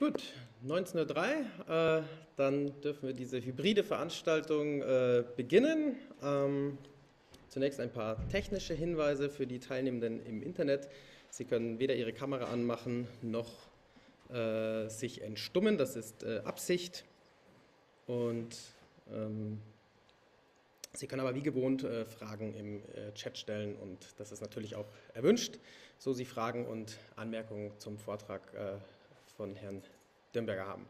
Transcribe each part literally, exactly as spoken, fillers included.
Gut, neunzehn Uhr drei, äh, dann dürfen wir diese hybride Veranstaltung äh, beginnen. Ähm, zunächst ein paar technische Hinweise für die Teilnehmenden im Internet. Sie können weder Ihre Kamera anmachen noch äh, sich entstummen, das ist äh, Absicht. Und ähm, Sie können aber wie gewohnt äh, Fragen im äh, Chat stellen und das ist natürlich auch erwünscht, so Sie Fragen und Anmerkungen zum Vortrag äh, von Herrn Dürnberger haben.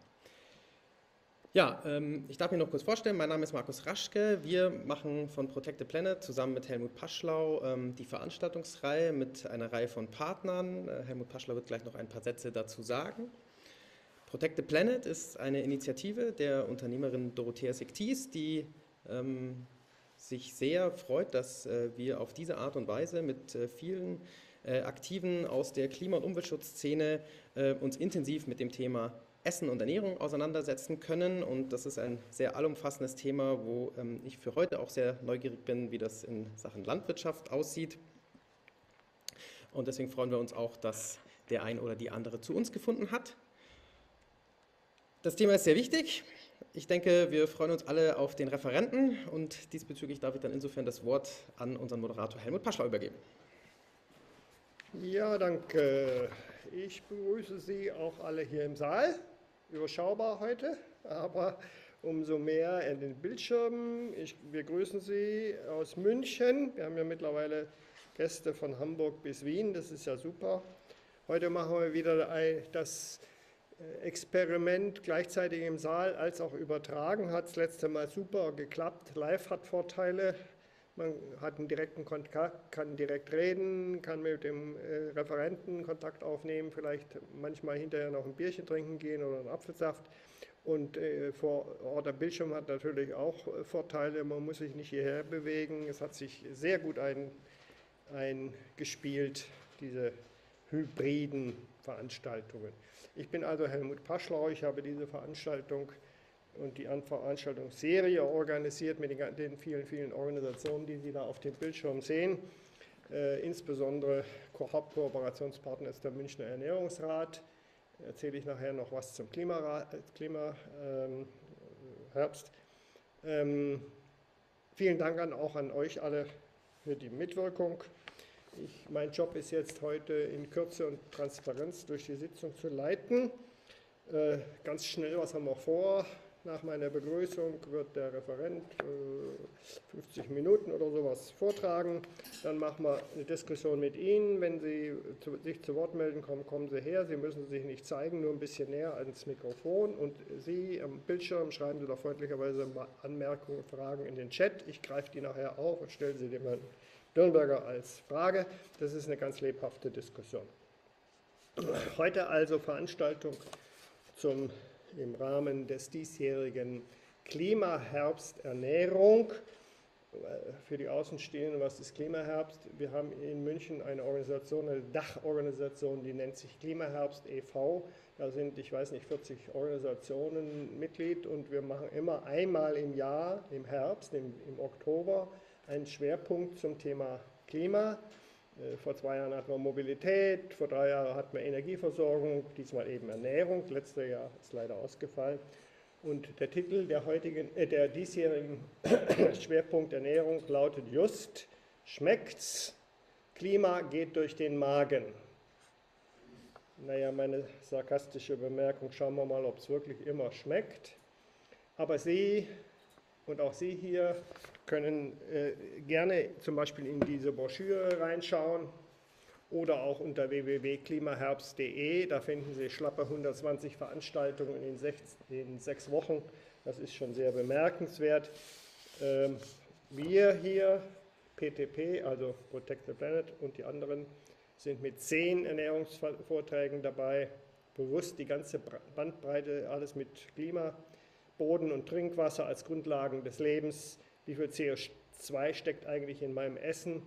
Ja, ähm, ich darf mich noch kurz vorstellen, mein Name ist Markus Raschke, wir machen von Protect the Planet zusammen mit Helmut Paschlau ähm, die Veranstaltungsreihe mit einer Reihe von Partnern. Äh, Helmut Paschlau wird gleich noch ein paar Sätze dazu sagen. Protect the Planet ist eine Initiative der Unternehmerin Dorothea Sektis, die ähm, sich sehr freut, dass äh, wir auf diese Art und Weise mit äh, vielen äh, Aktiven aus der Klima- und Umweltschutzszene äh, uns intensiv mit dem Thema Essen und Ernährung auseinandersetzen können. Und das ist ein sehr allumfassendes Thema, wo ähm, ich für heute auch sehr neugierig bin, wie das in Sachen Landwirtschaft aussieht. Und deswegen freuen wir uns auch, dass der ein oder die andere zu uns gefunden hat. Das Thema ist sehr wichtig. Ich denke, wir freuen uns alle auf den Referenten und diesbezüglich darf ich dann insofern das Wort an unseren Moderator Helmut Paschlau übergeben. Ja, danke. Ich begrüße Sie auch alle hier im Saal. Überschaubar heute, aber umso mehr an den Bildschirmen. Ich, wir grüßen Sie aus München. Wir haben ja mittlerweile Gäste von Hamburg bis Wien. Das ist ja super. Heute machen wir wieder das Experiment gleichzeitig im Saal als auch übertragen, hat das letzte Mal super geklappt. Live hat Vorteile, man hat einen direkten Kontakt, kann direkt reden, kann mit dem Referenten Kontakt aufnehmen, vielleicht manchmal hinterher noch ein Bierchen trinken gehen oder einen Apfelsaft. Und vor Ort der Bildschirm hat natürlich auch Vorteile, man muss sich nicht hierher bewegen. Es hat sich sehr gut ein, eingespielt, diese hybriden Veranstaltungen. Ich bin also Helmut Paschlau, ich habe diese Veranstaltung und die Veranstaltungsserie organisiert mit den vielen, vielen Organisationen, die Sie da auf dem Bildschirm sehen. Äh, insbesondere Hauptkooperationspartner ist der Münchner Ernährungsrat. Erzähle ich nachher noch was zum Klimaherbst. Ähm, vielen Dank an, auch an euch alle für die Mitwirkung. Ich, mein Job ist jetzt heute in Kürze und Transparenz durch die Sitzung zu leiten. Äh, ganz schnell, was haben wir vor? Nach meiner Begrüßung wird der Referent äh, fünfzig Minuten oder sowas vortragen. Dann machen wir eine Diskussion mit Ihnen. Wenn Sie zu, sich zu Wort melden kommen, kommen Sie her. Sie müssen sich nicht zeigen, nur ein bisschen näher ans Mikrofon. Und Sie am Bildschirm schreiben Sie doch freundlicherweise Anmerkungen, Fragen in den Chat. Ich greife die nachher auf und stelle sie dem Herrn Dürnberger als Frage. Das ist eine ganz lebhafte Diskussion. Heute also Veranstaltung zum, im Rahmen des diesjährigen Klimaherbst Ernährung. Für die Außenstehenden, was ist Klimaherbst? Wir haben in München eine Organisation, eine Dachorganisation, die nennt sich Klimaherbst e V Da sind, ich weiß nicht, vierzig Organisationen Mitglied und wir machen immer einmal im Jahr, im Herbst, im, im Oktober, ein Schwerpunkt zum Thema Klima. Vor zwei Jahren hatten wir Mobilität, vor drei Jahren hatten wir Energieversorgung, diesmal eben Ernährung, letztes Jahr ist leider ausgefallen. Und der Titel der, heutigen, äh, der diesjährigen Schwerpunkt Ernährung lautet just, schmeckt's, Klima geht durch den Magen. Naja, meine sarkastische Bemerkung, schauen wir mal, ob es wirklich immer schmeckt. Aber Sie und auch Sie hier können äh, gerne zum Beispiel in diese Broschüre reinschauen oder auch unter w w w punkt klimaherbst punkt de, da finden Sie schlappe hundertzwanzig Veranstaltungen in sechs, in sechs Wochen, das ist schon sehr bemerkenswert. Ähm, wir hier, P T P, also Protect the Planet und die anderen, sind mit zehn Ernährungsvorträgen dabei, bewusst die ganze Bandbreite, alles mit Klima, Boden und Trinkwasser als Grundlagen des Lebens. Wie viel C O zwei steckt eigentlich in meinem Essen?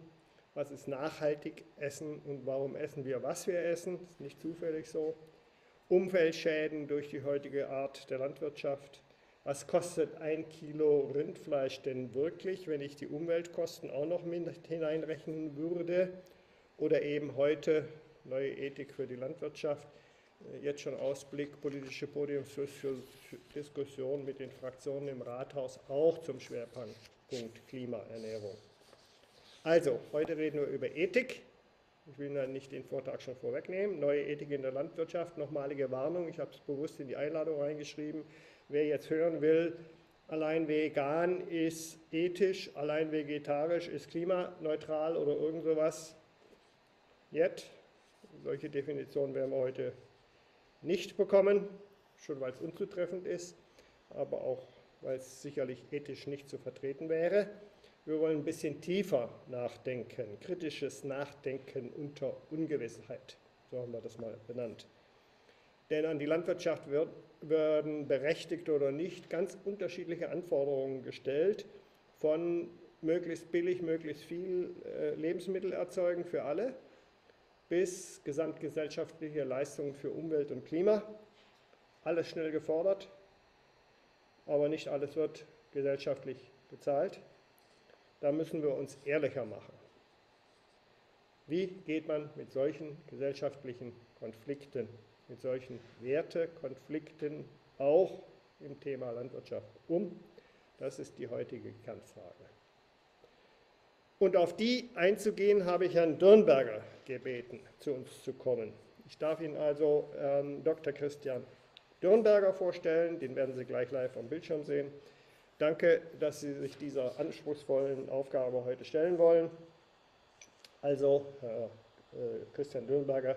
Was ist nachhaltig Essen und warum essen wir, was wir essen? Das ist nicht zufällig so. Umweltschäden durch die heutige Art der Landwirtschaft. Was kostet ein Kilo Rindfleisch denn wirklich, wenn ich die Umweltkosten auch noch mit hineinrechnen würde? Oder eben heute neue Ethik für die Landwirtschaft. jetzt schon Ausblick, politische Podiumsdiskussion mit den Fraktionen im Rathaus auch zum Schwerpunkt Klimaernährung. Also, heute reden wir über Ethik. Ich will dann nicht den Vortrag schon vorwegnehmen. Neue Ethik in der Landwirtschaft, nochmalige Warnung. Ich habe es bewusst in die Einladung reingeschrieben. Wer jetzt hören will, allein vegan ist ethisch, allein vegetarisch ist klimaneutral oder irgend sowas. Jetzt, solche Definitionen werden wir heute nicht bekommen, schon weil es unzutreffend ist, aber auch weil es sicherlich ethisch nicht zu vertreten wäre. Wir wollen ein bisschen tiefer nachdenken, kritisches Nachdenken unter Ungewissheit, so haben wir das mal benannt. Denn an die Landwirtschaft wird, werden berechtigt oder nicht ganz unterschiedliche Anforderungen gestellt, von möglichst billig, möglichst viel Lebensmittel erzeugen für alle, bis gesamtgesellschaftliche Leistungen für Umwelt und Klima. Alles schnell gefordert, aber nicht alles wird gesellschaftlich bezahlt. Da müssen wir uns ehrlicher machen. Wie geht man mit solchen gesellschaftlichen Konflikten, mit solchen Wertekonflikten auch im Thema Landwirtschaft um? Das ist die heutige Kernfrage. Und auf die einzugehen, habe ich Herrn Dürnberger gebeten, zu uns zu kommen. Ich darf Ihnen also ähm, Doktor Christian Dürnberger vorstellen, den werden Sie gleich live am Bildschirm sehen. Danke, dass Sie sich dieser anspruchsvollen Aufgabe heute stellen wollen. Also, Herr äh, Christian Dürnberger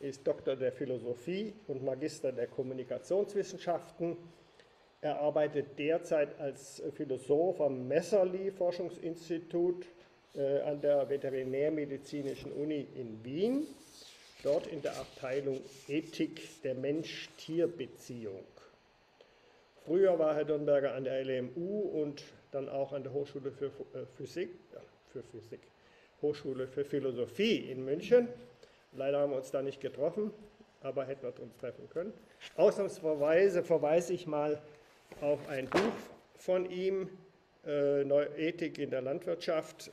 ist Doktor der Philosophie und Magister der Kommunikationswissenschaften. Er arbeitet derzeit als Philosoph am Messerli-Forschungsinstitut an der Veterinärmedizinischen Uni in Wien, dort in der Abteilung Ethik der Mensch-Tier-Beziehung. Früher war Herr Dürnberger an der L M U und dann auch an der Hochschule für Physik, für Physik, Hochschule für Philosophie in München. Leider haben wir uns da nicht getroffen, aber hätten wir uns treffen können. Ausnahmsweise verweise ich mal auf ein Buch von ihm, Neue Ethik in der Landwirtschaft,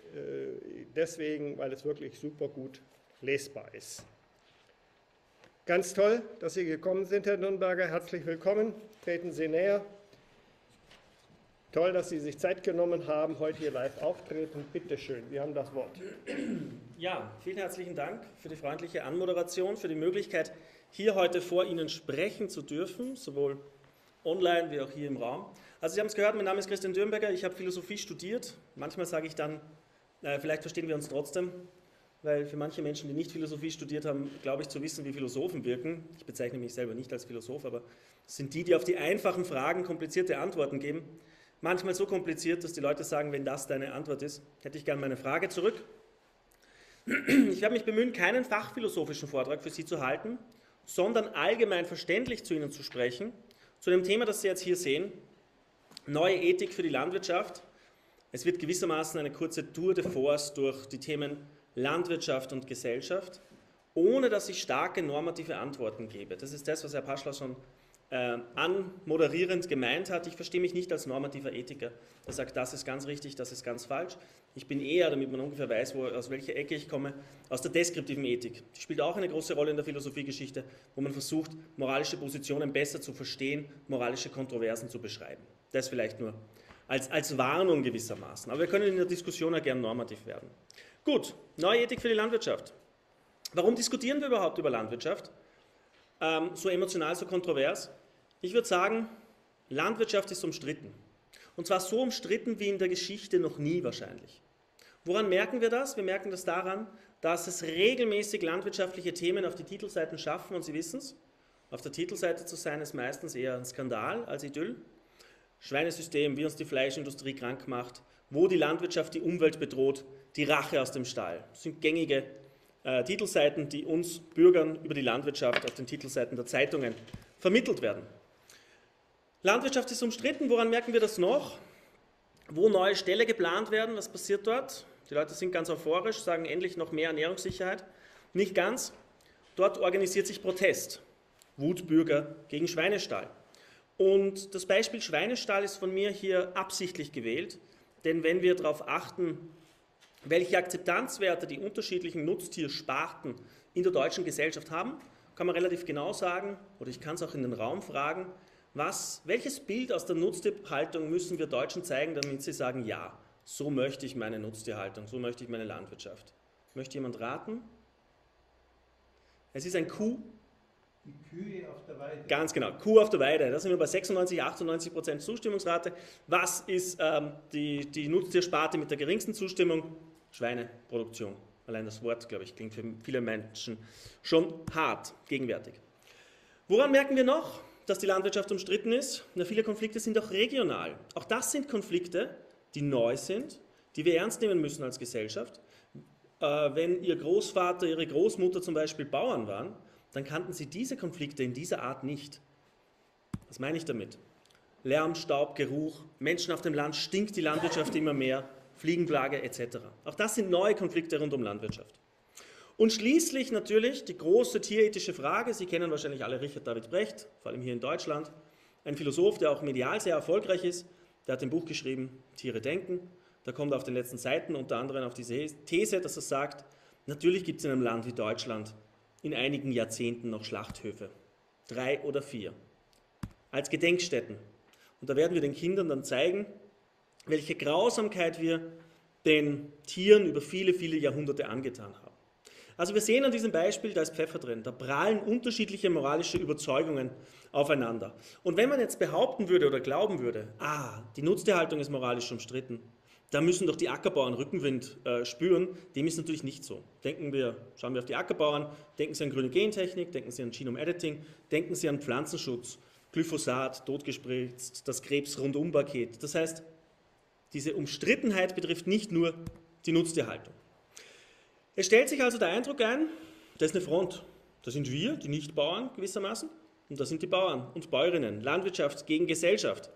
deswegen, weil es wirklich super gut lesbar ist. Ganz toll, dass Sie gekommen sind, Herr Dürnberger. Herzlich willkommen. Treten Sie näher. Toll, dass Sie sich Zeit genommen haben, heute hier live auftreten. Bitte schön, wir haben das Wort. Ja, vielen herzlichen Dank für die freundliche Anmoderation, für die Möglichkeit, hier heute vor Ihnen sprechen zu dürfen, sowohl online wie auch hier im Raum. Also Sie haben es gehört, mein Name ist Christian Dürnberger, ich habe Philosophie studiert. Manchmal sage ich dann, äh, vielleicht verstehen wir uns trotzdem, weil für manche Menschen, die nicht Philosophie studiert haben, glaube ich zu wissen, wie Philosophen wirken. Ich bezeichne mich selber nicht als Philosoph, aber es sind die, die auf die einfachen Fragen komplizierte Antworten geben. Manchmal so kompliziert, dass die Leute sagen, wenn das deine Antwort ist, hätte ich gerne meine Frage zurück. Ich werde mich bemühen, keinen fachphilosophischen Vortrag für Sie zu halten, sondern allgemein verständlich zu Ihnen zu sprechen, zu dem Thema, das Sie jetzt hier sehen, neue Ethik für die Landwirtschaft. Es wird gewissermaßen eine kurze Tour de force durch die Themen Landwirtschaft und Gesellschaft, ohne dass ich starke normative Antworten gebe. Das ist das, was Herr Paschlau schon äh, anmoderierend gemeint hat. Ich verstehe mich nicht als normativer Ethiker, der sagt, das ist ganz richtig, das ist ganz falsch. Ich bin eher, damit man ungefähr weiß, wo, aus welcher Ecke ich komme, aus der deskriptiven Ethik. Die spielt auch eine große Rolle in der Philosophiegeschichte, wo man versucht, moralische Positionen besser zu verstehen, moralische Kontroversen zu beschreiben. Das vielleicht nur als, als Warnung gewissermaßen. Aber wir können in der Diskussion ja gern normativ werden. Gut, neue Ethik für die Landwirtschaft. Warum diskutieren wir überhaupt über Landwirtschaft? Ähm, so emotional, so kontrovers? Ich würde sagen, Landwirtschaft ist umstritten. Und zwar so umstritten wie in der Geschichte noch nie wahrscheinlich. Woran merken wir das? Wir merken das daran, dass es regelmäßig landwirtschaftliche Themen auf die Titelseiten schaffen, und Sie wissen es, auf der Titelseite zu sein ist meistens eher ein Skandal als Idyll. Schweinesystem, wie uns die Fleischindustrie krank macht, wo die Landwirtschaft die Umwelt bedroht, die Rache aus dem Stall. Das sind gängige äh, Titelseiten, die uns Bürgern über die Landwirtschaft auf den Titelseiten der Zeitungen vermittelt werden. Landwirtschaft ist umstritten, woran merken wir das noch? Wo neue Ställe geplant werden, was passiert dort? Die Leute sind ganz euphorisch, sagen endlich noch mehr Ernährungssicherheit. Nicht ganz, dort organisiert sich Protest. Wutbürger gegen Schweinestall. Und das Beispiel Schweinestall ist von mir hier absichtlich gewählt, denn wenn wir darauf achten, welche Akzeptanzwerte die unterschiedlichen Nutztiersparten in der deutschen Gesellschaft haben, kann man relativ genau sagen, oder ich kann es auch in den Raum fragen, was, welches Bild aus der Nutztierhaltung müssen wir Deutschen zeigen, damit sie sagen, ja, so möchte ich meine Nutztierhaltung, so möchte ich meine Landwirtschaft. Möchte jemand raten? Es ist ein Kuh. Die Kühe auf der Weide. Ganz genau, Kuh auf der Weide. Da sind wir bei sechsundneunzig, achtundneunzig Prozent Zustimmungsrate. Was ist ähm, die, die Nutztiersparte mit der geringsten Zustimmung? Schweineproduktion. Allein das Wort, glaube ich, klingt für viele Menschen schon hart gegenwärtig. Woran merken wir noch, dass die Landwirtschaft umstritten ist? Na, viele Konflikte sind auch regional. Auch das sind Konflikte, die neu sind, die wir ernst nehmen müssen als Gesellschaft. Äh, wenn Ihr Großvater, Ihre Großmutter zum Beispiel Bauern waren, dann kannten sie diese Konflikte in dieser Art nicht. Was meine ich damit? Lärm, Staub, Geruch, Menschen auf dem Land, stinkt die Landwirtschaft immer mehr, Fliegenplage et cetera. Auch das sind neue Konflikte rund um Landwirtschaft. Und schließlich natürlich die große tierethische Frage, Sie kennen wahrscheinlich alle Richard David Precht, vor allem hier in Deutschland, ein Philosoph, der auch medial sehr erfolgreich ist, der hat ein Buch geschrieben, Tiere denken, da kommt er auf den letzten Seiten unter anderem auf diese These, dass er sagt, natürlich gibt es in einem Land wie Deutschland in einigen Jahrzehnten noch Schlachthöfe, drei oder vier, als Gedenkstätten. Und da werden wir den Kindern dann zeigen, welche Grausamkeit wir den Tieren über viele, viele Jahrhunderte angetan haben. Also wir sehen an diesem Beispiel, da ist Pfeffer drin, da prallen unterschiedliche moralische Überzeugungen aufeinander. Und wenn man jetzt behaupten würde oder glauben würde, ah, die Nutztierhaltung ist moralisch umstritten, da müssen doch die Ackerbauern Rückenwind äh, spüren, dem ist natürlich nicht so. Denken wir, schauen wir auf die Ackerbauern, denken Sie an grüne Gentechnik, denken Sie an Genome Editing, denken Sie an Pflanzenschutz, Glyphosat, totgespritzt, das Krebs-Rundum-Paket. Das heißt, diese Umstrittenheit betrifft nicht nur die Nutztierhaltung. Es stellt sich also der Eindruck ein, das ist eine Front. Da sind wir, die Nichtbauern gewissermaßen, und da sind die Bauern und Bäuerinnen, Landwirtschaft gegen Gesellschaft.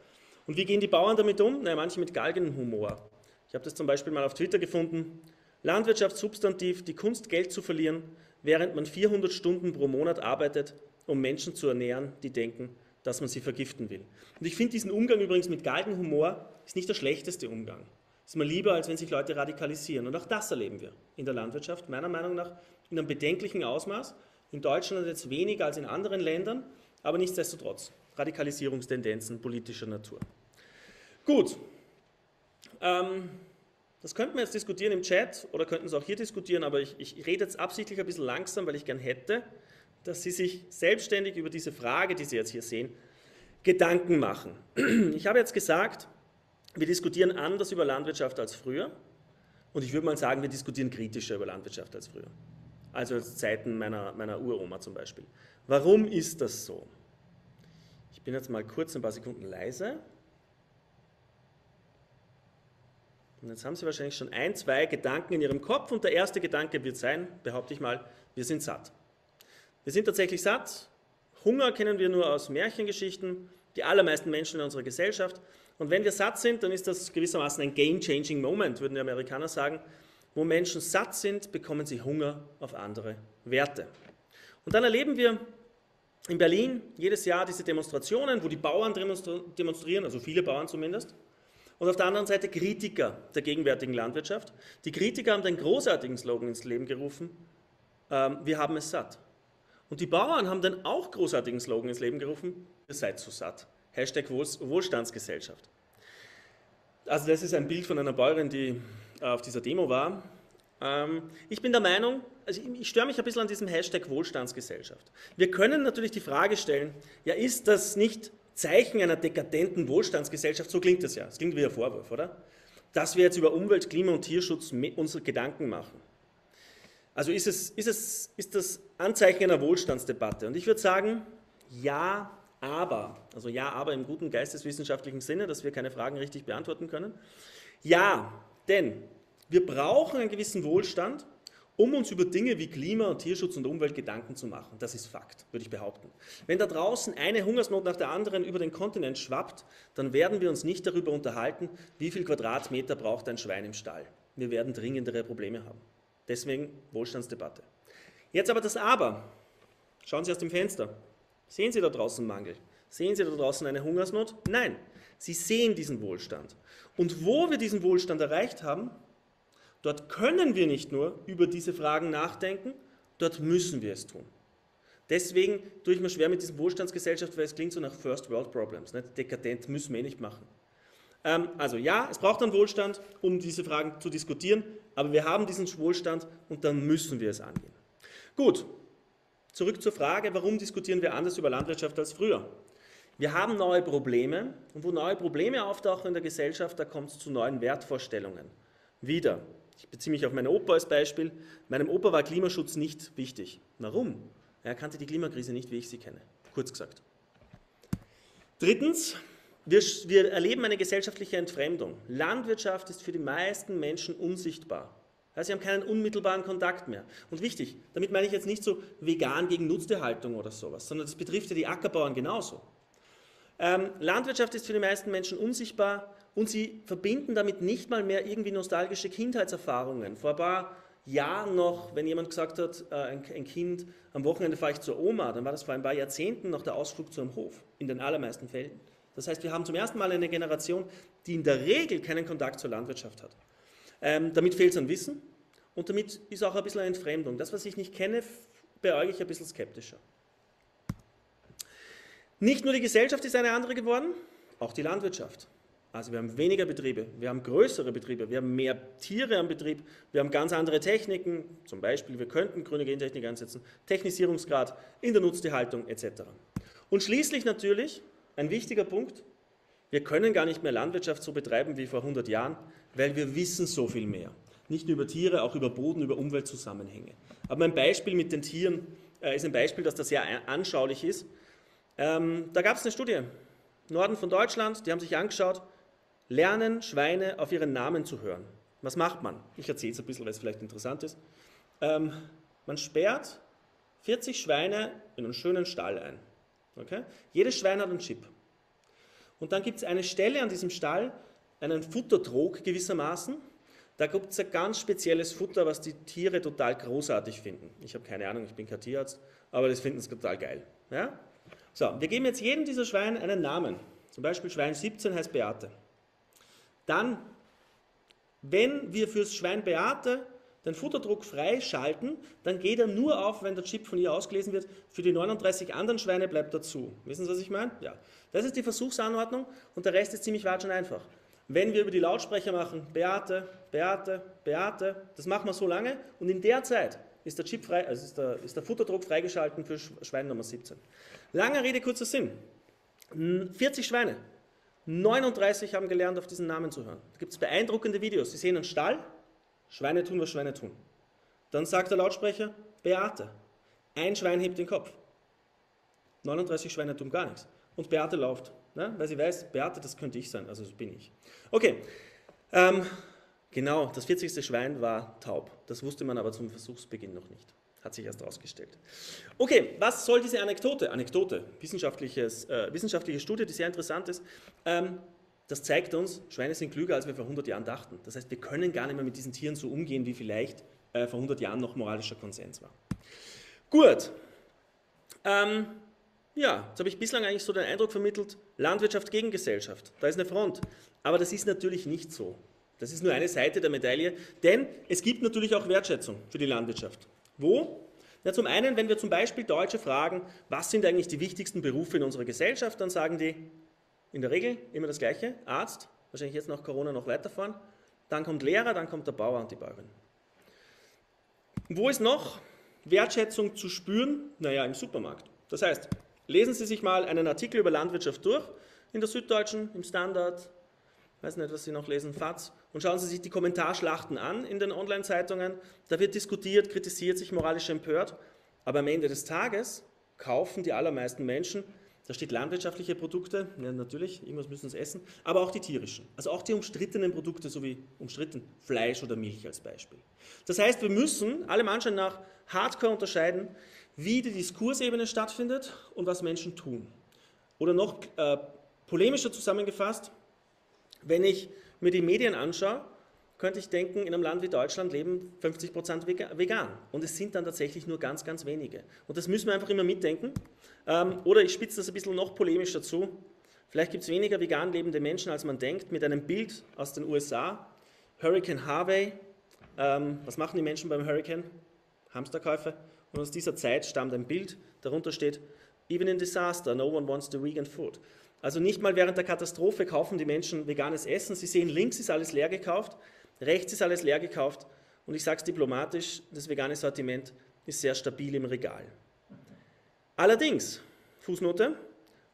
Und wie gehen die Bauern damit um? Naja, manche mit Galgenhumor. Ich habe das zum Beispiel mal auf Twitter gefunden. Landwirtschaftssubstantiv, die Kunst, Geld zu verlieren, während man vierhundert Stunden pro Monat arbeitet, um Menschen zu ernähren, die denken, dass man sie vergiften will. Und ich finde diesen Umgang übrigens mit Galgenhumor ist nicht der schlechteste Umgang. Ist mir lieber, als wenn sich Leute radikalisieren. Und auch das erleben wir in der Landwirtschaft, meiner Meinung nach, in einem bedenklichen Ausmaß. In Deutschland jetzt weniger als in anderen Ländern, aber nichtsdestotrotz. Radikalisierungstendenzen politischer Natur. Gut. Das könnten wir jetzt diskutieren im Chat oder könnten es auch hier diskutieren, aber ich, ich rede jetzt absichtlich ein bisschen langsam, weil ich gern hätte, dass Sie sich selbstständig über diese Frage, die Sie jetzt hier sehen, Gedanken machen. Ich habe jetzt gesagt, wir diskutieren anders über Landwirtschaft als früher und ich würde mal sagen, wir diskutieren kritischer über Landwirtschaft als früher. Also als Zeiten meiner, meiner Uroma zum Beispiel. Warum ist das so? Ich bin jetzt mal kurz ein paar Sekunden leise. Und jetzt haben Sie wahrscheinlich schon ein, zwei Gedanken in Ihrem Kopf und der erste Gedanke wird sein, behaupte ich mal, wir sind satt. Wir sind tatsächlich satt. Hunger kennen wir nur aus Märchengeschichten, die allermeisten Menschen in unserer Gesellschaft. Und wenn wir satt sind, dann ist das gewissermaßen ein game-changing Moment, würden die Amerikaner sagen. Wo Menschen satt sind, bekommen sie Hunger auf andere Werte. Und dann erleben wir in Berlin jedes Jahr diese Demonstrationen, wo die Bauern demonstrieren, also viele Bauern zumindest. Und auf der anderen Seite Kritiker der gegenwärtigen Landwirtschaft. Die Kritiker haben den großartigen Slogan ins Leben gerufen, ähm, wir haben es satt. Und die Bauern haben den auch großartigen Slogan ins Leben gerufen, ihr seid so satt. Hashtag Wohlstandsgesellschaft. Also das ist ein Bild von einer Bäuerin, die äh, auf dieser Demo war. Ähm, ich bin der Meinung, also ich, ich störe mich ein bisschen an diesem Hashtag Wohlstandsgesellschaft. Wir können natürlich die Frage stellen, ja, ist das nicht Zeichen einer dekadenten Wohlstandsgesellschaft, so klingt das ja, das klingt wie ein Vorwurf, oder? Dass wir jetzt über Umwelt, Klima und Tierschutz unsere Gedanken machen. Also ist, es, ist, es, ist das Anzeichen einer Wohlstandsdebatte? Und ich würde sagen, ja, aber, also ja, aber im guten geisteswissenschaftlichen Sinne, dass wir keine Fragen richtig beantworten können. Ja, denn wir brauchen einen gewissen Wohlstand, um uns über Dinge wie Klima und Tierschutz und Umwelt Gedanken zu machen. Das ist Fakt, würde ich behaupten. Wenn da draußen eine Hungersnot nach der anderen über den Kontinent schwappt, dann werden wir uns nicht darüber unterhalten, wie viel Quadratmeter braucht ein Schwein im Stall. Wir werden dringendere Probleme haben. Deswegen Wohlstandsdebatte. Jetzt aber das Aber. Schauen Sie aus dem Fenster. Sehen Sie da draußen Mangel? Sehen Sie da draußen eine Hungersnot? Nein, Sie sehen diesen Wohlstand. Und wo wir diesen Wohlstand erreicht haben, dort können wir nicht nur über diese Fragen nachdenken, dort müssen wir es tun. Deswegen tue ich mir schwer mit diesem Wohlstandsgesellschaft, weil es klingt so nach First World Problems. Nicht? Dekadent müssen wir nicht machen. Ähm, also ja, es braucht einen Wohlstand, um diese Fragen zu diskutieren, aber wir haben diesen Wohlstand und dann müssen wir es angehen. Gut, zurück zur Frage, warum diskutieren wir anders über Landwirtschaft als früher? Wir haben neue Probleme und wo neue Probleme auftauchen in der Gesellschaft, da kommt es zu neuen Wertvorstellungen. Wieder, ich beziehe mich auf meine Opa als Beispiel, meinem Opa war Klimaschutz nicht wichtig. Warum? Er kannte die Klimakrise nicht, wie ich sie kenne, kurz gesagt. Drittens, wir, wir erleben eine gesellschaftliche Entfremdung. Landwirtschaft ist für die meisten Menschen unsichtbar. Also sie haben keinen unmittelbaren Kontakt mehr. Und wichtig, damit meine ich jetzt nicht so vegan gegen Nutztierhaltung oder sowas, sondern das betrifft ja die Ackerbauern genauso. Ähm, Landwirtschaft ist für die meisten Menschen unsichtbar und sie verbinden damit nicht mal mehr irgendwie nostalgische Kindheitserfahrungen. Vor ein paar Jahren noch, wenn jemand gesagt hat, äh, ein, ein Kind, am Wochenende fahre ich zur Oma, dann war das vor ein paar Jahrzehnten noch der Ausflug zu einem Hof, in den allermeisten Fällen. Das heißt, wir haben zum ersten Mal eine Generation, die in der Regel keinen Kontakt zur Landwirtschaft hat. Ähm, damit fehlt es an Wissen und damit ist auch ein bisschen eine Entfremdung. Das, was ich nicht kenne, beäuge ich ein bisschen skeptischer. Nicht nur die Gesellschaft ist eine andere geworden, auch die Landwirtschaft. Also wir haben weniger Betriebe, wir haben größere Betriebe, wir haben mehr Tiere am Betrieb, wir haben ganz andere Techniken, zum Beispiel wir könnten grüne Gentechnik einsetzen, Technisierungsgrad in der Nutztierhaltung et cetera. Und schließlich natürlich, ein wichtiger Punkt, wir können gar nicht mehr Landwirtschaft so betreiben wie vor hundert Jahren, weil wir wissen so viel mehr. Nicht nur über Tiere, auch über Boden, über Umweltzusammenhänge. Aber mein Beispiel mit den Tieren äh, ist ein Beispiel, das da sehr anschaulich ist. Ähm, da gab es eine Studie, Norden von Deutschland, die haben sich angeschaut, lernen Schweine auf ihren Namen zu hören. Was macht man? Ich erzähle es ein bisschen, weil es vielleicht interessant ist. Ähm, man sperrt vierzig Schweine in einen schönen Stall ein. Okay? Jedes Schwein hat einen Chip. Und dann gibt es eine Stelle an diesem Stall, einen Futtertrog gewissermaßen. Da gibt es ein ganz spezielles Futter, was die Tiere total großartig finden. Ich habe keine Ahnung, ich bin kein Tierarzt, aber das finden sie total geil. Ja? So, wir geben jetzt jedem dieser Schweine einen Namen. Zum Beispiel Schwein siebzehn heißt Beate. Dann, wenn wir fürs Schwein Beate den Futterdruck freischalten, dann geht er nur auf, wenn der Chip von ihr ausgelesen wird. Für die neununddreißig anderen Schweine bleibt er zu. Wissen Sie, was ich meine? Ja. Das ist die Versuchsanordnung und der Rest ist ziemlich weit schon einfach. Wenn wir über die Lautsprecher machen, Beate, Beate, Beate, das machen wir so lange und in der Zeit ist der, Chip frei, also ist der, ist der Futterdruck freigeschalten für Schwein Nummer siebzehn. Lange Rede, kurzer Sinn. vierzig Schweine, neununddreißig haben gelernt, auf diesen Namen zu hören. Da gibt es beeindruckende Videos. Sie sehen einen Stall, Schweine tun, was Schweine tun. Dann sagt der Lautsprecher, Beate. Ein Schwein hebt den Kopf. neununddreißig Schweine tun gar nichts. Und Beate läuft, ne? Weil sie weiß, Beate, das könnte ich sein, also das bin ich. Okay, ähm, genau, das vierzigste Schwein war taub. Das wusste man aber zum Versuchsbeginn noch nicht. Hat sich erst herausgestellt. Okay, was soll diese Anekdote? Anekdote, wissenschaftliches, äh, wissenschaftliche Studie, die sehr interessant ist. Ähm, Das zeigt uns, Schweine sind klüger, als wir vor hundert Jahren dachten. Das heißt, wir können gar nicht mehr mit diesen Tieren so umgehen, wie vielleicht äh, vor hundert Jahren noch moralischer Konsens war. Gut. Ähm, ja, jetzt habe ich bislang eigentlich so den Eindruck vermittelt, Landwirtschaft gegen Gesellschaft. Da ist eine Front. Aber das ist natürlich nicht so. Das ist nur eine Seite der Medaille. Denn es gibt natürlich auch Wertschätzung für die Landwirtschaft. Wo? Ja, zum einen, wenn wir zum Beispiel Deutsche fragen, was sind eigentlich die wichtigsten Berufe in unserer Gesellschaft, dann sagen die, in der Regel immer das Gleiche, Arzt, wahrscheinlich jetzt nach Corona noch weiterfahren, dann kommt Lehrer, dann kommt der Bauer und die Bäuerin. Wo ist noch Wertschätzung zu spüren? Naja, im Supermarkt. Das heißt, lesen Sie sich mal einen Artikel über Landwirtschaft durch, in der Süddeutschen, im Standard, weiß nicht, was Sie noch lesen, F A Z, und schauen Sie sich die Kommentarschlachten an in den Online-Zeitungen. Da wird diskutiert, kritisiert, sich moralisch empört, aber am Ende des Tages kaufen die allermeisten Menschen, da steht landwirtschaftliche Produkte, ja, natürlich, irgendwas müssen sie essen, aber auch die tierischen. Also auch die umstrittenen Produkte, so wie umstritten Fleisch oder Milch als Beispiel. Das heißt, wir müssen allem Anschein nach hardcore unterscheiden, wie die Diskursebene stattfindet und was Menschen tun. Oder noch äh, polemischer zusammengefasst, wenn ich mir die Medien anschaue, könnte ich denken, in einem Land wie Deutschland leben fünfzig Prozent vegan. Und es sind dann tatsächlich nur ganz, ganz wenige. Und das müssen wir einfach immer mitdenken. Oder ich spitze das ein bisschen noch polemischer zu. Vielleicht gibt es weniger vegan lebende Menschen, als man denkt, mit einem Bild aus den U S A. Hurricane Harvey. Was machen die Menschen beim Hurricane? Hamsterkäufe. Und aus dieser Zeit stammt ein Bild, darunter steht, even in disaster, no one wants the vegan food. Also nicht mal während der Katastrophe kaufen die Menschen veganes Essen. Sie sehen, links ist alles leer gekauft, rechts ist alles leer gekauft. Und ich sage es diplomatisch, das vegane Sortiment ist sehr stabil im Regal. Allerdings, Fußnote,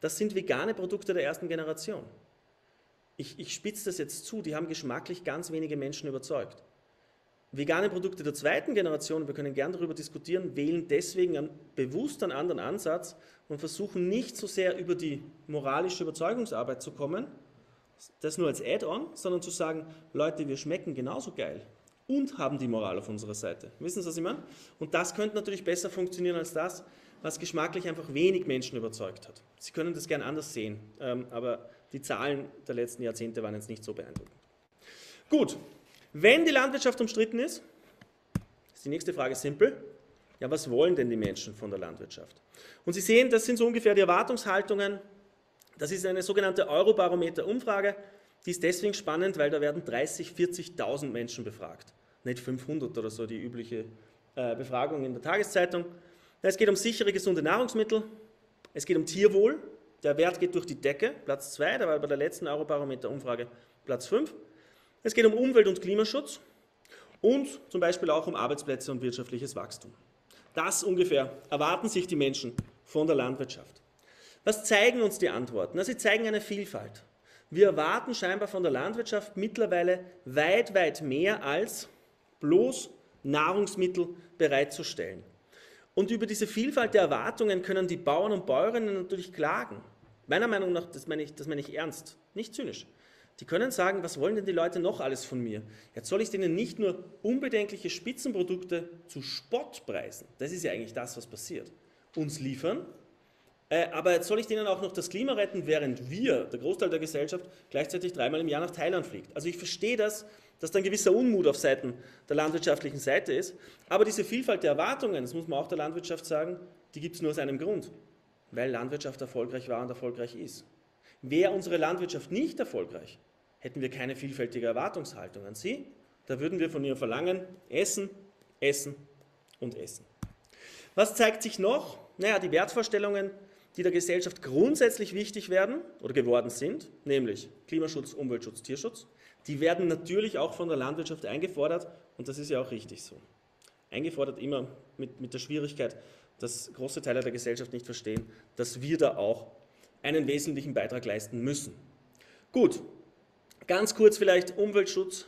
das sind vegane Produkte der ersten Generation. Ich, ich spitze das jetzt zu, die haben geschmacklich ganz wenige Menschen überzeugt. Vegane Produkte der zweiten Generation, wir können gern darüber diskutieren, wählen deswegen einen, bewusst einen anderen Ansatz und versuchen nicht so sehr über die moralische Überzeugungsarbeit zu kommen, das nur als Add-on, sondern zu sagen, Leute, wir schmecken genauso geil und haben die Moral auf unserer Seite. Wissen Sie, was ich meine? Und das könnte natürlich besser funktionieren als das, was geschmacklich einfach wenig Menschen überzeugt hat. Sie können das gern anders sehen, aber die Zahlen der letzten Jahrzehnte waren jetzt nicht so beeindruckend. Gut. Wenn die Landwirtschaft umstritten ist, ist die nächste Frage simpel. Ja, was wollen denn die Menschen von der Landwirtschaft? Und Sie sehen, das sind so ungefähr die Erwartungshaltungen. Das ist eine sogenannte Eurobarometer-Umfrage. Die ist deswegen spannend, weil da werden dreißigtausend, vierzigtausend Menschen befragt. Nicht fünfhundert oder so, die übliche äh, Befragung in der Tageszeitung. Es geht um sichere, gesunde Nahrungsmittel. Es geht um Tierwohl. Der Wert geht durch die Decke. Platz zwei, da war bei der letzten Eurobarometer-Umfrage Platz fünf. Es geht um Umwelt- und Klimaschutz und zum Beispiel auch um Arbeitsplätze und wirtschaftliches Wachstum. Das ungefähr erwarten sich die Menschen von der Landwirtschaft. Was zeigen uns die Antworten? Na, sie zeigen eine Vielfalt. Wir erwarten scheinbar von der Landwirtschaft mittlerweile weit, weit mehr als bloß Nahrungsmittel bereitzustellen. Und über diese Vielfalt der Erwartungen können die Bauern und Bäuerinnen natürlich klagen. Meiner Meinung nach, das meine ich, das meine ich ernst, nicht zynisch. Die können sagen, was wollen denn die Leute noch alles von mir? Jetzt soll ich denen nicht nur unbedenkliche Spitzenprodukte zu Spottpreisen, das ist ja eigentlich das, was passiert, uns liefern, äh, aber jetzt soll ich denen auch noch das Klima retten, während wir, der Großteil der Gesellschaft, gleichzeitig dreimal im Jahr nach Thailand fliegt. Also ich verstehe das, dass da ein gewisser Unmut auf Seiten der landwirtschaftlichen Seite ist, aber diese Vielfalt der Erwartungen, das muss man auch der Landwirtschaft sagen, die gibt es nur aus einem Grund, weil Landwirtschaft erfolgreich war und erfolgreich ist. Wäre unsere Landwirtschaft nicht erfolgreich, hätten wir keine vielfältige Erwartungshaltung an sie. Da würden wir von ihr verlangen, essen, essen und essen. Was zeigt sich noch? Naja, die Wertvorstellungen, die der Gesellschaft grundsätzlich wichtig werden oder geworden sind, nämlich Klimaschutz, Umweltschutz, Tierschutz, die werden natürlich auch von der Landwirtschaft eingefordert und das ist ja auch richtig so. Eingefordert immer mit, mit der Schwierigkeit, dass große Teile der Gesellschaft nicht verstehen, dass wir da auch einen wesentlichen Beitrag leisten müssen. Gut, ganz kurz vielleicht Umweltschutz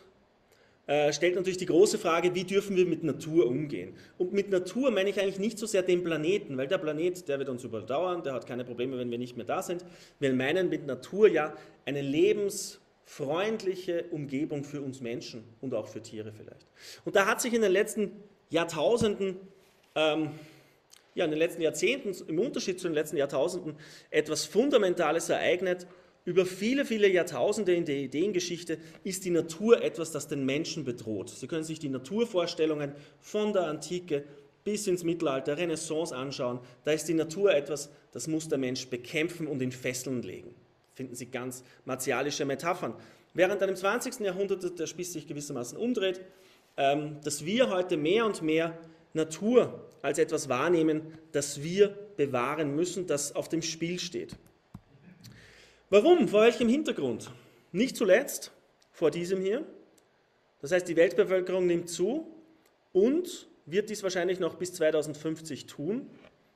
äh, stellt natürlich die große Frage, wie dürfen wir mit Natur umgehen? Und mit Natur meine ich eigentlich nicht so sehr den Planeten, weil der Planet, der wird uns überdauern, der hat keine Probleme, wenn wir nicht mehr da sind. Wir meinen mit Natur ja eine lebensfreundliche Umgebung für uns Menschen und auch für Tiere vielleicht. Und da hat sich in den letzten Jahrtausenden ähm, Ja, in den letzten Jahrzehnten, im Unterschied zu den letzten Jahrtausenden, etwas Fundamentales ereignet. Über viele, viele Jahrtausende in der Ideengeschichte ist die Natur etwas, das den Menschen bedroht. Sie können sich die Naturvorstellungen von der Antike bis ins Mittelalter, Renaissance anschauen. Da ist die Natur etwas, das muss der Mensch bekämpfen und in Fesseln legen. Finden Sie ganz martialische Metaphern. Während dann im zwanzigsten. Jahrhundert der Spieß sich gewissermaßen umdreht, dass wir heute mehr und mehr Natur als etwas wahrnehmen, das wir bewahren müssen, das auf dem Spiel steht. Warum? Vor welchem Hintergrund? Nicht zuletzt vor diesem hier. Das heißt, die Weltbevölkerung nimmt zu und wird dies wahrscheinlich noch bis zweitausendfünfzig tun.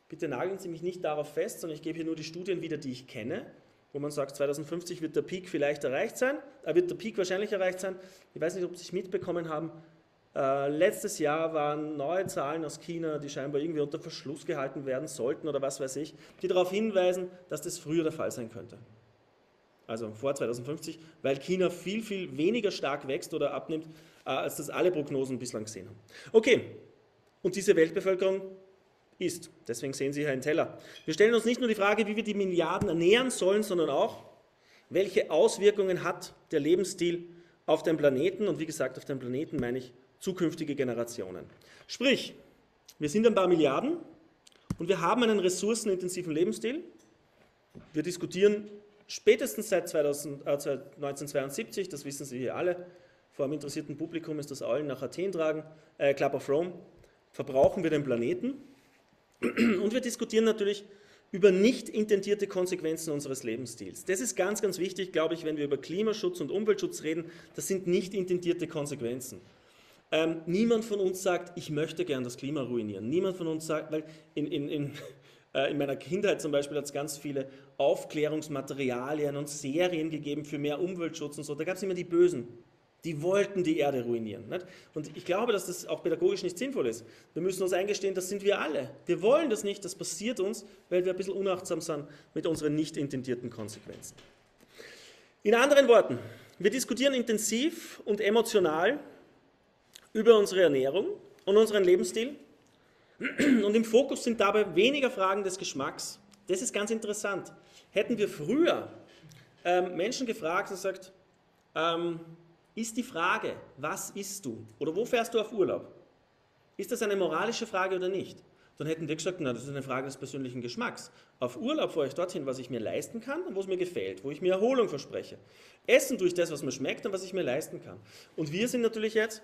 Bitte nageln Sie mich nicht darauf fest, sondern ich gebe hier nur die Studien wieder, die ich kenne, wo man sagt, zweitausendfünfzig wird der Peak vielleicht erreicht sein, äh, wird der Peak wahrscheinlich erreicht sein. Ich weiß nicht, ob Sie es mitbekommen haben. Äh, letztes Jahr waren neue Zahlen aus China, die scheinbar irgendwie unter Verschluss gehalten werden sollten oder was weiß ich, die darauf hinweisen, dass das früher der Fall sein könnte. Also vor zweitausendfünfzig, weil China viel, viel weniger stark wächst oder abnimmt, äh, als das alle Prognosen bislang gesehen haben. Okay, und diese Weltbevölkerung ist, deswegen sehen Sie hier einen Teller. Wir stellen uns nicht nur die Frage, wie wir die Milliarden ernähren sollen, sondern auch, welche Auswirkungen hat der Lebensstil auf den Planeten? Und wie gesagt, auf den Planeten meine ich zukünftige Generationen. Sprich, wir sind ein paar Milliarden und wir haben einen ressourcenintensiven Lebensstil. Wir diskutieren spätestens seit neunzehnhundertzweiundsiebzig, das wissen Sie hier alle, vor einem interessierten Publikum ist das Eulen nach Athen tragen, äh, Club of Rome, verbrauchen wir den Planeten Und wir diskutieren natürlich über nicht intendierte Konsequenzen unseres Lebensstils. Das ist ganz, ganz wichtig, glaube ich, wenn wir über Klimaschutz und Umweltschutz reden. Das sind nicht intendierte Konsequenzen. Ähm, niemand von uns sagt, ich möchte gern das Klima ruinieren. Niemand von uns sagt, weil in, in, in, äh, in meiner Kindheit zum Beispiel hat es ganz viele Aufklärungsmaterialien und Serien gegeben für mehr Umweltschutz und so. Da gab es immer die Bösen. Die wollten die Erde ruinieren. Nicht? Und ich glaube, dass das auch pädagogisch nicht sinnvoll ist. Wir müssen uns eingestehen, das sind wir alle. Wir wollen das nicht, das passiert uns, weil wir ein bisschen unachtsam sind mit unseren nicht intendierten Konsequenzen. In anderen Worten, wir diskutieren intensiv und emotional über unsere Ernährung und unseren Lebensstil. Und im Fokus sind dabei weniger Fragen des Geschmacks. Das ist ganz interessant. Hätten wir früher ähm, Menschen gefragt und gesagt, ähm, ist die Frage, was isst du oder wo fährst du auf Urlaub? Ist das eine moralische Frage oder nicht? Dann hätten wir gesagt, na, das ist eine Frage des persönlichen Geschmacks. Auf Urlaub fahre ich dorthin, was ich mir leisten kann und wo es mir gefällt, wo ich mir Erholung verspreche. Essen tue ich das, was mir schmeckt und was ich mir leisten kann. Und wir sind natürlich jetzt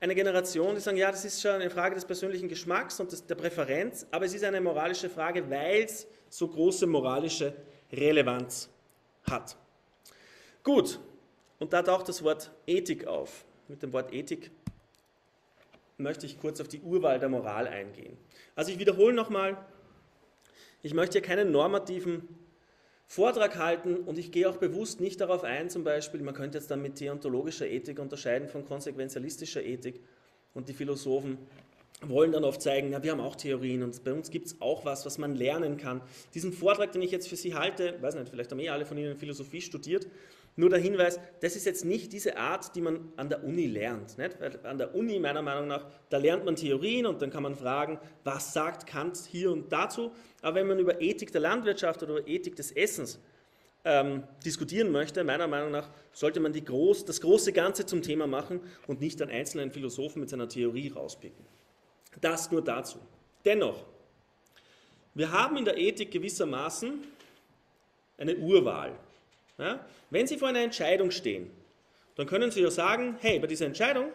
eine Generation, die sagen, ja, das ist schon eine Frage des persönlichen Geschmacks und des, der Präferenz, aber es ist eine moralische Frage, weil es so große moralische Relevanz hat. Gut. Und da taucht das Wort Ethik auf. Mit dem Wort Ethik möchte ich kurz auf die Urwahl der Moral eingehen. Also ich wiederhole nochmal, ich möchte hier keinen normativen Vortrag halten und ich gehe auch bewusst nicht darauf ein, zum Beispiel, man könnte jetzt dann mit deontologischer Ethik unterscheiden von konsequenzialistischer Ethik und die Philosophen wollen dann oft zeigen, ja, wir haben auch Theorien und bei uns gibt es auch was, was man lernen kann. Diesen Vortrag, den ich jetzt für Sie halte, weiß nicht, vielleicht haben eh alle von Ihnen Philosophie studiert, nur der Hinweis, das ist jetzt nicht diese Art, die man an der Uni lernt. Nicht? Weil an der Uni, meiner Meinung nach, da lernt man Theorien und dann kann man fragen, was sagt Kant hier und dazu. Aber wenn man über Ethik der Landwirtschaft oder über Ethik des Essens ähm, diskutieren möchte, meiner Meinung nach, sollte man die groß, das große Ganze zum Thema machen und nicht einen einzelnen Philosophen mit seiner Theorie rauspicken. Das nur dazu. Dennoch, wir haben in der Ethik gewissermaßen eine Urwahl. Ja? Wenn Sie vor einer Entscheidung stehen, dann können Sie ja sagen, hey, bei dieser Entscheidung,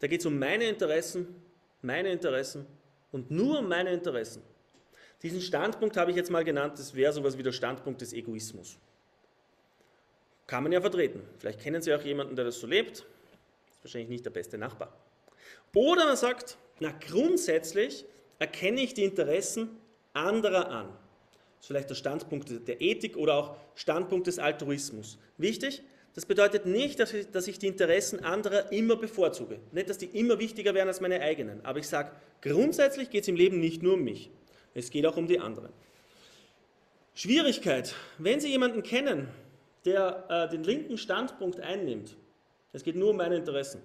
da geht es um meine Interessen, meine Interessen und nur um meine Interessen. Diesen Standpunkt habe ich jetzt mal genannt, das wäre sowas wie der Standpunkt des Egoismus. Kann man ja vertreten. Vielleicht kennen Sie auch jemanden, der das so lebt. Das ist wahrscheinlich nicht der beste Nachbar. Oder man sagt, na, grundsätzlich erkenne ich die Interessen anderer an. Das ist vielleicht der Standpunkt der Ethik oder auch Standpunkt des Altruismus. Wichtig, das bedeutet nicht, dass ich, dass ich die Interessen anderer immer bevorzuge. Nicht, dass die immer wichtiger werden als meine eigenen. Aber ich sage, grundsätzlich geht es im Leben nicht nur um mich. Es geht auch um die anderen. Schwierigkeit, wenn Sie jemanden kennen, der äh, den linken Standpunkt einnimmt, es geht nur um meine Interessen,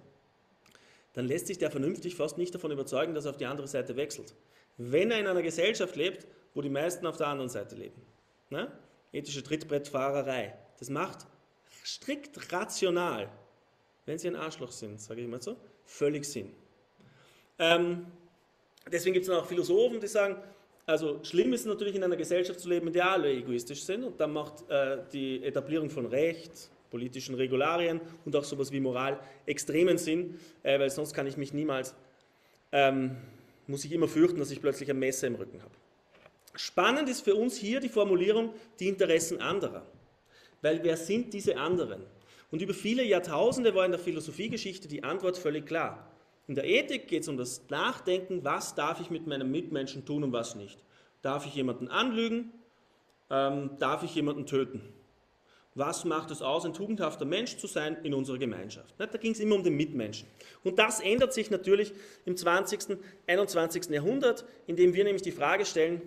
dann lässt sich der vernünftig fast nicht davon überzeugen, dass er auf die andere Seite wechselt. Wenn er in einer Gesellschaft lebt, wo die meisten auf der anderen Seite leben. Ne? Ethische Trittbrettfahrerei. Das macht strikt rational, wenn Sie ein Arschloch sind, sage ich mal so, völlig Sinn. Ähm, deswegen gibt es dann auch Philosophen, die sagen, also schlimm ist natürlich in einer Gesellschaft zu leben, in der alle egoistisch sind und dann macht äh, die Etablierung von Recht, politischen Regularien und auch sowas wie Moral extremen Sinn, äh, weil sonst kann ich mich niemals, ähm, muss ich immer fürchten, dass ich plötzlich ein Messer im Rücken habe. Spannend ist für uns hier die Formulierung, die Interessen anderer. Weil wer sind diese anderen? Und über viele Jahrtausende war in der Philosophiegeschichte die Antwort völlig klar. In der Ethik geht es um das Nachdenken, was darf ich mit meinem Mitmenschen tun und was nicht. Darf ich jemanden anlügen? Ähm, darf ich jemanden töten? Was macht es aus, ein tugendhafter Mensch zu sein in unserer Gemeinschaft? Da ging es immer um den Mitmenschen. Und das ändert sich natürlich im zwanzigsten, einundzwanzigsten Jahrhundert, indem wir nämlich die Frage stellen,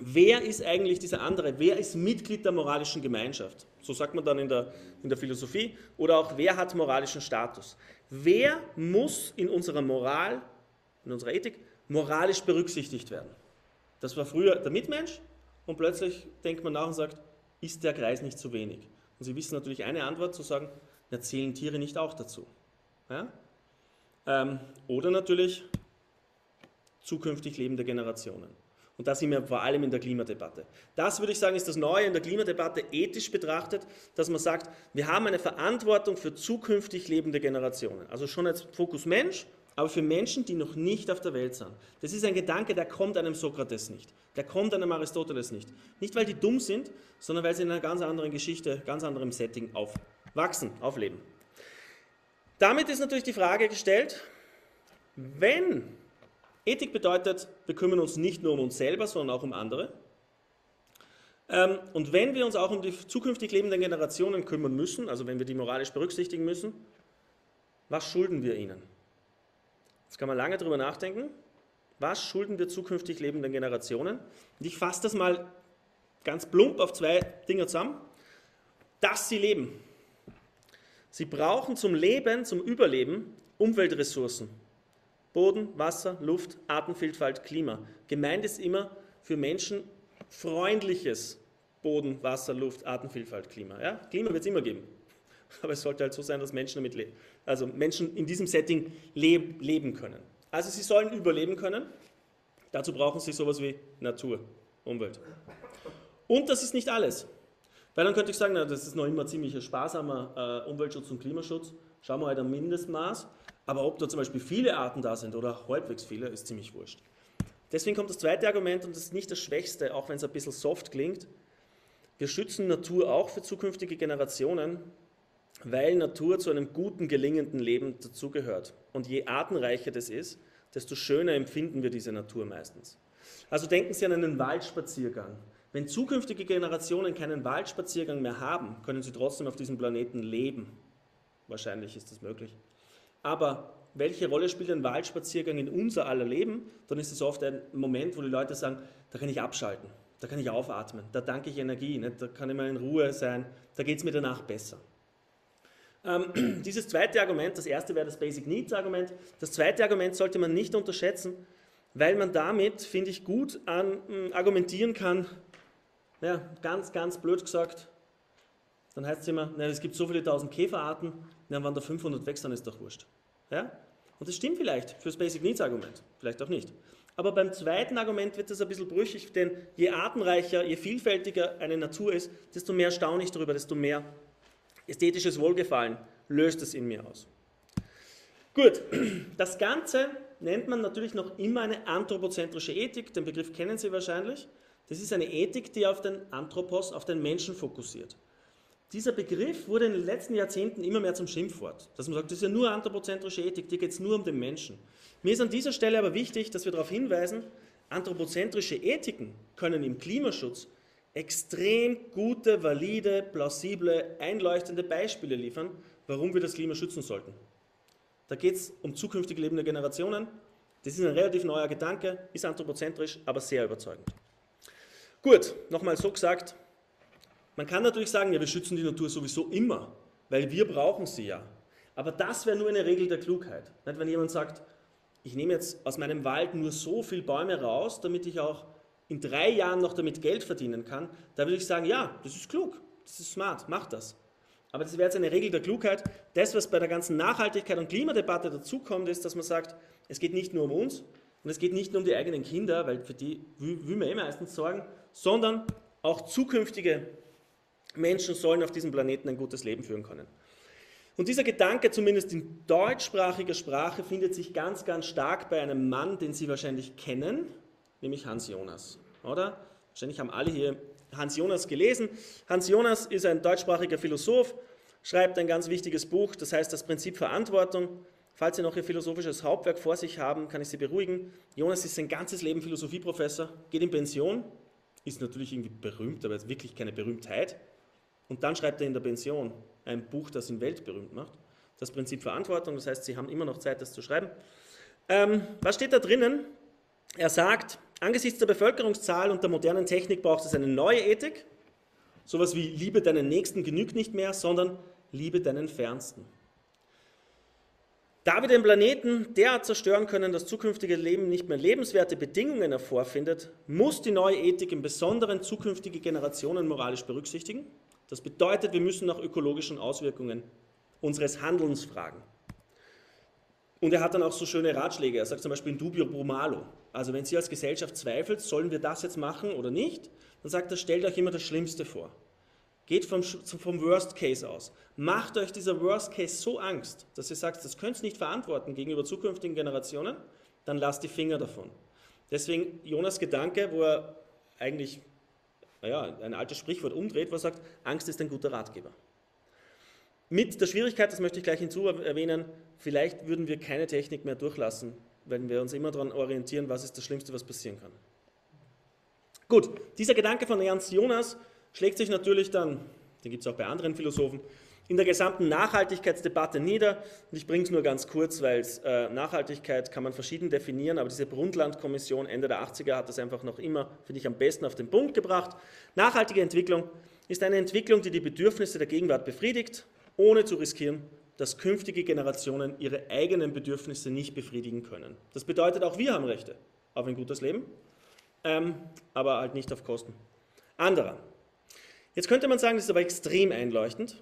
wer ist eigentlich dieser andere? Wer ist Mitglied der moralischen Gemeinschaft? So sagt man dann in der, in der Philosophie. Oder auch, wer hat moralischen Status? Wer muss in unserer Moral, in unserer Ethik, moralisch berücksichtigt werden? Das war früher der Mitmensch und plötzlich denkt man nach und sagt, ist der Kreis nicht zu wenig? Und Sie wissen natürlich eine Antwort, zu sagen, ja, zählen Tiere nicht auch dazu? Ja? Ähm, oder natürlich zukünftig lebende Generationen. Und das sind wir vor allem in der Klimadebatte. Das, würde ich sagen, ist das Neue in der Klimadebatte ethisch betrachtet, dass man sagt, wir haben eine Verantwortung für zukünftig lebende Generationen. Also schon als Fokus Mensch, aber für Menschen, die noch nicht auf der Welt sind. Das ist ein Gedanke, der kommt einem Sokrates nicht, der kommt einem Aristoteles nicht. Nicht, weil die dumm sind, sondern weil sie in einer ganz anderen Geschichte, ganz anderem Setting aufwachsen, aufleben. Damit ist natürlich die Frage gestellt, wenn Ethik bedeutet, wir kümmern uns nicht nur um uns selber, sondern auch um andere, und wenn wir uns auch um die zukünftig lebenden Generationen kümmern müssen, also wenn wir die moralisch berücksichtigen müssen, was schulden wir ihnen? Jetzt kann man lange darüber nachdenken, was schulden wir zukünftig lebenden Generationen? Und ich fasse das mal ganz plump auf zwei Dinge zusammen. Dass sie leben. Sie brauchen zum Leben, zum Überleben Umweltressourcen. Boden, Wasser, Luft, Artenvielfalt, Klima. Gemeint ist immer für Menschen freundliches Boden, Wasser, Luft, Artenvielfalt, Klima. Ja? Klima wird es immer geben. Aber es sollte halt so sein, dass Menschen damit leben, also Menschen in diesem Setting leb leben können. Also sie sollen überleben können. Dazu brauchen sie sowas wie Natur, Umwelt. Und das ist nicht alles. Weil dann könnte ich sagen, na, das ist noch immer ziemlich sparsamer äh, Umweltschutz und Klimaschutz. Schauen wir halt am Mindestmaß. Aber ob da zum Beispiel viele Arten da sind oder halbwegs viele, ist ziemlich wurscht. Deswegen kommt das zweite Argument, und das ist nicht das Schwächste, auch wenn es ein bisschen soft klingt. Wir schützen Natur auch für zukünftige Generationen, weil Natur zu einem guten, gelingenden Leben dazugehört. Und je artenreicher das ist, desto schöner empfinden wir diese Natur meistens. Also denken Sie an einen Waldspaziergang. Wenn zukünftige Generationen keinen Waldspaziergang mehr haben, können sie trotzdem auf diesem Planeten leben. Wahrscheinlich ist das möglich. Aber welche Rolle spielt ein Waldspaziergang in unser aller Leben? Dann ist es oft ein Moment, wo die Leute sagen, da kann ich abschalten, da kann ich aufatmen, da tanke ich Energie, nicht? Da kann ich mal in Ruhe sein, da geht es mir danach besser. Ähm, dieses zweite Argument, das erste wäre das Basic Needs Argument, das zweite Argument sollte man nicht unterschätzen, weil man damit, finde ich, gut an, ähm, argumentieren kann, ja, ganz, ganz blöd gesagt, dann heißt es immer, na, es gibt so viele tausend Käferarten, na, wenn da fünfhundert weg sind, ist doch wurscht. Ja? Und das stimmt vielleicht für das Basic Needs Argument, vielleicht auch nicht. Aber beim zweiten Argument wird das ein bisschen brüchig, denn je artenreicher, je vielfältiger eine Natur ist, desto mehr staune ich darüber, desto mehr ästhetisches Wohlgefallen löst es in mir aus. Gut, das Ganze nennt man natürlich noch immer eine anthropozentrische Ethik, den Begriff kennen Sie wahrscheinlich. Das ist eine Ethik, die auf den Anthropos, auf den Menschen fokussiert. Dieser Begriff wurde in den letzten Jahrzehnten immer mehr zum Schimpfwort, dass man sagt, das ist ja nur anthropozentrische Ethik, hier geht es nur um den Menschen. Mir ist an dieser Stelle aber wichtig, dass wir darauf hinweisen, anthropozentrische Ethiken können im Klimaschutz extrem gute, valide, plausible, einleuchtende Beispiele liefern, warum wir das Klima schützen sollten. Da geht es um zukünftig lebende Generationen. Das ist ein relativ neuer Gedanke, ist anthropozentrisch, aber sehr überzeugend. Gut, nochmal so gesagt, man kann natürlich sagen, ja, wir schützen die Natur sowieso immer, weil wir brauchen sie ja. Aber das wäre nur eine Regel der Klugheit. Nicht, wenn jemand sagt, ich nehme jetzt aus meinem Wald nur so viele Bäume raus, damit ich auch in drei Jahren noch damit Geld verdienen kann, da würde ich sagen, ja, das ist klug, das ist smart, mach das. Aber das wäre jetzt eine Regel der Klugheit. Das, was bei der ganzen Nachhaltigkeit und Klimadebatte dazukommt, ist, dass man sagt, es geht nicht nur um uns und es geht nicht nur um die eigenen Kinder, weil für die will man eh meistens sorgen, sondern auch zukünftige Menschen sollen auf diesem Planeten ein gutes Leben führen können. Und dieser Gedanke, zumindest in deutschsprachiger Sprache, findet sich ganz, ganz stark bei einem Mann, den Sie wahrscheinlich kennen, nämlich Hans Jonas, oder? Wahrscheinlich haben alle hier Hans Jonas gelesen. Hans Jonas ist ein deutschsprachiger Philosoph, schreibt ein ganz wichtiges Buch, das heißt Das Prinzip Verantwortung. Falls Sie noch Ihr philosophisches Hauptwerk vor sich haben, kann ich Sie beruhigen. Jonas ist sein ganzes Leben Philosophieprofessor, geht in Pension, ist natürlich irgendwie berühmt, aber ist wirklich keine Berühmtheit. Und dann schreibt er in der Pension ein Buch, das ihn weltberühmt macht. Das Prinzip Verantwortung, das heißt, Sie haben immer noch Zeit, das zu schreiben. Ähm, was steht da drinnen? Er sagt, angesichts der Bevölkerungszahl und der modernen Technik braucht es eine neue Ethik. Sowas wie Liebe deinen Nächsten genügt nicht mehr, sondern Liebe deinen Fernsten. Da wir den Planeten derart zerstören können, dass zukünftige Leben nicht mehr lebenswerte Bedingungen hervorfindet, muss die neue Ethik im Besonderen zukünftige Generationen moralisch berücksichtigen. Das bedeutet, wir müssen nach ökologischen Auswirkungen unseres Handelns fragen. Und er hat dann auch so schöne Ratschläge. Er sagt zum Beispiel in dubio pro malo. Also wenn Sie als Gesellschaft zweifelt, sollen wir das jetzt machen oder nicht, dann sagt er, stellt euch immer das Schlimmste vor. Geht vom, vom Worst Case aus. Macht euch dieser Worst Case so Angst, dass ihr sagt, das könnt ihr nicht verantworten gegenüber zukünftigen Generationen, dann lasst die Finger davon. Deswegen Jonas Gedanke, wo er eigentlich naja, ein altes Sprichwort umdreht, wo er sagt, Angst ist ein guter Ratgeber. Mit der Schwierigkeit, das möchte ich gleich hinzu erwähnen, vielleicht würden wir keine Technik mehr durchlassen, wenn wir uns immer daran orientieren, was ist das Schlimmste, was passieren kann. Gut, dieser Gedanke von Hans Jonas schlägt sich natürlich dann, den gibt es auch bei anderen Philosophen, in der gesamten Nachhaltigkeitsdebatte nieder. Und ich bringe es nur ganz kurz, weil äh, Nachhaltigkeit kann man verschieden definieren, aber diese Brundtlandkommission Ende der achtziger hat das einfach noch immer, finde ich, am besten auf den Punkt gebracht. Nachhaltige Entwicklung ist eine Entwicklung, die die Bedürfnisse der Gegenwart befriedigt, ohne zu riskieren, dass künftige Generationen ihre eigenen Bedürfnisse nicht befriedigen können. Das bedeutet, auch wir haben Rechte auf ein gutes Leben, ähm, aber halt nicht auf Kosten anderer. Jetzt könnte man sagen, das ist aber extrem einleuchtend.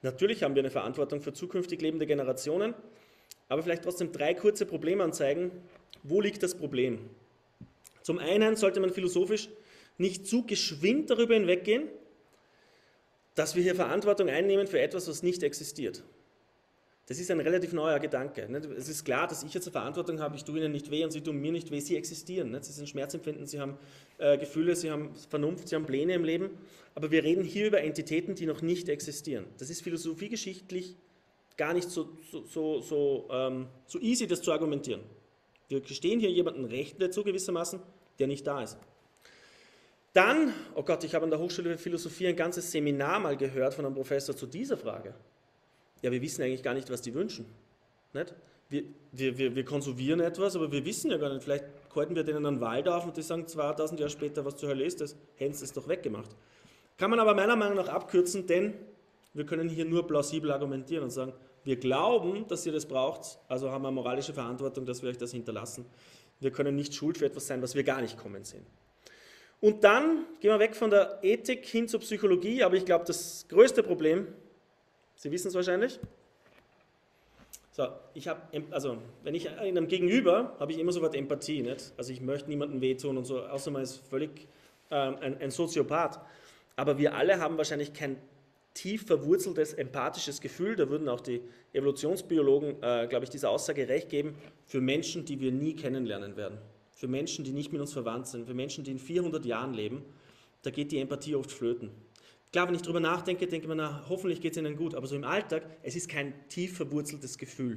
Natürlich haben wir eine Verantwortung für zukünftig lebende Generationen, aber vielleicht trotzdem drei kurze Problemanzeigen. Wo liegt das Problem? Zum einen sollte man philosophisch nicht zu geschwind darüber hinweggehen, dass wir hier Verantwortung einnehmen für etwas, was nicht existiert. Das ist ein relativ neuer Gedanke. Es ist klar, dass ich jetzt eine Verantwortung habe, ich tue ihnen nicht weh und sie tun mir nicht weh, sie existieren. Sie sind Schmerzempfinden, sie haben äh, Gefühle, sie haben Vernunft, sie haben Pläne im Leben. Aber wir reden hier über Entitäten, die noch nicht existieren. Das ist philosophiegeschichtlich gar nicht so, so, so, so, ähm, so easy, das zu argumentieren. Wir gestehen hier jemanden Rechte dazu gewissermaßen, der nicht da ist. Dann, oh Gott, ich habe an der Hochschule für Philosophie ein ganzes Seminar mal gehört von einem Professor zu dieser Frage. Ja, wir wissen eigentlich gar nicht, was die wünschen. Nicht? Wir, wir, wir, wir konservieren etwas, aber wir wissen ja gar nicht. Vielleicht kalten wir denen einen Wald auf und die sagen zweitausend Jahre später, was zur Hölle ist das? Hätten sie es doch weggemacht. Kann man aber meiner Meinung nach abkürzen, denn wir können hier nur plausibel argumentieren und sagen, wir glauben, dass ihr das braucht, also haben wir moralische Verantwortung, dass wir euch das hinterlassen. Wir können nicht schuld für etwas sein, was wir gar nicht kommen sehen. Und dann gehen wir weg von der Ethik hin zur Psychologie, aber ich glaube, das größte Problem, Sie wissen es wahrscheinlich, so, ich hab, also, wenn ich in einem Gegenüber, habe ich immer so was Empathie, nicht? Also ich möchte niemandem wehtun und so, außer man ist völlig ähm, ein, ein Soziopath, aber wir alle haben wahrscheinlich kein tief verwurzeltes, empathisches Gefühl, da würden auch die Evolutionsbiologen, äh, glaube ich, dieser Aussage recht geben, für Menschen, die wir nie kennenlernen werden. Für Menschen, die nicht mit uns verwandt sind, für Menschen, die in vierhundert Jahren leben, da geht die Empathie oft flöten. Klar, wenn ich darüber nachdenke, denke ich mir, na, hoffentlich geht es ihnen gut, aber so im Alltag, es ist kein tief verwurzeltes Gefühl.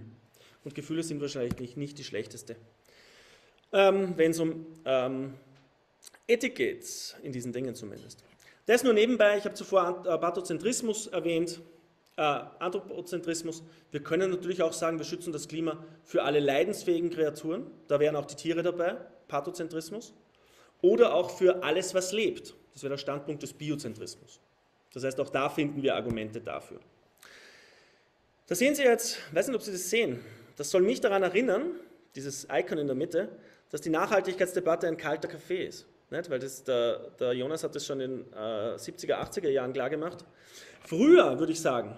Und Gefühle sind wahrscheinlich nicht die schlechteste. Ähm, wenn es um ähm, Ethik geht, in diesen Dingen zumindest. Das nur nebenbei, ich habe zuvor Pathozentrismus erwähnt, Äh, Anthropozentrismus, wir können natürlich auch sagen, wir schützen das Klima für alle leidensfähigen Kreaturen, da wären auch die Tiere dabei, Pathozentrismus, oder auch für alles, was lebt. Das wäre der Standpunkt des Biozentrismus. Das heißt, auch da finden wir Argumente dafür. Da sehen Sie jetzt, ich weiß nicht, ob Sie das sehen, das soll mich daran erinnern, dieses Icon in der Mitte, dass die Nachhaltigkeitsdebatte ein kalter Kaffee ist. Nicht? Weil das, der, der Jonas hat das schon in den äh, siebziger, achtziger Jahren klar gemacht. Früher würde ich sagen,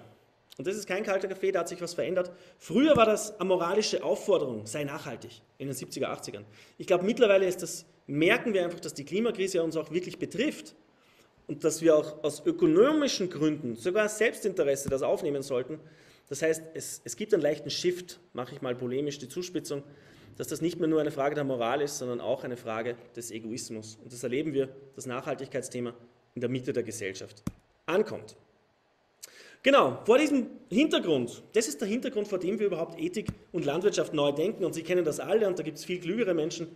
und das ist kein kalter Kaffee, da hat sich was verändert, früher war das eine moralische Aufforderung, sei nachhaltig, in den siebziger, achtzigern. Ich glaube, mittlerweile ist das, merken wir einfach, dass die Klimakrise uns auch wirklich betrifft und dass wir auch aus ökonomischen Gründen, sogar Selbstinteresse, das aufnehmen sollten. Das heißt, es, es gibt einen leichten Shift, mache ich mal polemisch die Zuspitzung, dass das nicht mehr nur eine Frage der Moral ist, sondern auch eine Frage des Egoismus. Und das erleben wir, das Nachhaltigkeitsthema in der Mitte der Gesellschaft ankommt. Genau, vor diesem Hintergrund, das ist der Hintergrund, vor dem wir überhaupt Ethik und Landwirtschaft neu denken. Und Sie kennen das alle und da gibt es viel klügere Menschen,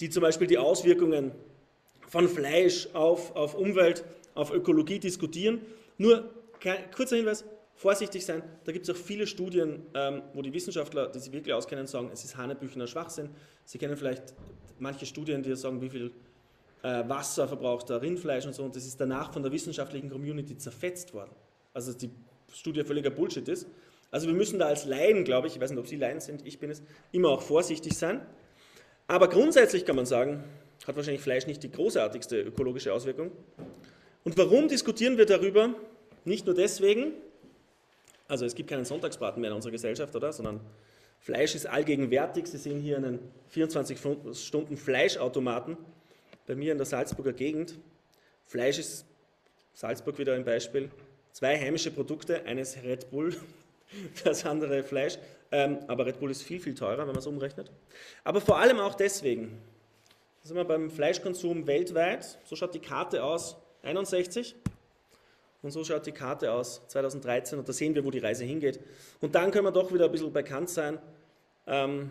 die zum Beispiel die Auswirkungen von Fleisch auf, auf Umwelt, auf Ökologie diskutieren. Nur, kurzer Hinweis, vorsichtig sein, da gibt es auch viele Studien, ähm, wo die Wissenschaftler, die sich wirklich auskennen, sagen, es ist hanebüchener Schwachsinn. Sie kennen vielleicht manche Studien, die sagen, wie viel äh, Wasser verbraucht da Rindfleisch und so, und das ist danach von der wissenschaftlichen Community zerfetzt worden. Also die Studie völliger Bullshit ist. Also wir müssen da als Laien, glaube ich, ich weiß nicht, ob Sie Laien sind, ich bin es, immer auch vorsichtig sein. Aber grundsätzlich kann man sagen, hat wahrscheinlich Fleisch nicht die großartigste ökologische Auswirkung. Und warum diskutieren wir darüber? Nicht nur deswegen, also es gibt keinen Sonntagsbraten mehr in unserer Gesellschaft, oder? Sondern Fleisch ist allgegenwärtig. Sie sehen hier einen vierundzwanzig-Stunden-Fleischautomaten bei mir in der Salzburger Gegend. Fleisch ist Salzburg wieder ein Beispiel, zwei heimische Produkte, eines Red Bull, das andere Fleisch, ähm, aber Red Bull ist viel, viel teurer, wenn man es umrechnet. Aber vor allem auch deswegen, da sind wir beim Fleischkonsum weltweit, so schaut die Karte aus, einundsechzig, und so schaut die Karte aus, zweitausenddreizehn, und da sehen wir, wo die Reise hingeht. Und dann können wir doch wieder ein bisschen bei Kant sein. Ähm,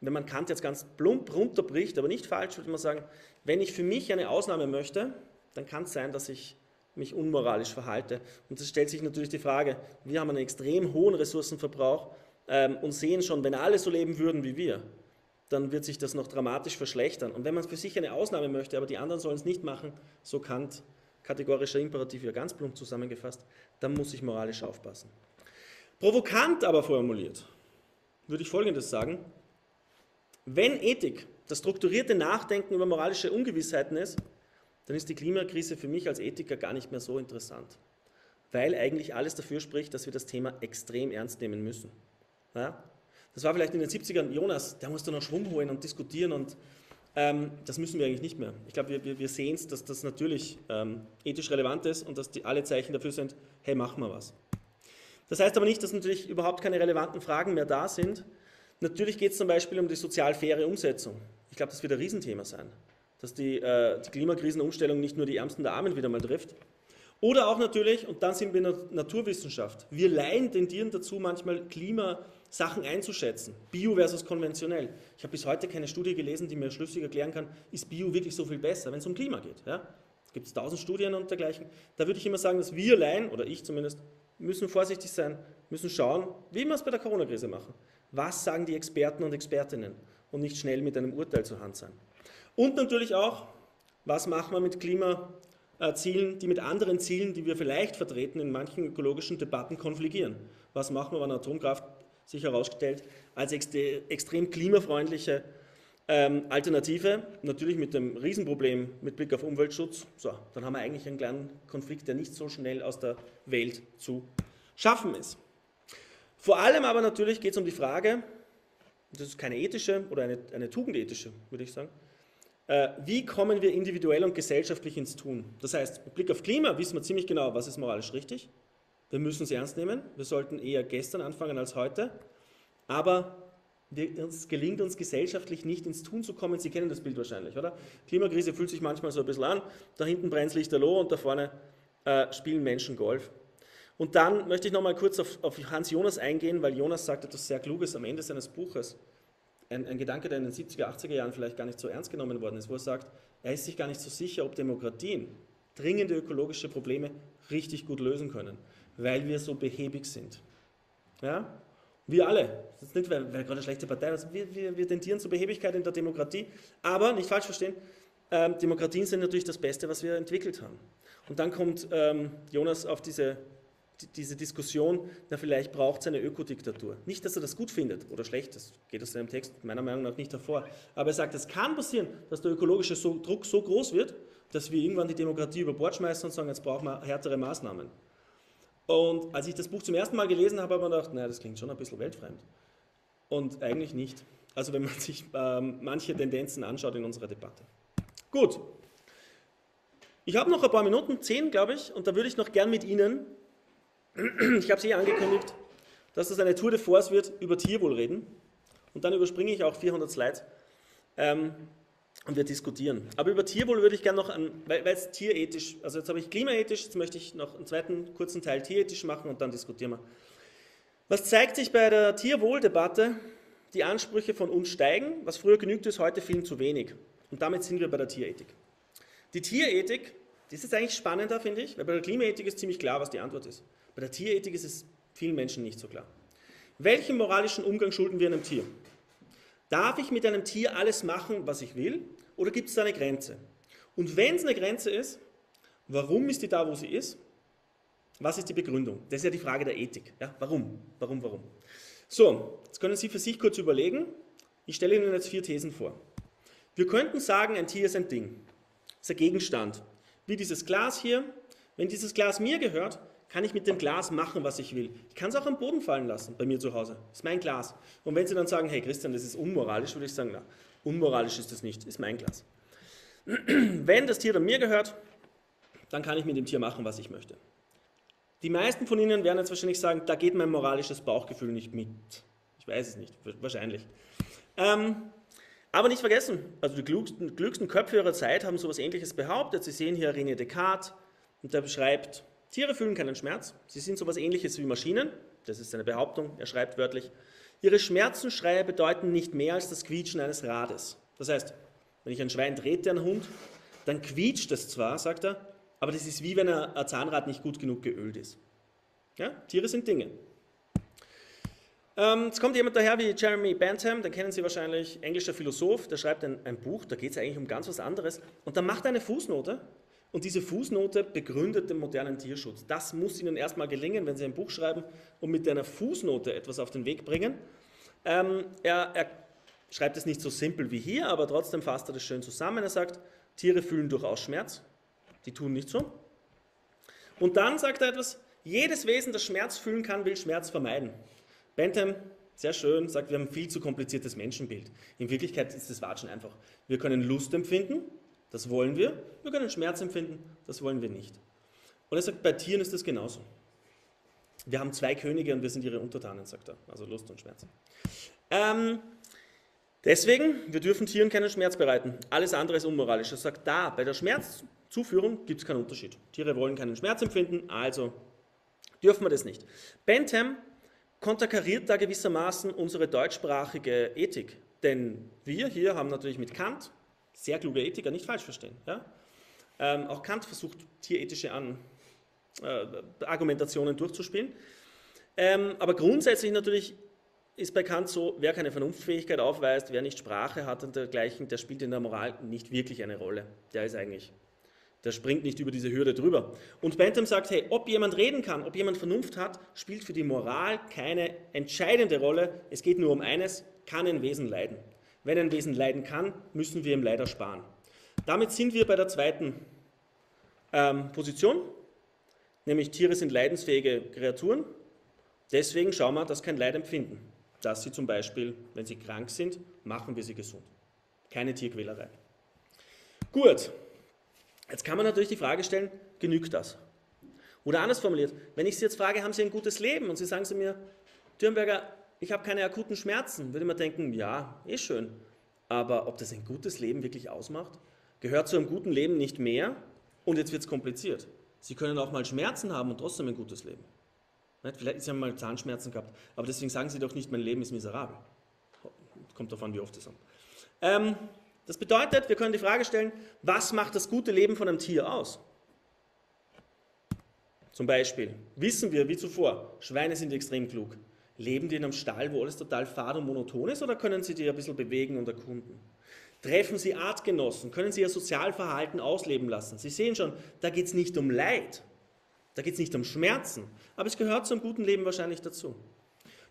wenn man Kant jetzt ganz plump runterbricht, aber nicht falsch, würde man sagen, wenn ich für mich eine Ausnahme möchte, dann kann es sein, dass ich mich unmoralisch verhalte. Und es stellt sich natürlich die Frage, wir haben einen extrem hohen Ressourcenverbrauch ähm, und sehen schon, wenn alle so leben würden wie wir, dann wird sich das noch dramatisch verschlechtern. Und wenn man für sich eine Ausnahme möchte, aber die anderen sollen es nicht machen, so Kant, kategorischer Imperativ wieder ganz plump zusammengefasst, dann muss ich moralisch aufpassen. Provokant aber formuliert, würde ich Folgendes sagen, wenn Ethik das strukturierte Nachdenken über moralische Ungewissheiten ist, dann ist die Klimakrise für mich als Ethiker gar nicht mehr so interessant, weil eigentlich alles dafür spricht, dass wir das Thema extrem ernst nehmen müssen. Ja? Das war vielleicht in den siebzigern, Jonas, der musste noch Schwung holen und diskutieren und ähm, das müssen wir eigentlich nicht mehr. Ich glaube, wir, wir, wir sehen es, dass das natürlich ähm, ethisch relevant ist und dass die, alle Zeichen dafür sind, hey, machen wir was. Das heißt aber nicht, dass natürlich überhaupt keine relevanten Fragen mehr da sind. Natürlich geht es zum Beispiel um die sozial faire Umsetzung. Ich glaube, das wird ein Riesenthema sein, dass die, äh, die Klimakrisenumstellung nicht nur die Ärmsten der Armen wieder mal trifft. Oder auch natürlich, und dann sind wir in der Naturwissenschaft, wir Laien tendieren dazu, manchmal Klimasachen einzuschätzen. Bio versus konventionell. Ich habe bis heute keine Studie gelesen, die mir schlüssig erklären kann, ist Bio wirklich so viel besser, wenn es um Klima geht. Ja? Es gibt tausend Studien und dergleichen. Da würde ich immer sagen, dass wir Laien, oder ich zumindest, müssen vorsichtig sein, müssen schauen, wie wir es bei der Corona-Krise machen. Was sagen die Experten und Expertinnen? Und nicht schnell mit einem Urteil zur Hand sein. Und natürlich auch, was machen wir mit Klimazielen, die mit anderen Zielen, die wir vielleicht vertreten, in manchen ökologischen Debatten konfligieren. Was machen wir, wenn Atomkraft sich herausstellt als extrem klimafreundliche ähm, Alternative? Natürlich mit dem Riesenproblem mit Blick auf Umweltschutz. So, dann haben wir eigentlich einen kleinen Konflikt, der nicht so schnell aus der Welt zu schaffen ist. Vor allem aber natürlich geht es um die Frage, das ist keine ethische oder eine, eine tugendethische, würde ich sagen, wie kommen wir individuell und gesellschaftlich ins Tun? Das heißt, mit Blick auf Klima wissen wir ziemlich genau, was ist moralisch richtig. Wir müssen es ernst nehmen. Wir sollten eher gestern anfangen als heute. Aber wir, es gelingt uns gesellschaftlich nicht ins Tun zu kommen. Sie kennen das Bild wahrscheinlich, oder? Klimakrise fühlt sich manchmal so ein bisschen an. Da hinten brennt es lichterloh und da vorne äh, spielen Menschen Golf. Und dann möchte ich nochmal kurz auf, auf Hans Jonas eingehen, weil Jonas sagt etwas sehr Kluges am Ende seines Buches. Ein, ein Gedanke, der in den siebziger, achtziger Jahren vielleicht gar nicht so ernst genommen worden ist, wo er sagt, er ist sich gar nicht so sicher, ob Demokratien dringende ökologische Probleme richtig gut lösen können, weil wir so behäbig sind. Ja? Wir alle, das ist nicht, weil, weil gerade eine schlechte Partei ist, wir, wir, wir tendieren zur Behäbigkeit in der Demokratie, aber, nicht falsch verstehen, ähm, Demokratien sind natürlich das Beste, was wir entwickelt haben. Und dann kommt ähm, Jonas auf diese... diese Diskussion, na vielleicht braucht es eine Ökodiktatur. Nicht, dass er das gut findet oder schlecht, das geht aus seinem Text meiner Meinung nach nicht hervor, aber er sagt, es kann passieren, dass der ökologische Druck so groß wird, dass wir irgendwann die Demokratie über Bord schmeißen und sagen, jetzt brauchen wir härtere Maßnahmen. Und als ich das Buch zum ersten Mal gelesen habe, habe ich mir gedacht, naja, das klingt schon ein bisschen weltfremd. Und eigentlich nicht. Also wenn man sich ähm, manche Tendenzen anschaut in unserer Debatte. Gut. Ich habe noch ein paar Minuten, zehn glaube ich, und da würde ich noch gern mit Ihnen, ich habe es hier angekündigt, dass das eine Tour de Force wird, über Tierwohl reden. Und dann überspringe ich auch vierhundert Slides ähm, und wir diskutieren. Aber über Tierwohl würde ich gerne noch, an, weil es tierethisch, also jetzt habe ich klimaethisch, jetzt möchte ich noch einen zweiten kurzen Teil tierethisch machen und dann diskutieren wir. Was zeigt sich bei der Tierwohldebatte? Die Ansprüche von uns steigen, was früher genügt ist, heute vielen zu wenig. Und damit sind wir bei der Tierethik. Die Tierethik, das ist eigentlich spannender, finde ich, weil bei der Klimaethik ist ziemlich klar, was die Antwort ist. Bei der Tierethik ist es vielen Menschen nicht so klar. Welchen moralischen Umgang schulden wir einem Tier? Darf ich mit einem Tier alles machen, was ich will? Oder gibt es da eine Grenze? Und wenn es eine Grenze ist, warum ist die da, wo sie ist? Was ist die Begründung? Das ist ja die Frage der Ethik. Ja, warum? Warum, warum? So, jetzt können Sie für sich kurz überlegen. Ich stelle Ihnen jetzt vier Thesen vor. Wir könnten sagen, ein Tier ist ein Ding. Es ist ein Gegenstand. Wie dieses Glas hier. Wenn dieses Glas mir gehört, kann ich mit dem Glas machen, was ich will. Ich kann es auch am Boden fallen lassen, bei mir zu Hause. Das ist mein Glas. Und wenn Sie dann sagen, hey Christian, das ist unmoralisch, würde ich sagen, na, unmoralisch ist das nicht, ist mein Glas. Wenn das Tier dann mir gehört, dann kann ich mit dem Tier machen, was ich möchte. Die meisten von Ihnen werden jetzt wahrscheinlich sagen, da geht mein moralisches Bauchgefühl nicht mit. Ich weiß es nicht, wahrscheinlich. Ähm, aber nicht vergessen, also die klügsten, klügsten Köpfe ihrer Zeit haben so etwas Ähnliches behauptet. Sie sehen hier René Descartes und der beschreibt, Tiere fühlen keinen Schmerz. Sie sind so etwas Ähnliches wie Maschinen. Das ist seine Behauptung, er schreibt wörtlich. Ihre Schmerzensschreie bedeuten nicht mehr als das Quietschen eines Rades. Das heißt, wenn ich ein Schwein trete, einen Hund, dann quietscht es zwar, sagt er, aber das ist wie wenn ein Zahnrad nicht gut genug geölt ist. Ja? Tiere sind Dinge. Ähm, jetzt kommt jemand daher wie Jeremy Bentham, den kennen Sie wahrscheinlich, englischer Philosoph, der schreibt ein, ein Buch, da geht es eigentlich um ganz was anderes. Und dann macht er eine Fußnote und diese Fußnote begründet den modernen Tierschutz. Das muss Ihnen erstmal gelingen, wenn Sie ein Buch schreiben und mit einer Fußnote etwas auf den Weg bringen. Ähm, er, er schreibt es nicht so simpel wie hier, aber trotzdem fasst er das schön zusammen. Er sagt, Tiere fühlen durchaus Schmerz. Die tun nicht so. Und dann sagt er etwas, jedes Wesen, das Schmerz fühlen kann, will Schmerz vermeiden. Bentham, sehr schön, sagt, wir haben ein viel zu kompliziertes Menschenbild. In Wirklichkeit ist das Watschen einfach. Wir können Lust empfinden, das wollen wir. Wir können Schmerz empfinden, das wollen wir nicht. Und er sagt, bei Tieren ist das genauso. Wir haben zwei Könige und wir sind ihre Untertanen, sagt er. Also Lust und Schmerz. Ähm... Deswegen, wir dürfen Tieren keinen Schmerz bereiten. Alles andere ist unmoralisch. Er sagt, da, bei der Schmerzzuführung gibt es keinen Unterschied. Tiere wollen keinen Schmerz empfinden, also dürfen wir das nicht. Bentham konterkariert da gewissermaßen unsere deutschsprachige Ethik. Denn wir hier haben natürlich mit Kant, sehr kluger Ethiker, nicht falsch verstehen. Ja? Ähm, auch Kant versucht, tierethische An, äh, Argumentationen durchzuspielen. Ähm, aber grundsätzlich natürlich ist bei Kant so, wer keine Vernunftfähigkeit aufweist, wer nicht Sprache hat und dergleichen, der spielt in der Moral nicht wirklich eine Rolle. Der ist eigentlich, der springt nicht über diese Hürde drüber. Und Bentham sagt, hey, ob jemand reden kann, ob jemand Vernunft hat, spielt für die Moral keine entscheidende Rolle. Es geht nur um eines, kann ein Wesen leiden. Wenn ein Wesen leiden kann, müssen wir ihm leider sparen. Damit sind wir bei der zweiten ähm, Position, nämlich Tiere sind leidensfähige Kreaturen. Deswegen schauen wir, dass kein Leid empfinden. Dass sie zum Beispiel, wenn sie krank sind, machen wir sie gesund. Keine Tierquälerei. Gut, jetzt kann man natürlich die Frage stellen, genügt das? Oder anders formuliert, wenn ich Sie jetzt frage, haben Sie ein gutes Leben? Und Sie sagen zu mir, Dürnberger, ich habe keine akuten Schmerzen. Würde man denken, ja, eh schön. Aber ob das ein gutes Leben wirklich ausmacht? Gehört zu einem guten Leben nicht mehr? Und jetzt wird es kompliziert. Sie können auch mal Schmerzen haben und trotzdem ein gutes Leben. Vielleicht haben Sie mal Zahnschmerzen gehabt, aber deswegen sagen Sie doch nicht, mein Leben ist miserabel. Kommt darauf an, wie oft das haben. Ähm, das bedeutet, wir können die Frage stellen, was macht das gute Leben von einem Tier aus? Zum Beispiel, wissen wir wie zuvor, Schweine sind extrem klug. Leben die in einem Stall, wo alles total fad und monoton ist, oder können Sie die ein bisschen bewegen und erkunden? Treffen Sie Artgenossen, können Sie Ihr Sozialverhalten ausleben lassen? Sie sehen schon, da geht es nicht um Leid. Da geht es nicht um Schmerzen, aber es gehört zum guten Leben wahrscheinlich dazu.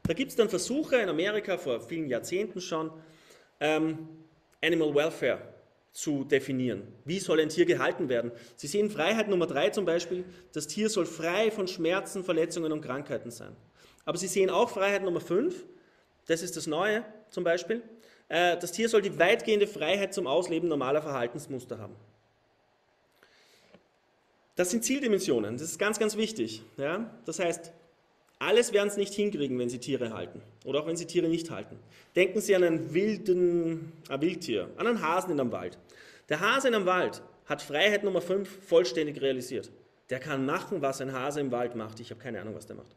Da gibt es dann Versuche in Amerika, vor vielen Jahrzehnten schon, ähm, Animal Welfare zu definieren. Wie soll ein Tier gehalten werden? Sie sehen Freiheit Nummer drei zum Beispiel, das Tier soll frei von Schmerzen, Verletzungen und Krankheiten sein. Aber Sie sehen auch Freiheit Nummer fünf, das ist das Neue zum Beispiel, äh, das Tier soll die weitgehende Freiheit zum Ausleben normaler Verhaltensmuster haben. Das sind Zieldimensionen, das ist ganz, ganz wichtig. Ja? Das heißt, alles werden Sie nicht hinkriegen, wenn Sie Tiere halten oder auch wenn Sie Tiere nicht halten. Denken Sie an einen wilden, ein Wildtier, an einen Hasen in einem Wald. Der Hase in einem Wald hat Freiheit Nummer fünf vollständig realisiert. Der kann machen, was ein Hase im Wald macht. Ich habe keine Ahnung, was der macht.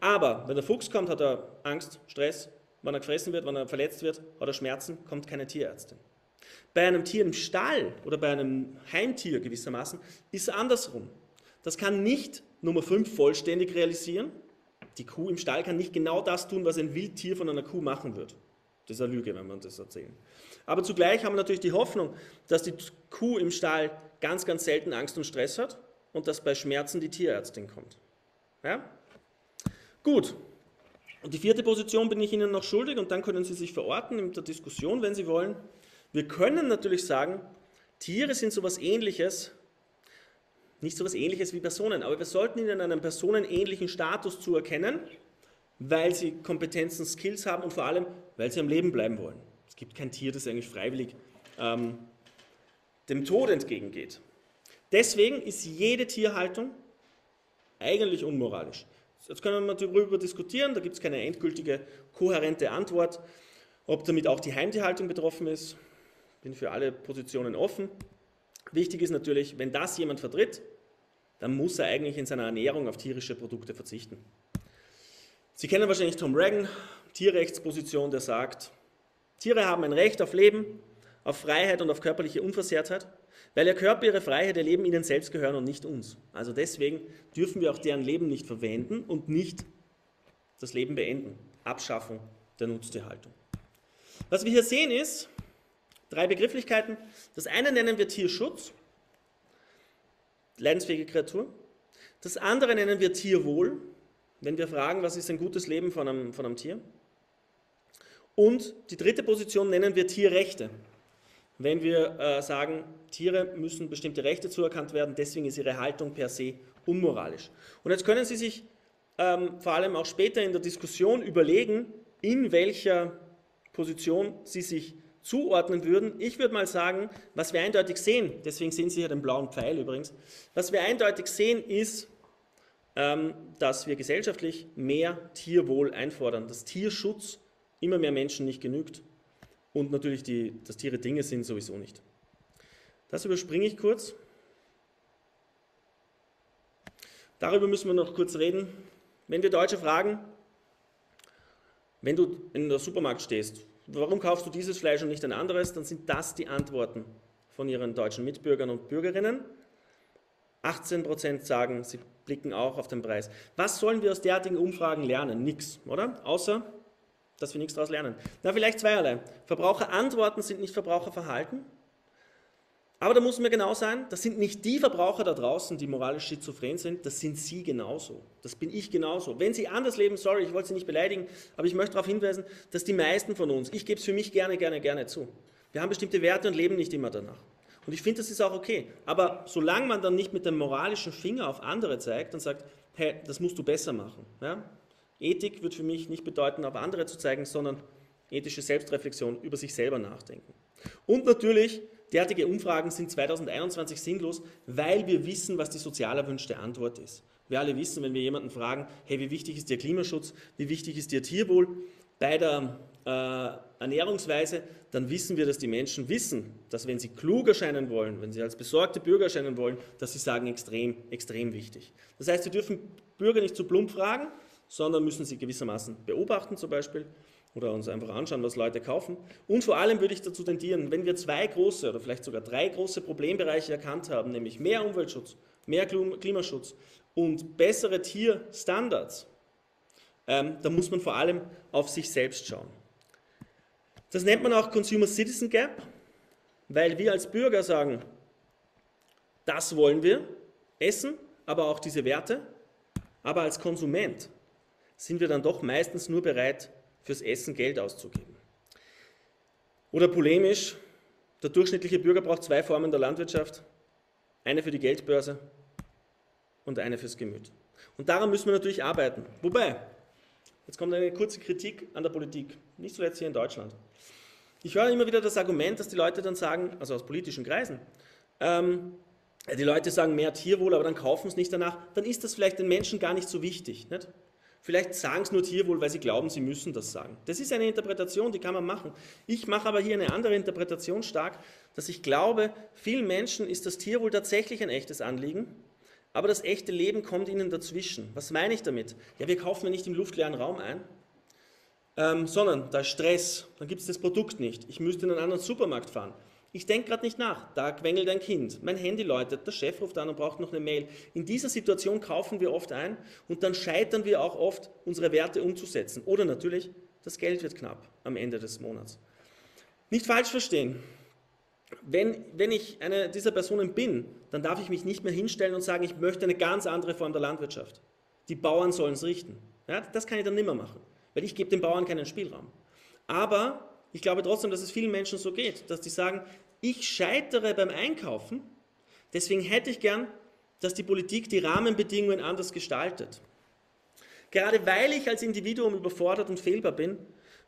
Aber wenn der Fuchs kommt, hat er Angst, Stress. Wenn er gefressen wird, wenn er verletzt wird, hat er Schmerzen, kommt keine Tierärztin. Bei einem Tier im Stall oder bei einem Heimtier gewissermaßen ist es andersrum. Das kann nicht Nummer fünf vollständig realisieren. Die Kuh im Stall kann nicht genau das tun, was ein Wildtier von einer Kuh machen wird. Das ist eine Lüge, wenn wir uns das erzählen. Aber zugleich haben wir natürlich die Hoffnung, dass die Kuh im Stall ganz, ganz selten Angst und Stress hat und dass bei Schmerzen die Tierärztin kommt. Ja? Gut. Und die vierte Position bin ich Ihnen noch schuldig und dann können Sie sich verorten in der Diskussion, wenn Sie wollen. Wir können natürlich sagen, Tiere sind so etwas Ähnliches, nicht so etwas Ähnliches wie Personen, aber wir sollten ihnen einen personenähnlichen Status zuerkennen, weil sie Kompetenzen, Skills haben und vor allem, weil sie am Leben bleiben wollen. Es gibt kein Tier, das eigentlich freiwillig ähm, dem Tod entgegengeht. Deswegen ist jede Tierhaltung eigentlich unmoralisch. Jetzt können wir darüber diskutieren, da gibt es keine endgültige, kohärente Antwort, ob damit auch die Heimtierhaltung betroffen ist. Ich bin für alle Positionen offen. Wichtig ist natürlich, wenn das jemand vertritt, dann muss er eigentlich in seiner Ernährung auf tierische Produkte verzichten. Sie kennen wahrscheinlich Tom Regan, Tierrechtsposition, der sagt, Tiere haben ein Recht auf Leben, auf Freiheit und auf körperliche Unversehrtheit, weil ihr Körper, ihre Freiheit, ihr Leben ihnen selbst gehören und nicht uns. Also deswegen dürfen wir auch deren Leben nicht verwenden und nicht das Leben beenden. Abschaffung der Nutztierhaltung. Was wir hier sehen ist, drei Begrifflichkeiten. Das eine nennen wir Tierschutz, leidensfähige Kreatur. Das andere nennen wir Tierwohl, wenn wir fragen, was ist ein gutes Leben von einem, von einem Tier. Und die dritte Position nennen wir Tierrechte. Wenn wir äh, sagen, Tiere müssen bestimmte Rechte zuerkannt werden, deswegen ist ihre Haltung per se unmoralisch. Und jetzt können Sie sich ähm, vor allem auch später in der Diskussion überlegen, in welcher Position Sie sich zuordnen würden. Ich würde mal sagen, was wir eindeutig sehen, deswegen sehen Sie hier den blauen Pfeil übrigens, was wir eindeutig sehen ist, ähm, dass wir gesellschaftlich mehr Tierwohl einfordern, dass Tierschutz immer mehr Menschen nicht genügt und natürlich, die, dass Tiere Dinge sind sowieso nicht. Das überspringe ich kurz. Darüber müssen wir noch kurz reden. Wenn wir Deutsche fragen, wenn du in der Supermarkt stehst, warum kaufst du dieses Fleisch und nicht ein anderes? Dann sind das die Antworten von ihren deutschen Mitbürgern und Bürgerinnen. achtzehn Prozent sagen, sie blicken auch auf den Preis. Was sollen wir aus derartigen Umfragen lernen? Nix, oder? Außer, dass wir nichts daraus lernen. Na, vielleicht zweierlei. Verbraucherantworten sind nicht Verbraucherverhalten. Aber da muss man genau sein, das sind nicht die Verbraucher da draußen, die moralisch schizophren sind, das sind Sie genauso. Das bin ich genauso. Wenn Sie anders leben, sorry, ich wollte Sie nicht beleidigen, aber ich möchte darauf hinweisen, dass die meisten von uns, ich gebe es für mich gerne, gerne, gerne zu. Wir haben bestimmte Werte und leben nicht immer danach. Und ich finde, das ist auch okay. Aber solange man dann nicht mit dem moralischen Finger auf andere zeigt und sagt, hey, das musst du besser machen. Ja? Ethik wird für mich nicht bedeuten, auf andere zu zeigen, sondern ethische Selbstreflexion, über sich selber nachdenken. Und natürlich, derartige Umfragen sind zweitausendeinundzwanzig sinnlos, weil wir wissen, was die sozial erwünschte Antwort ist. Wir alle wissen, wenn wir jemanden fragen, hey, wie wichtig ist dir Klimaschutz, wie wichtig ist dir Tierwohl bei der äh, Ernährungsweise, dann wissen wir, dass die Menschen wissen, dass wenn sie klug erscheinen wollen, wenn sie als besorgte Bürger erscheinen wollen, dass sie sagen, extrem, extrem wichtig. Das heißt, wir dürfen Bürger nicht zu plump fragen, sondern müssen sie gewissermaßen beobachten zum Beispiel, oder uns einfach anschauen, was Leute kaufen. Und vor allem würde ich dazu tendieren, wenn wir zwei große oder vielleicht sogar drei große Problembereiche erkannt haben, nämlich mehr Umweltschutz, mehr Klimaschutz und bessere Tierstandards, ähm, da muss man vor allem auf sich selbst schauen. Das nennt man auch Consumer Citizen Gap, weil wir als Bürger sagen, das wollen wir, essen, aber auch diese Werte, aber als Konsument sind wir dann doch meistens nur bereit, fürs Essen Geld auszugeben. Oder polemisch, der durchschnittliche Bürger braucht zwei Formen der Landwirtschaft, eine für die Geldbörse und eine fürs Gemüt. Und daran müssen wir natürlich arbeiten. Wobei, jetzt kommt eine kurze Kritik an der Politik, nicht zuletzt hier in Deutschland. Ich höre immer wieder das Argument, dass die Leute dann sagen, also aus politischen Kreisen, ähm, die Leute sagen mehr Tierwohl, aber dann kaufen es nicht danach, dann ist das vielleicht den Menschen gar nicht so wichtig, nicht? Vielleicht sagen es nur Tierwohl, weil sie glauben, sie müssen das sagen. Das ist eine Interpretation, die kann man machen. Ich mache aber hier eine andere Interpretation stark, dass ich glaube, vielen Menschen ist das Tierwohl tatsächlich ein echtes Anliegen, aber das echte Leben kommt ihnen dazwischen. Was meine ich damit? Ja, wir kaufen ja nicht im luftleeren Raum ein, ähm, sondern da ist Stress, dann gibt es das Produkt nicht. Ich müsste in einen anderen Supermarkt fahren. Ich denke gerade nicht nach, da quengelt ein Kind, mein Handy läutet, der Chef ruft an und braucht noch eine Mail. In dieser Situation kaufen wir oft ein und dann scheitern wir auch oft, unsere Werte umzusetzen. Oder natürlich, das Geld wird knapp am Ende des Monats. Nicht falsch verstehen, wenn, wenn ich eine dieser Personen bin, dann darf ich mich nicht mehr hinstellen und sagen, ich möchte eine ganz andere Form der Landwirtschaft. Die Bauern sollen es richten. Ja, das kann ich dann nicht mehr machen, weil ich gebe den Bauern keinen Spielraum. Aber ich glaube trotzdem, dass es vielen Menschen so geht, dass die sagen, ich scheitere beim Einkaufen, deswegen hätte ich gern, dass die Politik die Rahmenbedingungen anders gestaltet. Gerade weil ich als Individuum überfordert und fehlbar bin,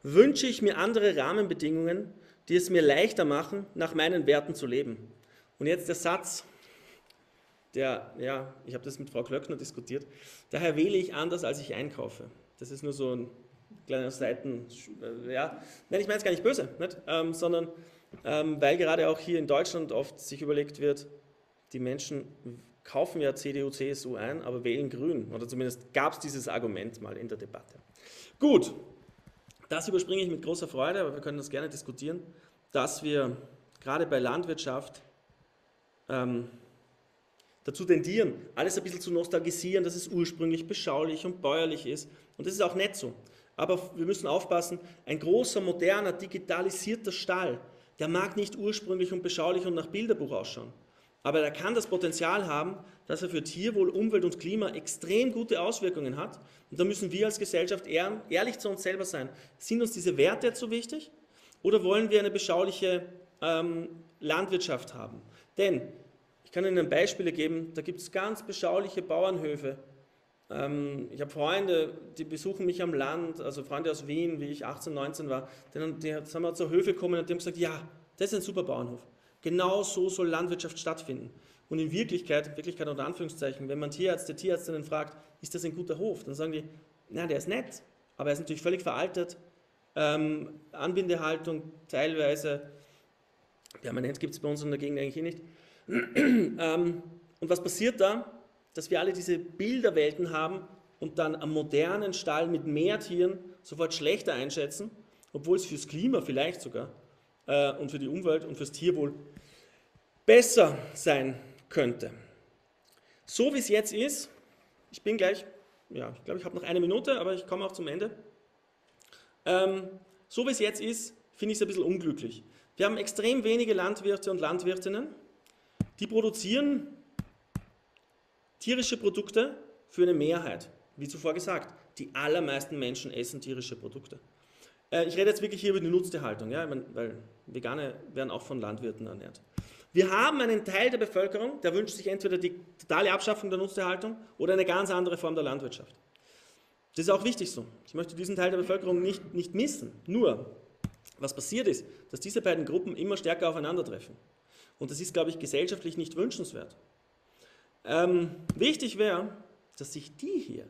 wünsche ich mir andere Rahmenbedingungen, die es mir leichter machen, nach meinen Werten zu leben. Und jetzt der Satz, der, ja, ich habe das mit Frau Klöckner diskutiert, daher wähle ich anders, als ich einkaufe. Das ist nur so ein kleiner Seiten, ja, nein, ich meine es gar nicht böse, nicht? Ähm, sondern ähm, weil gerade auch hier in Deutschland oft sich überlegt wird, die Menschen kaufen ja C D U, C S U ein, aber wählen Grün, oder zumindest gab es dieses Argument mal in der Debatte. Gut, das überspringe ich mit großer Freude, aber wir können das gerne diskutieren, dass wir gerade bei Landwirtschaft ähm, dazu tendieren, alles ein bisschen zu nostalgisieren, dass es ursprünglich beschaulich und bäuerlich ist. Und das ist auch nett so. Aber wir müssen aufpassen, ein großer, moderner, digitalisierter Stall, der mag nicht ursprünglich und beschaulich und nach Bilderbuch ausschauen. Aber er kann das Potenzial haben, dass er für Tierwohl, Umwelt und Klima extrem gute Auswirkungen hat. Und da müssen wir als Gesellschaft ehrlich zu uns selber sein. Sind uns diese Werte jetzt so wichtig? Oder wollen wir eine beschauliche ähm, Landwirtschaft haben? Denn, ich kann Ihnen Beispiele geben, da gibt es ganz beschauliche Bauernhöfe. Ähm, ich habe Freunde, die besuchen mich am Land, also Freunde aus Wien, wie ich achtzehn, neunzehn war. Die, die sind mal zur Höfe gekommen und die haben gesagt, ja, das ist ein super Bauernhof. Genau so soll Landwirtschaft stattfinden. Und in Wirklichkeit, in Wirklichkeit unter Anführungszeichen, wenn man Tierärzte, Tierärztinnen fragt, ist das ein guter Hof? Dann sagen die, na, der ist nett, aber er ist natürlich völlig veraltet. Ähm, Anbindehaltung teilweise, permanent gibt es bei uns in der Gegend eigentlich eh nicht. ähm, und was passiert da? Dass wir alle diese Bilderwelten haben und dann am modernen Stall mit mehr Tieren sofort schlechter einschätzen, obwohl es fürs Klima vielleicht sogar und für die Umwelt und fürs Tierwohl besser sein könnte. So wie es jetzt ist, ich bin gleich, ja, ich glaube, ich habe noch eine Minute, aber ich komme auch zum Ende. Ähm, so wie es jetzt ist, finde ich es ein bisschen unglücklich. Wir haben extrem wenige Landwirte und Landwirtinnen, die produzieren tierische Produkte für eine Mehrheit. Wie zuvor gesagt, die allermeisten Menschen essen tierische Produkte. Ich rede jetzt wirklich hier über die Nutztierhaltung, ja? Weil Veganer werden auch von Landwirten ernährt. Wir haben einen Teil der Bevölkerung, der wünscht sich entweder die totale Abschaffung der Nutztierhaltung oder eine ganz andere Form der Landwirtschaft. Das ist auch wichtig so. Ich möchte diesen Teil der Bevölkerung nicht, nicht missen. Nur, was passiert ist, dass diese beiden Gruppen immer stärker aufeinandertreffen. Und das ist, glaube ich, gesellschaftlich nicht wünschenswert. Ähm, wichtig wäre, dass sich die hier,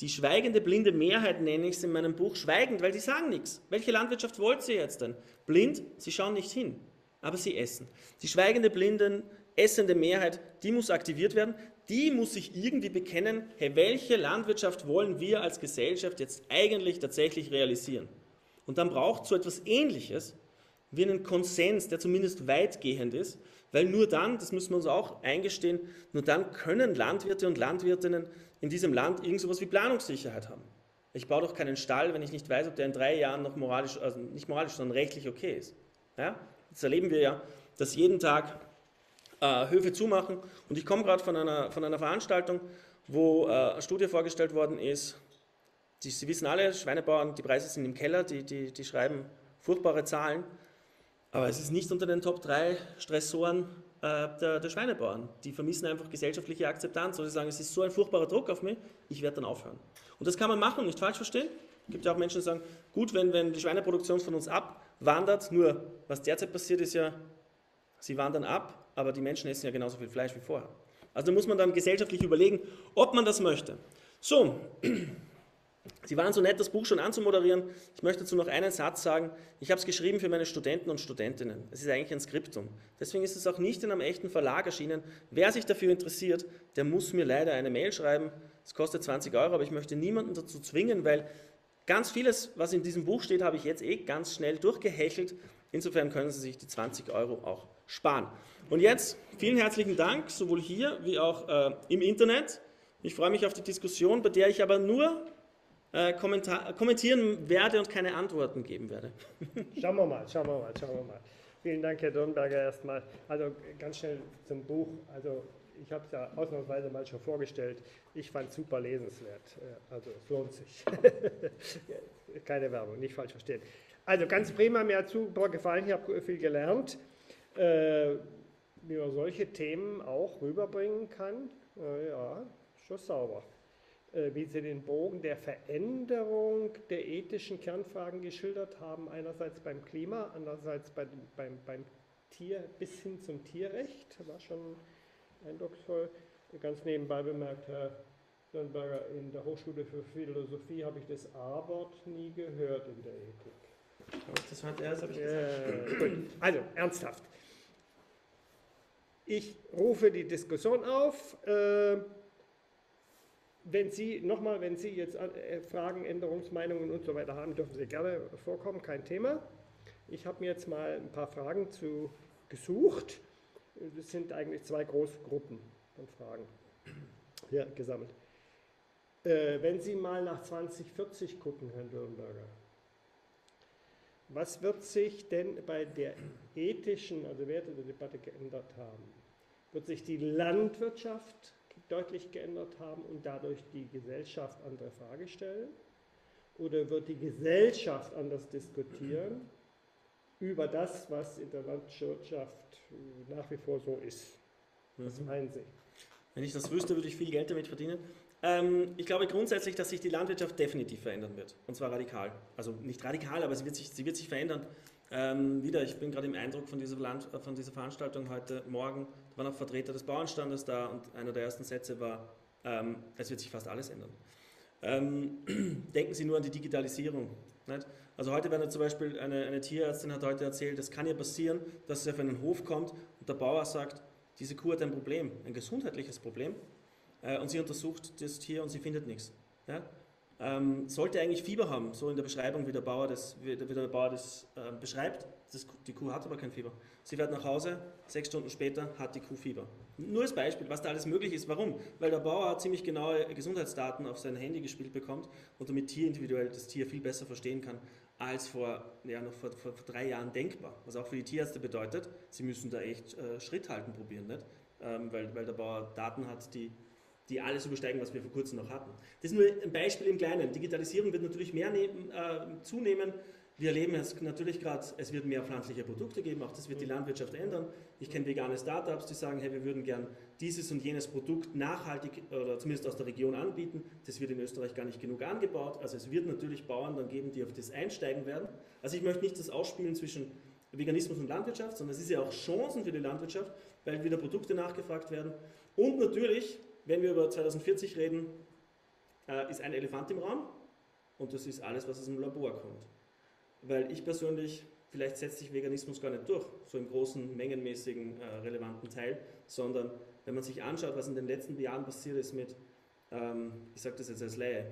die schweigende blinde Mehrheit nenne ich es in meinem Buch, schweigend, weil die sagen nichts. Welche Landwirtschaft wollt ihr jetzt denn? Blind, sie schauen nicht hin, aber sie essen. Die schweigende, blinde, essende Mehrheit, die muss aktiviert werden, die muss sich irgendwie bekennen, hey, welche Landwirtschaft wollen wir als Gesellschaft jetzt eigentlich tatsächlich realisieren? Und dann braucht es so etwas Ähnliches wie einen Konsens, der zumindest weitgehend ist, weil nur dann, das müssen wir uns auch eingestehen, nur dann können Landwirte und Landwirtinnen in diesem Land irgend sowas wie Planungssicherheit haben. Ich baue doch keinen Stall, wenn ich nicht weiß, ob der in drei Jahren noch moralisch, also nicht moralisch, sondern rechtlich okay ist. Ja? Jetzt erleben wir ja, dass jeden Tag äh, Höfe zumachen. Und ich komme gerade von einer, von einer Veranstaltung, wo äh, eine Studie vorgestellt worden ist. Die, Sie wissen alle, Schweinebauern, die Preise sind im Keller, die, die, die schreiben furchtbare Zahlen. Aber es ist nicht unter den Top drei Stressoren äh, der, der Schweinebauern. Die vermissen einfach gesellschaftliche Akzeptanz. Oder sie sagen, es ist so ein furchtbarer Druck auf mich, ich werde dann aufhören. Und das kann man machen, nicht falsch verstehen. Es gibt ja auch Menschen, die sagen, gut, wenn, wenn die Schweineproduktion von uns abwandert, nur was derzeit passiert ist ja, sie wandern ab, aber die Menschen essen ja genauso viel Fleisch wie vorher. Also da muss man dann gesellschaftlich überlegen, ob man das möchte. So, Sie waren so nett, das Buch schon anzumoderieren. Ich möchte dazu noch einen Satz sagen. Ich habe es geschrieben für meine Studenten und Studentinnen. Es ist eigentlich ein Skriptum. Deswegen ist es auch nicht in einem echten Verlag erschienen. Wer sich dafür interessiert, der muss mir leider eine Mail schreiben. Es kostet zwanzig Euro, aber ich möchte niemanden dazu zwingen, weil ganz vieles, was in diesem Buch steht, habe ich jetzt eh ganz schnell durchgehechelt. Insofern können Sie sich die zwanzig Euro auch sparen. Und jetzt vielen herzlichen Dank, sowohl hier wie auch äh, im Internet. Ich freue mich auf die Diskussion, bei der ich aber nur Äh, Kommentar kommentieren werde und keine Antworten geben werde. Schauen wir mal, schauen wir mal, schauen wir mal. Vielen Dank, Herr Dürnberger, erstmal. Also ganz schnell zum Buch. Also ich habe es ja ausnahmsweise mal schon vorgestellt. Ich fand es super lesenswert. Also es lohnt sich. Keine Werbung, nicht falsch verstehen. Also ganz prima, mir hat super gefallen. Ich habe viel gelernt, äh, wie man solche Themen auch rüberbringen kann. Äh, ja, schon sauber. Wie Sie den Bogen der Veränderung der ethischen Kernfragen geschildert haben, einerseits beim Klima, andererseits bei, beim, beim Tier bis hin zum Tierrecht, war schon eindrucksvoll. Ganz nebenbei bemerkt, Herr Dürnberger, in der Hochschule für Philosophie habe ich das A-Wort nie gehört in der Ethik. Das hat er, das habe ich gesagt. Äh, gut. Also, ernsthaft. Ich rufe die Diskussion auf. Äh, wenn Sie, nochmal, wenn Sie jetzt Fragen, Änderungsmeinungen und so weiter haben, dürfen Sie gerne vorkommen, kein Thema. Ich habe mir jetzt mal ein paar Fragen zu gesucht. Das sind eigentlich zwei große Gruppen von Fragen hier gesammelt. Äh, wenn Sie mal nach zwanzig vierzig gucken, Herr Dürnberger, was wird sich denn bei der ethischen, also Werte der Debatte geändert haben? Wird sich die Landwirtschaft deutlich geändert haben und dadurch die Gesellschaft andere Fragen stellen? Oder wird die Gesellschaft anders diskutieren über das, was in der Landwirtschaft nach wie vor so ist? Was meinen Sie? Wenn ich das wüsste, würde ich viel Geld damit verdienen. Ähm, ich glaube grundsätzlich, dass sich die Landwirtschaft definitiv verändern wird. Und zwar radikal. Also nicht radikal, aber sie wird sich, sie wird sich verändern. Ähm, wieder, ich bin gerade im Eindruck von dieser, Land, von dieser Veranstaltung heute Morgen, da waren auch Vertreter des Bauernstandes da und einer der ersten Sätze war, ähm, es wird sich fast alles ändern. Ähm, denken Sie nur an die Digitalisierung. Nicht? Also heute werden zum Beispiel, eine, eine Tierärztin hat heute erzählt, es kann ja passieren, dass sie auf einen Hof kommt und der Bauer sagt, diese Kuh hat ein Problem, ein gesundheitliches Problem, äh, und sie untersucht das Tier und sie findet nichts. Ja? Ähm, sollte eigentlich Fieber haben, so in der Beschreibung, wie der Bauer das, wie der, wie der Bauer das äh, beschreibt. Das, die Kuh hat aber kein Fieber. Sie fährt nach Hause, sechs Stunden später hat die Kuh Fieber. Nur als Beispiel, was da alles möglich ist. Warum? Weil der Bauer ziemlich genaue Gesundheitsdaten auf sein Handy gespielt bekommt und damit tierindividuell das Tier viel besser verstehen kann, als vor, ja, noch vor, vor, vor drei Jahren denkbar. Was auch für die Tierärzte bedeutet, sie müssen da echt äh, Schritt halten probieren, nicht? Ähm, weil, weil der Bauer Daten hat, die... die alles übersteigen, was wir vor kurzem noch hatten. Das ist nur ein Beispiel im Kleinen. Digitalisierung wird natürlich mehr neben, äh, zunehmen. Wir erleben es natürlich gerade, es wird mehr pflanzliche Produkte geben, auch das wird die Landwirtschaft ändern. Ich kenne vegane Startups, die sagen, hey, wir würden gern dieses und jenes Produkt nachhaltig oder zumindest aus der Region anbieten. Das wird in Österreich gar nicht genug angebaut. Also es wird natürlich Bauern dann geben, die auf das einsteigen werden. Also ich möchte nicht das Ausspielen zwischen Veganismus und Landwirtschaft, sondern es ist ja auch Chancen für die Landwirtschaft, weil wieder Produkte nachgefragt werden. Und natürlich, wenn wir über zwanzig vierzig reden, äh, ist ein Elefant im Raum und das ist alles, was aus dem Labor kommt. Weil ich persönlich, vielleicht setzt sich Veganismus gar nicht durch, so im großen, mengenmäßigen, äh, relevanten Teil, sondern wenn man sich anschaut, was in den letzten Jahren passiert ist mit, ähm, ich sage das jetzt als Laie,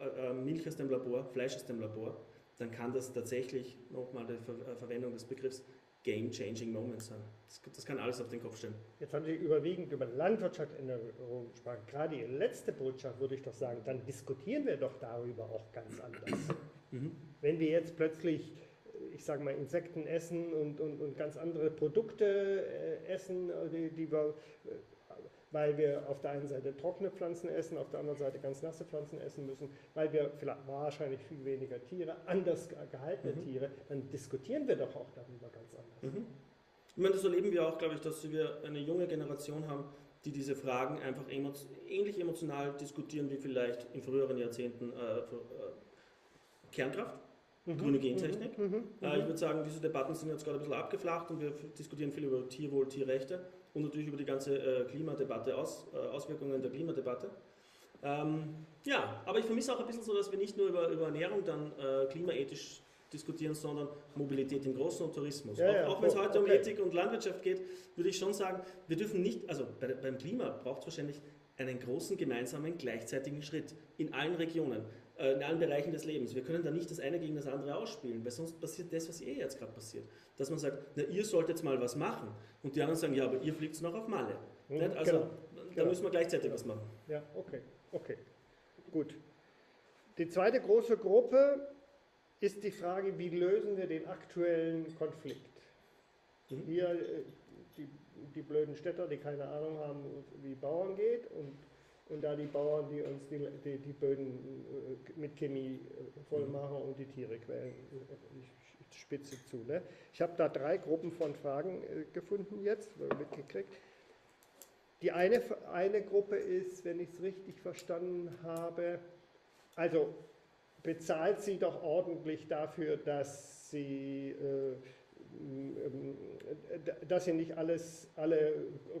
äh, äh, Milch aus dem Labor, Fleisch aus dem Labor, dann kann das tatsächlich, nochmal die Ver äh, Verwendung des Begriffs, Game-changing Moment sein. Das, das kann alles auf den Kopf stellen. Jetzt haben Sie überwiegend über Landwirtschaftsänderungen gesprochen. Gerade Ihre letzte Botschaft würde ich doch sagen, dann diskutieren wir doch darüber auch ganz anders. Mhm. Wenn wir jetzt plötzlich, ich sage mal, Insekten essen und, und, und ganz andere Produkte äh, essen, die, die wir, weil wir auf der einen Seite trockene Pflanzen essen, auf der anderen Seite ganz nasse Pflanzen essen müssen, weil wir vielleicht wahrscheinlich viel weniger Tiere, anders gehaltene mhm. Tiere, dann diskutieren wir doch auch darüber ganz anders. Mhm. Ich meine, das erleben wir auch, glaube ich, dass wir eine junge Generation haben, die diese Fragen einfach emo ähnlich emotional diskutieren wie vielleicht in früheren Jahrzehnten äh, für, äh, Kernkraft, mhm. grüne Gentechnik. Mhm. Mhm. Äh, ich würde sagen, diese Debatten sind jetzt gerade ein bisschen abgeflacht und wir diskutieren viel über Tierwohl, Tierrechte. Und natürlich über die ganze äh, Klimadebatte, Aus, äh, Auswirkungen der Klimadebatte. Ähm, ja, aber ich vermisse auch ein bisschen so, dass wir nicht nur über, über Ernährung dann äh, klimaethisch diskutieren, sondern Mobilität im Großen und Tourismus. Ja, auch ja, auch wenn es heute okay. um Ethik und Landwirtschaft geht, würde ich schon sagen, wir dürfen nicht, also bei, beim Klima braucht es wahrscheinlich einen großen gemeinsamen gleichzeitigen Schritt in allen Regionen, äh, in allen Bereichen des Lebens. Wir können da nicht das eine gegen das andere ausspielen, weil sonst passiert das, was eh jetzt gerade passiert. Dass man sagt, na ihr solltet jetzt mal was machen und die anderen sagen, ja, aber ihr fliegt es noch auf Malle. Mhm, also genau, da genau. müssen wir gleichzeitig genau. was machen. Ja, okay, okay, gut. Die zweite große Gruppe ist die Frage, wie lösen wir den aktuellen Konflikt? Mhm. Hier äh, die die blöden Städter, die keine Ahnung haben, wie Bauern geht und, und da die Bauern, die uns die, die, die Böden mit Chemie voll machen und die Tiere quälen. Ich spitze zu. Ne? Ich habe da drei Gruppen von Fragen gefunden jetzt, mitgekriegt. Die eine, eine Gruppe ist, wenn ich es richtig verstanden habe, also bezahlt sie doch ordentlich dafür, dass sie... Äh, dass sie nicht alles, alle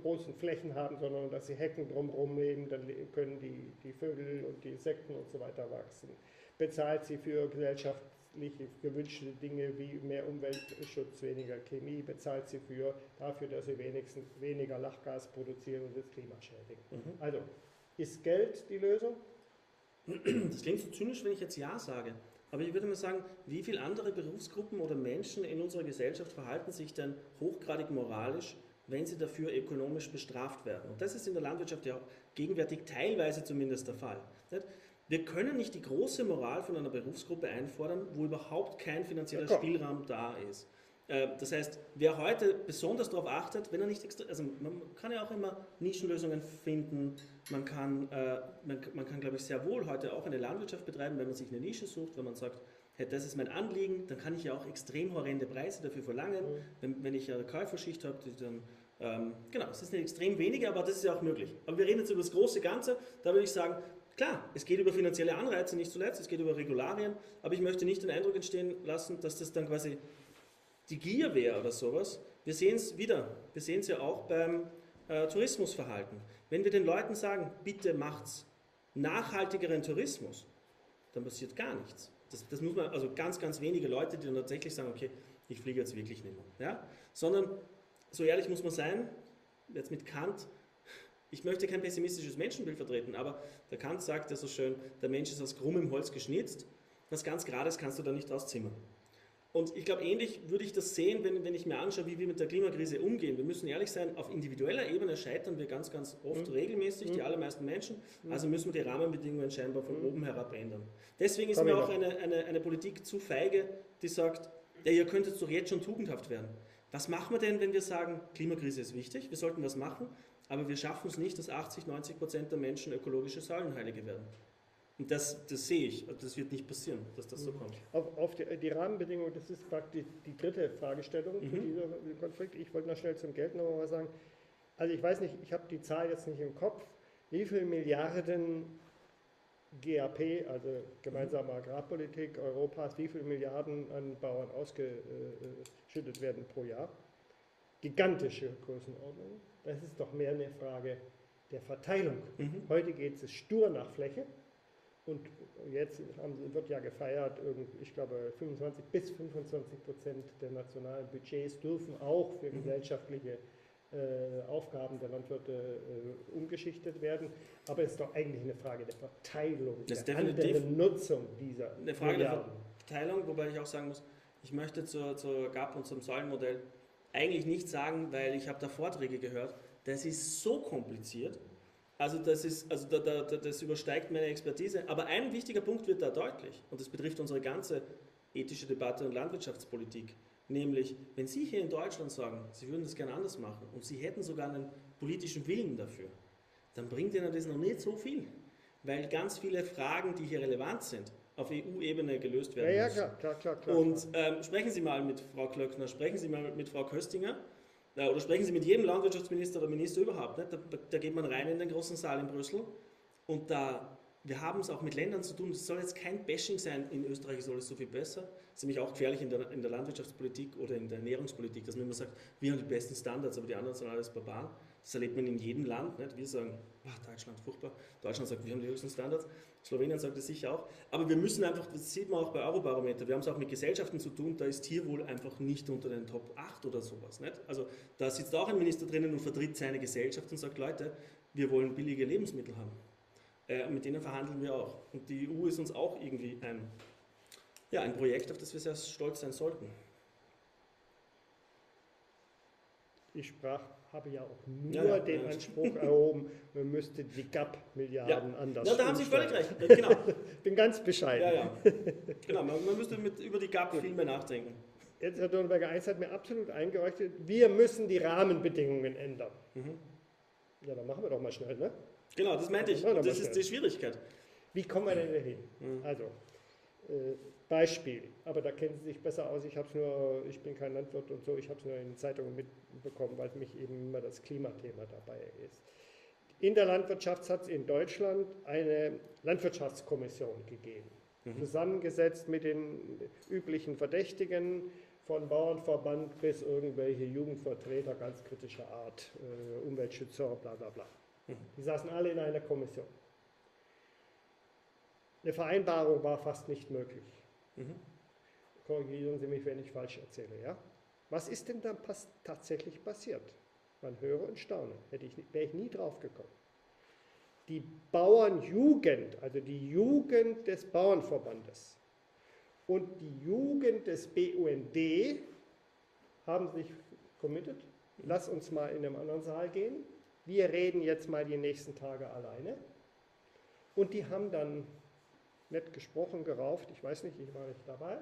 großen Flächen haben, sondern dass sie Hecken drumherum nehmen, dann können die, die Vögel und die Insekten und so weiter wachsen. Bezahlt sie für gesellschaftlich gewünschte Dinge wie mehr Umweltschutz, weniger Chemie, bezahlt sie für, dafür, dass sie wenigstens weniger Lachgas produzieren und das Klima schädigen. Mhm. Also, ist Geld die Lösung? Das klingt so zynisch, wenn ich jetzt Ja sage. Aber ich würde mal sagen, wie viele andere Berufsgruppen oder Menschen in unserer Gesellschaft verhalten sich denn hochgradig moralisch, wenn sie dafür ökonomisch bestraft werden? Und das ist in der Landwirtschaft ja gegenwärtig teilweise zumindest der Fall. Wir können nicht die große Moral von einer Berufsgruppe einfordern, wo überhaupt kein finanzieller Spielraum da ist. Das heißt, wer heute besonders darauf achtet, wenn er nicht extra, also man kann ja auch immer Nischenlösungen finden, man kann, äh, man, man kann, glaube ich, sehr wohl heute auch eine Landwirtschaft betreiben, wenn man sich eine Nische sucht, wenn man sagt, hey, das ist mein Anliegen, dann kann ich ja auch extrem horrende Preise dafür verlangen, mhm. wenn, wenn ich eine Käuferschicht habe, die dann, ähm, genau, es ist nicht extrem wenige, aber das ist ja auch möglich. Aber wir reden jetzt über das große Ganze, da würde ich sagen, klar, es geht über finanzielle Anreize nicht zuletzt, es geht über Regularien, aber ich möchte nicht den Eindruck entstehen lassen, dass das dann quasi die Gier wäre oder sowas. Wir sehen es wieder, wir sehen es ja auch beim äh, Tourismusverhalten. Wenn wir den Leuten sagen, bitte macht's nachhaltigeren Tourismus, dann passiert gar nichts. Das, das muss man, also ganz, ganz wenige Leute, die dann tatsächlich sagen, okay, ich fliege jetzt wirklich nicht mehr. Ja? Sondern, so ehrlich muss man sein, jetzt mit Kant, ich möchte kein pessimistisches Menschenbild vertreten, aber der Kant sagt ja so schön, der Mensch ist aus krummem Holz geschnitzt, was ganz Grades kannst du da nicht auszimmern. Und ich glaube, ähnlich würde ich das sehen, wenn, wenn ich mir anschaue, wie wir mit der Klimakrise umgehen. Wir müssen ehrlich sein, auf individueller Ebene scheitern wir ganz, ganz oft mhm. regelmäßig, mhm. die allermeisten Menschen. Also müssen wir die Rahmenbedingungen scheinbar von mhm. oben herab ändern. Deswegen ist Komm mir auch eine, eine, eine Politik zu feige, die sagt, ja, ihr könnt jetzt doch jetzt schon tugendhaft werden. Was machen wir denn, wenn wir sagen, Klimakrise ist wichtig, wir sollten was machen, aber wir schaffen es nicht, dass achtzig, neunzig Prozent der Menschen ökologische Säulenheilige werden? Und das, das sehe ich, das wird nicht passieren, dass das so kommt. Auf, auf die, die Rahmenbedingungen, das ist praktisch die dritte Fragestellung mhm. für diesen Konflikt. Ich wollte noch schnell zum Geld noch mal sagen. Also ich weiß nicht, ich habe die Zahl jetzt nicht im Kopf, wie viele Milliarden G A P, also gemeinsame Agrarpolitik Europas, wie viele Milliarden an Bauern ausgeschüttet werden pro Jahr. Gigantische Größenordnung. Das ist doch mehr eine Frage der Verteilung. Mhm. Heute geht es stur nach Fläche. Und jetzt wird ja gefeiert, ich glaube fünfundzwanzig bis fünfundzwanzig Prozent der nationalen Budgets dürfen auch für gesellschaftliche äh, Aufgaben der Landwirte äh, umgeschichtet werden. Aber es ist doch eigentlich eine Frage der Verteilung, das der Nutzung dieser eine Frage Milliarden. Der Verteilung, wobei ich auch sagen muss, ich möchte zur, zur G A P und zum Säulenmodell eigentlich nichts sagen, weil ich habe da Vorträge gehört, das ist so kompliziert. Also, das, ist, also da, da, das übersteigt meine Expertise. Aber ein wichtiger Punkt wird da deutlich, und das betrifft unsere ganze ethische Debatte und Landwirtschaftspolitik. Nämlich, wenn Sie hier in Deutschland sagen, Sie würden das gerne anders machen und Sie hätten sogar einen politischen Willen dafür, dann bringt Ihnen das noch nicht so viel. Weil ganz viele Fragen, die hier relevant sind, auf E U-Ebene gelöst werden ja, müssen. Ja, klar, klar, klar. Und ähm, sprechen Sie mal mit Frau Klöckner, sprechen Sie mal mit Frau Köstinger. Oder sprechen Sie mit jedem Landwirtschaftsminister oder Minister überhaupt. Ne? Da, da geht man rein in den großen Saal in Brüssel. Und da, wir haben es auch mit Ländern zu tun. Es soll jetzt kein Bashing sein, in Österreich soll es so viel besser. Das ist nämlich auch gefährlich in der, in der Landwirtschaftspolitik oder in der Ernährungspolitik, dass man immer sagt, wir haben die besten Standards, aber die anderen sind alles Barbaren. Das erlebt man in jedem Land. Nicht? Wir sagen, ach, Deutschland, furchtbar. Deutschland sagt, wir haben die höchsten Standards. Slowenien sagt das sicher auch. Aber wir müssen einfach, das sieht man auch bei Eurobarometer, wir haben es auch mit Gesellschaften zu tun, da ist Tierwohl einfach nicht unter den Top acht oder sowas. Nicht? Also da sitzt auch ein Minister drinnen und vertritt seine Gesellschaft und sagt, Leute, wir wollen billige Lebensmittel haben. Äh, mit denen verhandeln wir auch. Und die E U ist uns auch irgendwie ein, ja, ein Projekt, auf das wir sehr stolz sein sollten. Ich sprach, habe ja auch nur ja, ja, den ja. Anspruch erhoben, man müsste die G A P-Milliarden ja. anders Ja, da haben Sie völlig recht. Ich genau. bin ganz bescheiden. Ja, ja. Genau, man, man müsste mit, über die G A P viel mehr nachdenken. Jetzt, Herr Dürnberger, eins hat mir absolut eingeleuchtet, wir müssen die Rahmenbedingungen ändern. Mhm. Ja, dann machen wir doch mal schnell, ne? Genau, das meinte ich. Das ist die Schwierigkeit. Wie kommen wir denn dahin? Mhm. Also, äh, Beispiel, aber da kennen Sie sich besser aus, ich, hab's nur, ich bin kein Landwirt und so, ich habe es nur in den Zeitungen mitbekommen, weil mich eben immer das Klimathema dabei ist. In der Landwirtschaft hat es in Deutschland eine Landwirtschaftskommission gegeben, mhm. zusammengesetzt mit den üblichen Verdächtigen von Bauernverband bis irgendwelche Jugendvertreter ganz kritischer Art, äh, Umweltschützer, bla bla bla. Die saßen alle in einer Kommission. Eine Vereinbarung war fast nicht möglich. Mhm. Korrigieren Sie mich, wenn ich falsch erzähle. Ja? Was ist denn dann pas- tatsächlich passiert? Man höre und staune. Hätte ich, wäre ich nie drauf gekommen. Die Bauernjugend, also die Jugend des Bauernverbandes und die Jugend des B U N D haben sich committed. Lass uns mal in einem anderen Saal gehen. Wir reden jetzt mal die nächsten Tage alleine. Und die haben dann nett gesprochen, gerauft, ich weiß nicht, ich war nicht dabei.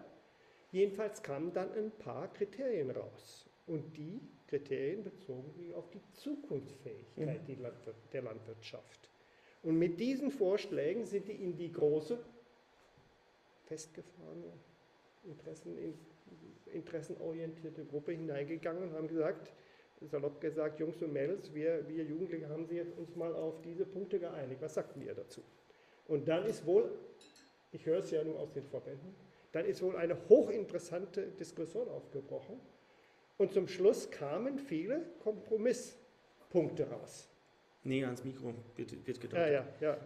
Jedenfalls kamen dann ein paar Kriterien raus. Und die Kriterien bezogen sich auf die Zukunftsfähigkeit der Landwirtschaft. Und mit diesen Vorschlägen sind die in die große, festgefahrene, Interessen, interessenorientierte Gruppe hineingegangen und haben gesagt, salopp gesagt, Jungs und Mädels, wir, wir Jugendliche haben sie uns mal auf diese Punkte geeinigt. Was sagten ihr dazu? Und dann ist wohl, ich höre es ja nur aus den Verbänden, dann ist wohl eine hochinteressante Diskussion aufgebrochen. Und zum Schluss kamen viele Kompromisspunkte raus. Nee, ans Mikro wird, wird gedacht. Ja, ja, ja.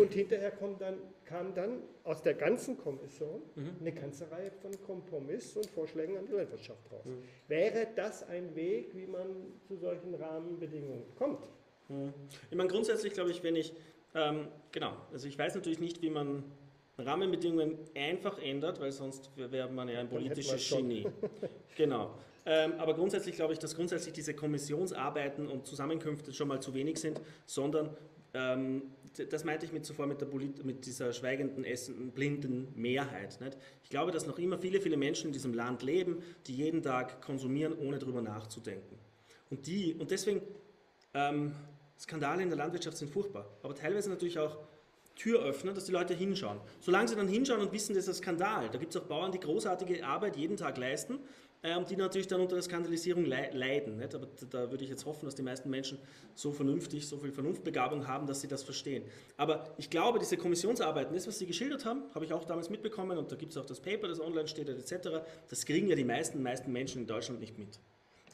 Und hinterher kommt dann, kam dann aus der ganzen Kommission mhm. eine ganze Reihe von Kompromiss- und Vorschlägen an die Landwirtschaft raus. Mhm. Wäre das ein Weg, wie man zu solchen Rahmenbedingungen kommt? Mhm. Ich meine, grundsätzlich glaube ich, wenn ich, ähm, genau, also ich weiß natürlich nicht, wie man Rahmenbedingungen einfach ändert, weil sonst wäre man ja ein politisches Genie. Genau. Ähm, aber grundsätzlich glaube ich, dass grundsätzlich diese Kommissionsarbeiten und Zusammenkünfte schon mal zu wenig sind, sondern ähm, das meinte ich mit zuvor mit, der Polit mit dieser schweigenden, essenden, blinden Mehrheit. Nicht? Ich glaube, dass noch immer viele, viele Menschen in diesem Land leben, die jeden Tag konsumieren, ohne darüber nachzudenken. Und, die, und deswegen, ähm, Skandale in der Landwirtschaft sind furchtbar, aber teilweise natürlich auch Tür öffnen, dass die Leute hinschauen. Solange sie dann hinschauen und wissen, das ist ein Skandal. Da gibt es auch Bauern, die großartige Arbeit jeden Tag leisten äh, und die natürlich dann unter der Skandalisierung le leiden. Nicht? Aber da würde ich jetzt hoffen, dass die meisten Menschen so vernünftig, so viel Vernunftbegabung haben, dass sie das verstehen. Aber ich glaube, diese Kommissionsarbeiten, das, was Sie geschildert haben, habe ich auch damals mitbekommen und da gibt es auch das Paper, das online steht, et cetera. Das kriegen ja die meisten, meisten Menschen in Deutschland nicht mit.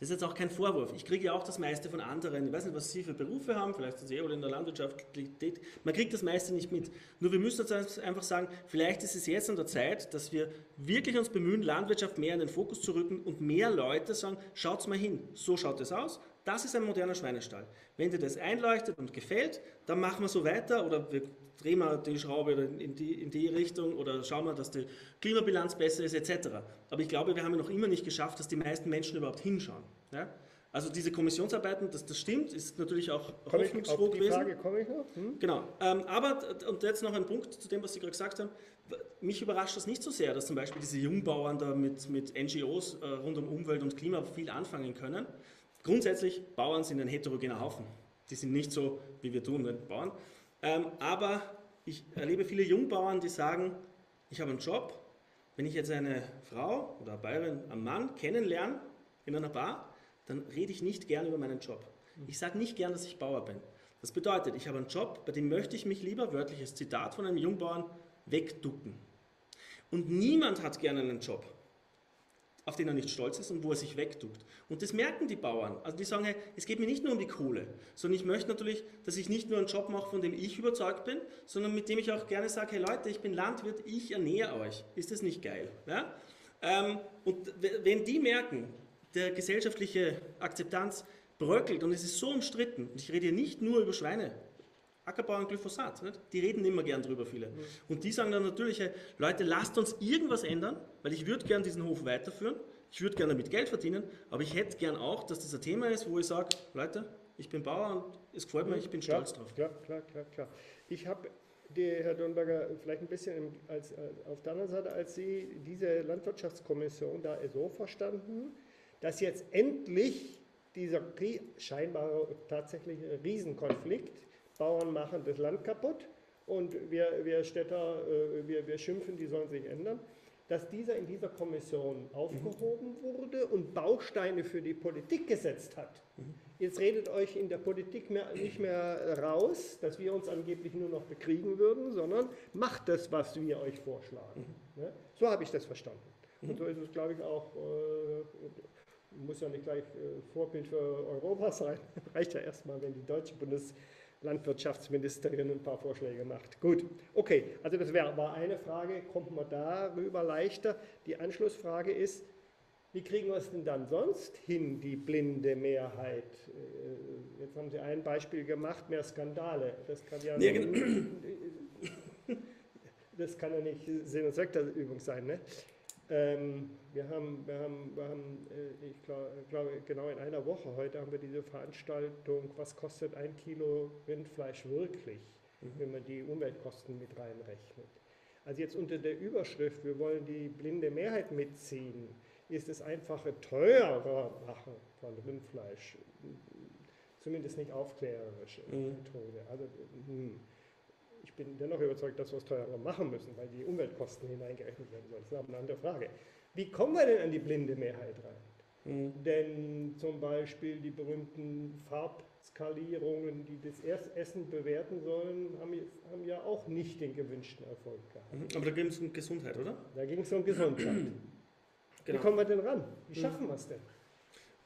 Das ist jetzt auch kein Vorwurf. Ich kriege ja auch das meiste von anderen. Ich weiß nicht, was Sie für Berufe haben. Vielleicht sind Sie eh wohl in der Landwirtschaft. Man kriegt das meiste nicht mit. Nur wir müssen jetzt einfach sagen, vielleicht ist es jetzt an der Zeit, dass wir wirklich uns bemühen, Landwirtschaft mehr in den Fokus zu rücken und mehr Leute sagen, schaut's mal hin. So schaut es aus. Das ist ein moderner Schweinestall. Wenn dir das einleuchtet und gefällt, dann machen wir so weiter oder wir drehen mal die Schraube in die, in die Richtung oder schauen mal, dass die Klimabilanz besser ist et cetera. Aber ich glaube, wir haben ja noch immer nicht geschafft, dass die meisten Menschen überhaupt hinschauen. Ja? Also diese Kommissionsarbeiten, das, das stimmt, ist natürlich auch hoffnungsfroh gewesen. Auf die Frage komme ich noch. Hm? Genau. Ähm, aber, und jetzt noch ein Punkt zu dem, was Sie gerade gesagt haben. Mich überrascht das nicht so sehr, dass zum Beispiel diese Jungbauern da mit, mit N G Os äh, rund um Umwelt und Klima viel anfangen können. Grundsätzlich, Bauern sind ein heterogener Haufen. Die sind nicht so, wie wir tun, nicht Bauern. Ähm, aber ich erlebe viele Jungbauern, die sagen, ich habe einen Job, wenn ich jetzt eine Frau oder eine Bäuerin, einen Mann kennenlerne in einer Bar, dann rede ich nicht gern über meinen Job. Ich sage nicht gern, dass ich Bauer bin. Das bedeutet, ich habe einen Job, bei dem möchte ich mich lieber, wörtliches Zitat von einem Jungbauern, wegducken. Und niemand hat gerne einen Job, auf den er nicht stolz ist und wo er sich wegduckt. Und das merken die Bauern. Also die sagen, hey, es geht mir nicht nur um die Kohle, sondern ich möchte natürlich, dass ich nicht nur einen Job mache, von dem ich überzeugt bin, sondern mit dem ich auch gerne sage, hey Leute, ich bin Landwirt, ich ernähre euch. Ist das nicht geil? Ja? Und wenn die merken, der gesellschaftliche Akzeptanz bröckelt und es ist so umstritten, und ich rede hier nicht nur über Schweine, Ackerbau und Glyphosat, nicht? Die reden immer gern drüber, viele. Und die sagen dann natürlich, hey, Leute, lasst uns irgendwas ändern, weil ich würde gern diesen Hof weiterführen, ich würde gern damit Geld verdienen, aber ich hätte gern auch, dass das ein Thema ist, wo ich sage, Leute, ich bin Bauer und es gefällt mir, ich bin klar, stolz drauf. Klar, klar, klar, klar. Ich habe, Herr Dürnberger, vielleicht ein bisschen als, als, auf der anderen Seite, als Sie diese Landwirtschaftskommission da so verstanden, dass jetzt endlich dieser scheinbare tatsächliche Riesenkonflikt, Bauern machen das Land kaputt und wir, wir Städter, äh, wir, wir schimpfen, die sollen sich ändern, dass dieser in dieser Kommission aufgehoben mhm. wurde und Bausteine für die Politik gesetzt hat. Mhm. Jetzt redet euch in der Politik mehr, nicht mehr raus, dass wir uns angeblich nur noch bekriegen würden, sondern macht das, was wir euch vorschlagen. Mhm. Ne? So habe ich das verstanden. Und so ist es, glaube ich, auch, äh, muss ja nicht gleich äh, Vorbild für Europa sein, reicht ja erstmal, wenn die deutsche Bundeslandwirtschaftsministerin ein paar Vorschläge macht. Gut, okay, also das wär, war eine Frage, kommt man darüber leichter. Die Anschlussfrage ist, wie kriegen wir es denn dann sonst hin, die blinde Mehrheit? Äh, jetzt haben Sie ein Beispiel gemacht, mehr Skandale, das kann ja... Nee, genau. Das kann ja nicht Sinn und Zweck der Übung sein, ne? Ähm, wir haben, wir haben, wir haben äh, ich glaube, glaub, genau in einer Woche heute haben wir diese Veranstaltung, was kostet ein Kilo Rindfleisch wirklich, mhm. wenn man die Umweltkosten mit reinrechnet. Also jetzt unter der Überschrift, wir wollen die blinde Mehrheit mitziehen, ist es einfache teurer machen von Rindfleisch, zumindest nicht aufklärerische mhm. Methode. Also, mh. Ich bin dennoch überzeugt, dass wir es teurer machen müssen, weil die Umweltkosten hineingerechnet werden sollen. Das ist aber eine andere Frage. Wie kommen wir denn an die blinde Mehrheit ran? Mhm. Denn zum Beispiel die berühmten Farbskalierungen, die das Essen bewerten sollen, haben ja auch nicht den gewünschten Erfolg gehabt. Mhm. Aber da ging es um Gesundheit, oder? Da ging es um Gesundheit. Genau. Wie kommen wir denn ran? Wie schaffen mhm. wir es denn?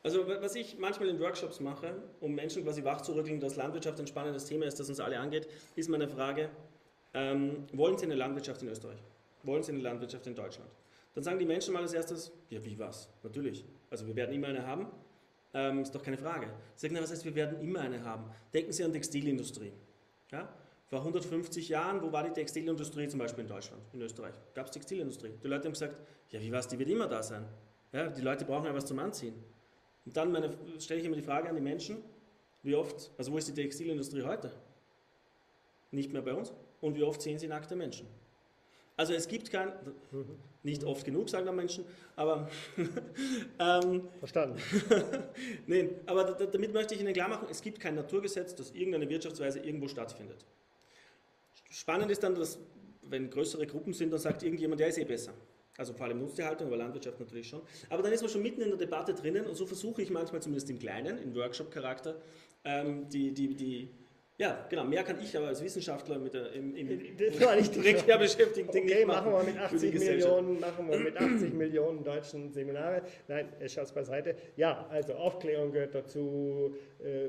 Also was ich manchmal in Workshops mache, um Menschen quasi wachzurütteln, dass Landwirtschaft ein spannendes Thema ist, das uns alle angeht, ist meine Frage, ähm, wollen Sie eine Landwirtschaft in Österreich? Wollen Sie eine Landwirtschaft in Deutschland? Dann sagen die Menschen mal als erstes, ja wie was? Natürlich, also wir werden immer eine haben, ähm, ist doch keine Frage. Sie sagen, na, was heißt, wir werden immer eine haben? Denken Sie an Textilindustrie. Ja? Vor hundertfünfzig Jahren, wo war die Textilindustrie zum Beispiel in Deutschland, in Österreich? Gab es Textilindustrie? Die Leute haben gesagt, ja wie was, die wird immer da sein. Ja, die Leute brauchen ja was zum Anziehen. Und dann meine, stelle ich immer die Frage an die Menschen, wie oft, also wo ist die Textilindustrie heute? Nicht mehr bei uns. Und wie oft sehen sie nackte Menschen? Also es gibt kein, nicht oft genug, sagen wir Menschen, aber... ähm, Verstanden. Nein, aber damit möchte ich Ihnen klar machen, es gibt kein Naturgesetz, dass irgendeine Wirtschaftsweise irgendwo stattfindet. Spannend ist dann, dass wenn größere Gruppen sind, dann sagt irgendjemand, der ist eh besser. Also vor allem Nutztierhaltung, aber Landwirtschaft natürlich schon. Aber dann ist man schon mitten in der Debatte drinnen und so versuche ich manchmal, zumindest im Kleinen, im Workshop-Charakter, ähm, die, die, die, ja genau, mehr kann ich aber als Wissenschaftler mit der, im, im das war nicht direkt ja beschäftigen Ding okay, nicht machen. machen wir mit 80 Millionen, machen wir mit 80 Millionen deutschen Seminare. Nein, ich schaue es beiseite. Ja, also Aufklärung gehört dazu, äh,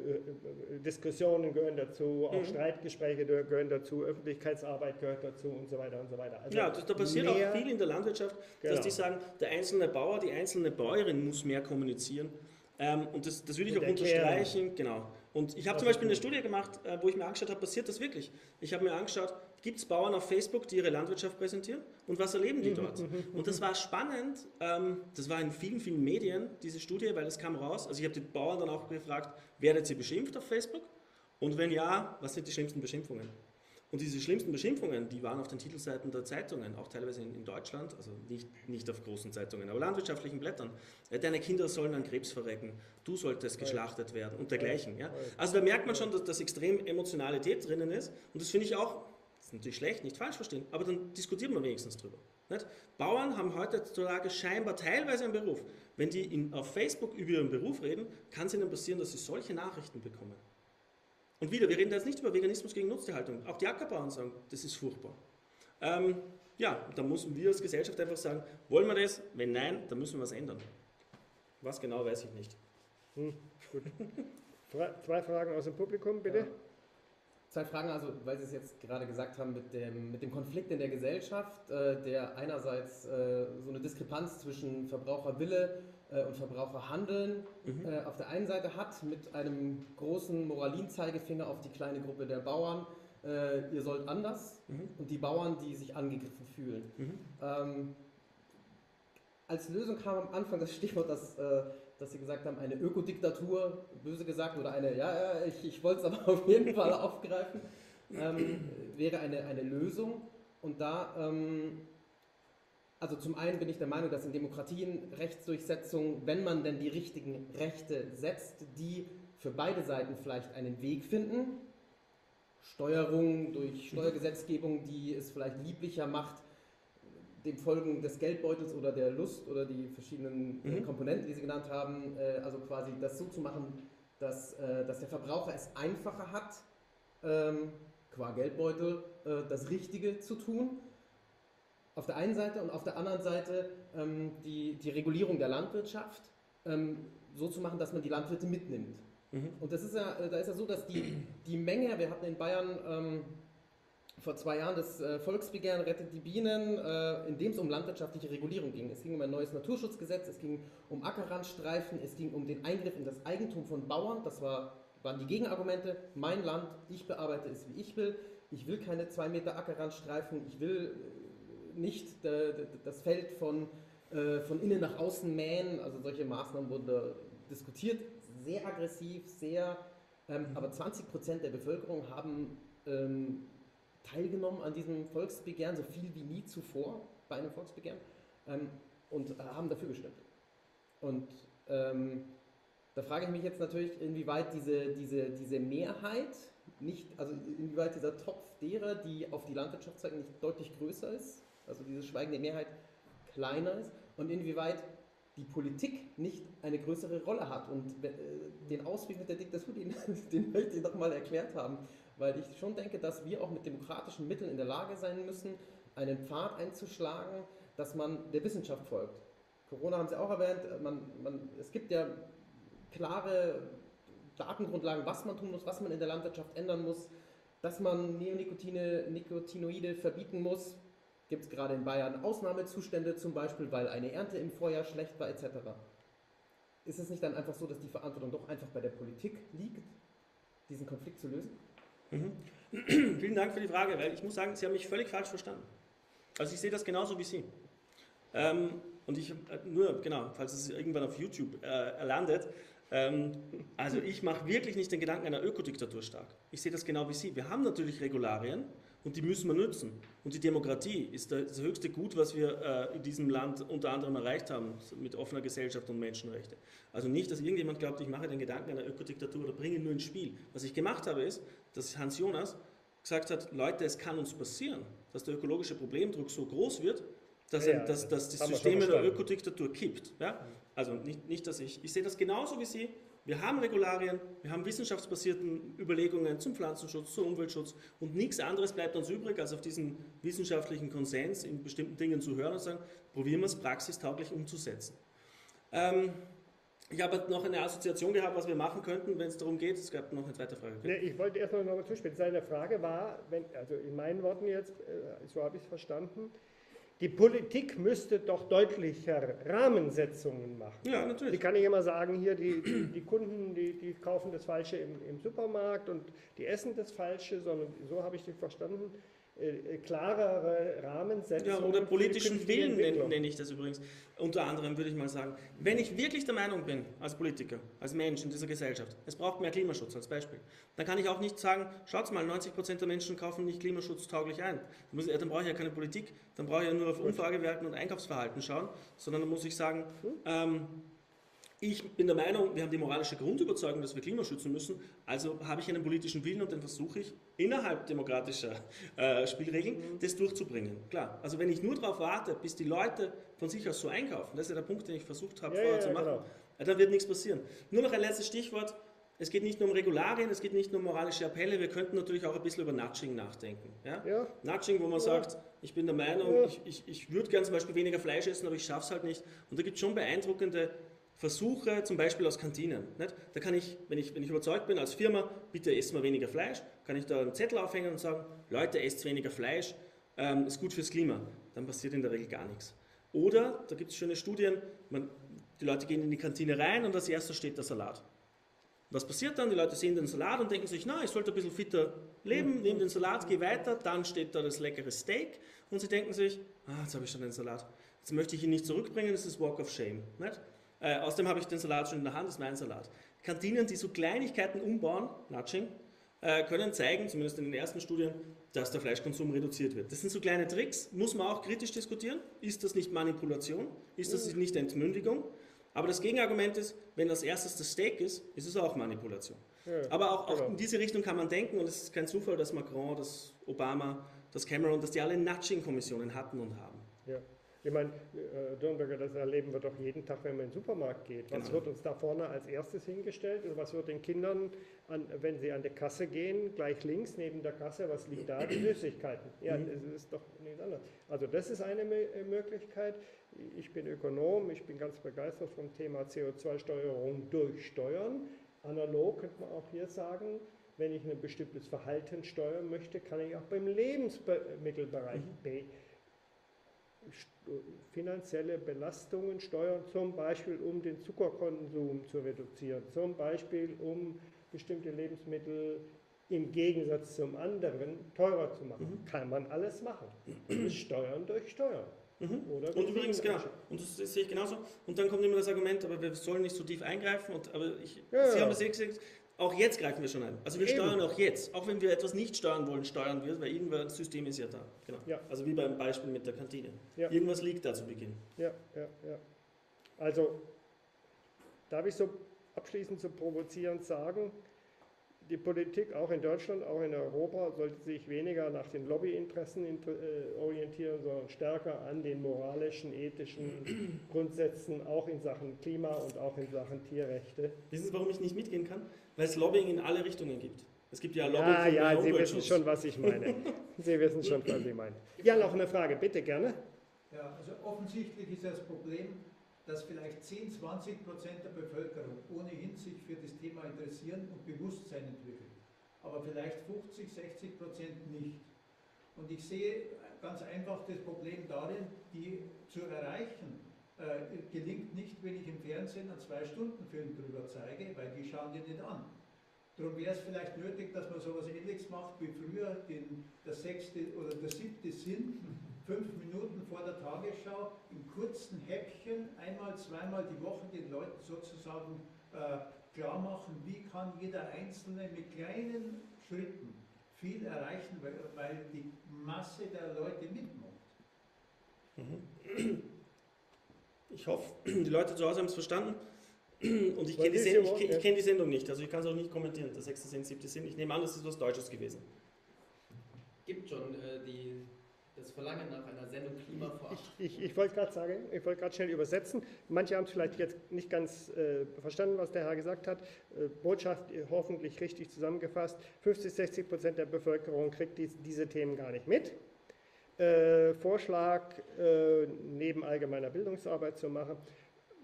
Diskussionen gehören dazu, auch mhm. Streitgespräche gehören dazu, Öffentlichkeitsarbeit gehört dazu und so weiter und so weiter. Also ja, das, da passiert mehr, auch viel in der Landwirtschaft, genau. dass die sagen, der einzelne Bauer, die einzelne Bäuerin muss mehr kommunizieren. Ähm, und das, das würde ich mit auch unterstreichen, genau. Und ich habe zum Beispiel eine Studie gemacht, wo ich mir angeschaut habe, passiert das wirklich? Ich habe mir angeschaut, gibt es Bauern auf Facebook, die ihre Landwirtschaft präsentieren? Und was erleben die dort? Und das war spannend, das war in vielen, vielen Medien, diese Studie, weil es kam raus. Also ich habe die Bauern dann auch gefragt, werdet ihr beschimpft auf Facebook? Und wenn ja, was sind die schlimmsten Beschimpfungen? Und diese schlimmsten Beschimpfungen, die waren auf den Titelseiten der Zeitungen, auch teilweise in, in Deutschland, also nicht, nicht auf großen Zeitungen, aber landwirtschaftlichen Blättern. Deine Kinder sollen an Krebs verrecken, du solltest geschlachtet werden und dergleichen. Ja? Also da merkt man schon, dass, dass extrem Emotionalität drinnen ist und das finde ich auch, das ist natürlich schlecht, nicht falsch verstehen, aber dann diskutiert man wenigstens drüber. Nicht? Bauern haben heutzutage scheinbar teilweise einen Beruf. Wenn die in, auf Facebook über ihren Beruf reden, kann es ihnen passieren, dass sie solche Nachrichten bekommen. Und wieder, wir reden da jetzt nicht über Veganismus gegen Nutztierhaltung. Auch die Ackerbauern sagen, das ist furchtbar. Ähm, ja, da müssen wir als Gesellschaft einfach sagen, wollen wir das? Wenn nein, dann müssen wir was ändern. Was genau, weiß ich nicht. Hm, gut. Zwei Fragen aus dem Publikum, bitte. Ja. Zwei Fragen, also weil Sie es jetzt gerade gesagt haben, mit dem, mit dem Konflikt in der Gesellschaft, äh, der einerseits äh, so eine Diskrepanz zwischen Verbraucherwille und Verbraucherhandeln mhm. äh, auf der einen Seite hat, mit einem großen Moralinzeigefinger auf die kleine Gruppe der Bauern, äh, ihr sollt anders, mhm. und die Bauern, die sich angegriffen fühlen. Mhm. Ähm, als Lösung kam am Anfang das Stichwort, dass, äh, dass Sie gesagt haben, eine Ökodiktatur, böse gesagt, oder eine, ja, ja ich, ich wollte es aber auf jeden Fall aufgreifen, ähm, wäre eine, eine Lösung. Und da... Ähm, Also zum einen bin ich der Meinung, dass in Demokratien Rechtsdurchsetzung, wenn man denn die richtigen Rechte setzt, die für beide Seiten vielleicht einen Weg finden, Steuerung durch Steuergesetzgebung, die es vielleicht lieblicher macht, dem Folgen des Geldbeutels oder der Lust oder die verschiedenen mhm. Komponenten, die Sie genannt haben, also quasi das so zu machen, dass, dass der Verbraucher es einfacher hat, qua Geldbeutel das Richtige zu tun. auf der einen Seite und auf der anderen Seite ähm, die, die Regulierung der Landwirtschaft ähm, so zu machen, dass man die Landwirte mitnimmt. Mhm. Und das ist ja, da ist ja so, dass die, die Menge, wir hatten in Bayern ähm, vor zwei Jahren das äh, Volksbegehren Rettet die Bienen, äh, in dem es um landwirtschaftliche Regulierung ging. Es ging um ein neues Naturschutzgesetz, es ging um Ackerrandstreifen, es ging um den Eingriff in das Eigentum von Bauern, das war, waren die Gegenargumente, mein Land, ich bearbeite es wie ich will, ich will keine zwei Meter Ackerrandstreifen, ich will nicht das Feld von, von innen nach außen mähen, also solche Maßnahmen wurden da diskutiert, sehr aggressiv, sehr, ähm, aber zwanzig Prozent der Bevölkerung haben ähm, teilgenommen an diesem Volksbegehren, so viel wie nie zuvor bei einem Volksbegehren, ähm, und äh, haben dafür gestimmt. Und ähm, da frage ich mich jetzt natürlich, inwieweit diese, diese, diese Mehrheit, nicht, also inwieweit dieser Topf derer, die auf die Landwirtschaft zeigen, nicht deutlich größer ist, also diese schweigende Mehrheit kleiner ist, und inwieweit die Politik nicht eine größere Rolle hat. Und äh, den Ausweg mit der Diktatur, den, den möchte ich nochmal erklärt haben, weil ich schon denke, dass wir auch mit demokratischen Mitteln in der Lage sein müssen, einen Pfad einzuschlagen, dass man der Wissenschaft folgt. Corona haben Sie auch erwähnt, man, man, es gibt ja klare Datengrundlagen, was man tun muss, was man in der Landwirtschaft ändern muss, dass man Neonicotine, Nikotinoide verbieten muss. Gibt es gerade in Bayern Ausnahmezustände zum Beispiel, weil eine Ernte im Vorjahr schlecht war et cetera. Ist es nicht dann einfach so, dass die Verantwortung doch einfach bei der Politik liegt, diesen Konflikt zu lösen? Mhm. Vielen Dank für die Frage, weil ich muss sagen, Sie haben mich völlig falsch verstanden. Also ich sehe das genauso wie Sie. Ähm, und ich, nur, genau, falls es irgendwann auf YouTube äh, landet, also ich mache wirklich nicht den Gedanken einer Ökodiktatur stark. Ich sehe das genau wie Sie. Wir haben natürlich Regularien und die müssen wir nutzen. Und die Demokratie ist das höchste Gut, was wir in diesem Land unter anderem erreicht haben, mit offener Gesellschaft und Menschenrechte. Also nicht, dass irgendjemand glaubt, ich mache den Gedanken einer Ökodiktatur oder bringe ihn nur ins Spiel. Was ich gemacht habe, ist, dass Hans Jonas gesagt hat, Leute, es kann uns passieren, dass der ökologische Problemdruck so groß wird, dass, ja, dass, dass das System der Ökodiktatur kippt. Ja? Also nicht, nicht, dass ich, ich sehe das genauso wie Sie, wir haben Regularien, wir haben wissenschaftsbasierten Überlegungen zum Pflanzenschutz, zum Umweltschutz und nichts anderes bleibt uns übrig, als auf diesen wissenschaftlichen Konsens in bestimmten Dingen zu hören und sagen, probieren wir es praxistauglich umzusetzen. Ähm, Ich habe noch eine Assoziation gehabt, was wir machen könnten, wenn es darum geht. Es gab noch eine zweite Frage. Nee, ich wollte erst noch mal zuspitzen. Seine Frage war, wenn, also in meinen Worten jetzt, so habe ich es verstanden, die Politik müsste doch deutlicher Rahmensetzungen machen. Ja, natürlich. Die kann ich immer sagen, hier die, die, die Kunden, die, die kaufen das Falsche im, im Supermarkt und die essen das Falsche, sondern so habe ich die verstanden. Klarere Rahmensetzungen. Ja, oder politischen Willen nenne ich das übrigens. Unter anderem würde ich mal sagen, wenn ich wirklich der Meinung bin, als Politiker, als Mensch in dieser Gesellschaft, es braucht mehr Klimaschutz als Beispiel, dann kann ich auch nicht sagen, schaut mal, neunzig Prozent der Menschen kaufen nicht klimaschutztauglich ein. Dann brauche ich ja keine Politik, dann brauche ich ja nur auf Umfragewerten und Einkaufsverhalten schauen, sondern dann muss ich sagen, ähm, ich bin der Meinung, wir haben die moralische Grundüberzeugung, dass wir Klima schützen müssen, also habe ich einen politischen Willen und den versuche ich, innerhalb demokratischer äh, Spielregeln, mhm. das durchzubringen. Klar, also wenn ich nur darauf warte, bis die Leute von sich aus so einkaufen, das ist ja der Punkt, den ich versucht habe, ja, vorher ja, zu machen, genau. Dann wird nichts passieren. Nur noch ein letztes Stichwort, es geht nicht nur um Regularien, es geht nicht nur um moralische Appelle, wir könnten natürlich auch ein bisschen über Nudging nachdenken. Ja? Ja. Nudging, wo man ja. sagt, ich bin der Meinung, ja. ich, ich, ich würde gerne zum Beispiel weniger Fleisch essen, aber ich schaffe es halt nicht. Und da gibt es schon beeindruckende Versuche, zum Beispiel aus Kantinen. Nicht? Da kann ich wenn, ich, wenn ich überzeugt bin als Firma, bitte essen wir weniger Fleisch, kann ich da einen Zettel aufhängen und sagen, Leute, esst weniger Fleisch, ähm, ist gut fürs Klima. Dann passiert in der Regel gar nichts. Oder, da gibt es schöne Studien, man, die Leute gehen in die Kantine rein und als erstes steht der Salat. Was passiert dann? Die Leute sehen den Salat und denken sich, na, ich sollte ein bisschen fitter leben, nehme den Salat, gehe weiter, dann steht da das leckere Steak und sie denken sich, ah, jetzt habe ich schon den Salat, jetzt möchte ich ihn nicht zurückbringen, das ist Walk of Shame. Nicht? Äh, außerdem habe ich den Salat schon in der Hand, das ist mein Salat. Kantinen, die so Kleinigkeiten umbauen, Nudging, äh, können zeigen, zumindest in den ersten Studien, dass der Fleischkonsum reduziert wird. Das sind so kleine Tricks, muss man auch kritisch diskutieren. Ist das nicht Manipulation? Ist das nicht Entmündigung? Aber das Gegenargument ist, wenn als erstes das Steak ist, ist es auch Manipulation. Ja, aber auch, auch genau. in diese Richtung kann man denken und es ist kein Zufall, dass Macron, dass Obama, dass Cameron, dass die alle Nudging-Kommissionen hatten und haben. Ja. Ich meine, Dürnberger, das erleben wir doch jeden Tag, wenn man in den Supermarkt geht. Was genau. wird uns da vorne als erstes hingestellt und was wird den Kindern, an, wenn sie an die Kasse gehen, gleich links neben der Kasse, was liegt da? Die Süßigkeiten. Ja, mhm. das ist doch nichts anderes. Also das ist eine Möglichkeit. Ich bin Ökonom, ich bin ganz begeistert vom Thema C O zwei Steuerung durch Steuern. Analog könnte man auch hier sagen, wenn ich ein bestimmtes Verhalten steuern möchte, kann ich auch beim Lebensmittelbereich mhm. B finanzielle Belastungen steuern, zum Beispiel um den Zuckerkonsum zu reduzieren, zum Beispiel um bestimmte Lebensmittel im Gegensatz zum anderen teurer zu machen. Mhm. Kann man alles machen. Steuern durch Steuern. Mhm. Oder und übrigens, genau, und das, das sehe ich genauso. Und dann kommt immer das Argument, aber wir sollen nicht so tief eingreifen. Und, aber ich, ja, Sie haben es gesagt, auch jetzt greifen wir schon ein. Also wir Eben. steuern auch jetzt. Auch wenn wir etwas nicht steuern wollen, steuern wir, weil irgendwas System ist ja da. Genau. Ja. Also wie beim Beispiel mit der Kantine. Ja. Irgendwas liegt da zu Beginn. Ja, ja, ja. Also, darf ich so abschließend so provozierend sagen, die Politik auch in Deutschland, auch in Europa, sollte sich weniger nach den Lobbyinteressen orientieren, sondern stärker an den moralischen, ethischen Grundsätzen, auch in Sachen Klima und auch in Sachen Tierrechte. Wissen Sie, warum ich nicht mitgehen kann? Weil es Lobbying in alle Richtungen gibt. Es gibt ja Lobbying. Ah, ja, Sie wissen schon, was ich meine. Sie wissen schon, was ich meine. Ja, noch eine Frage, bitte, gerne. Ja, also offensichtlich ist das Problem, dass vielleicht zehn, zwanzig Prozent der Bevölkerung ohnehin sich für das Thema interessieren und Bewusstsein entwickelt, aber vielleicht fünfzig, sechzig Prozent nicht. Und ich sehe ganz einfach das Problem darin, die zu erreichen, äh, gelingt nicht, wenn ich im Fernsehen einen Zwei-Stunden-Film drüber zeige, weil die schauen die nicht an. Darum wäre es vielleicht nötig, dass man sowas Ähnliches macht wie früher, den, der sechste oder der siebte Sinn, fünf Minuten vor der Tagesschau, in kurzen Häppchen, einmal, zweimal die Woche den Leuten sozusagen äh, klar machen, wie kann jeder Einzelne mit kleinen Schritten viel erreichen, weil, weil die Masse der Leute mitmacht. Mhm. Ich hoffe, die Leute zu Hause haben es verstanden. Und ich kenne die, Send ich, ich kenn die Sendung nicht, also ich kann es auch nicht kommentieren, der sechste Sinn, siebte Sinn. Ich nehme an, das ist was Deutsches gewesen. Gibt schon äh, die, das Verlangen nach einer Sendung Klima vor. Ich, ich, ich wollte gerade sagen, ich wollte gerade schnell übersetzen. Manche haben es vielleicht jetzt nicht ganz äh, verstanden, was der Herr gesagt hat. Äh, Botschaft hoffentlich richtig zusammengefasst. fünfzig, sechzig Prozent der Bevölkerung kriegt dies, diese Themen gar nicht mit. Äh, Vorschlag, äh, neben allgemeiner Bildungsarbeit zu machen,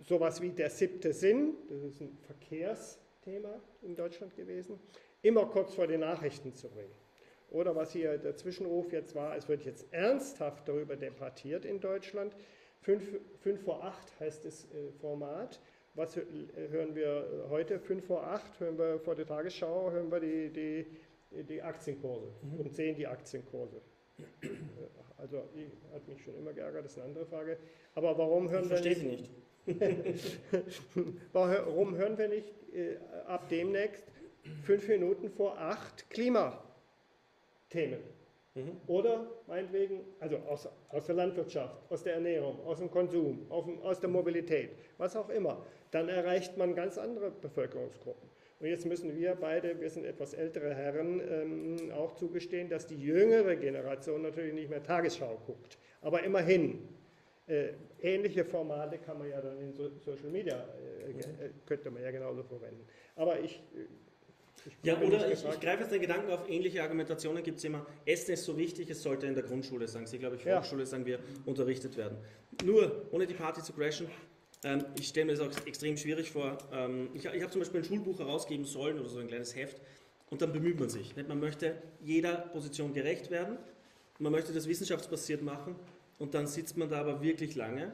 sowas wie der siebte Sinn, das ist ein Verkehrsthema in Deutschland gewesen, immer kurz vor den Nachrichten zu bringen. Oder was hier der Zwischenruf jetzt war, es wird jetzt ernsthaft darüber debattiert in Deutschland. fünf vor acht heißt das Format. Was hören wir heute? fünf vor acht hören wir vor der Tagesschau, hören wir die, die, die Aktienkurse mhm. und sehen die Aktienkurse. Also hat mich schon immer geärgert, das ist eine andere Frage. Aber warum hören ich verstehe wir nicht? Warum hören wir nicht äh, ab demnächst fünf Minuten vor acht Klimathemen? Mhm. Oder meinetwegen, also aus, aus der Landwirtschaft, aus der Ernährung, aus dem Konsum, auf dem, aus der Mobilität, was auch immer. Dann erreicht man ganz andere Bevölkerungsgruppen. Und jetzt müssen wir beide, wir sind etwas ältere Herren, ähm, auch zugestehen, dass die jüngere Generation natürlich nicht mehr Tagesschau guckt. Aber immerhin. Ähnliche Formate kann man ja dann in Social Media, äh, könnte man ja genauso verwenden. Aber ich... ich ja, oder ich, ich greife jetzt den Gedanken auf, ähnliche Argumentationen gibt es immer. Essen ist so wichtig, es sollte in der Grundschule, sagen Sie, glaube ich, Volksschule, ja. sagen wir, unterrichtet werden. Nur, ohne die Party zu crashen, ähm, ich stelle mir das auch extrem schwierig vor. Ähm, ich ich habe zum Beispiel ein Schulbuch herausgeben sollen oder so ein kleines Heft und dann bemüht man sich. Man möchte jeder Position gerecht werden, man möchte das wissenschaftsbasiert machen. Und dann sitzt man da aber wirklich lange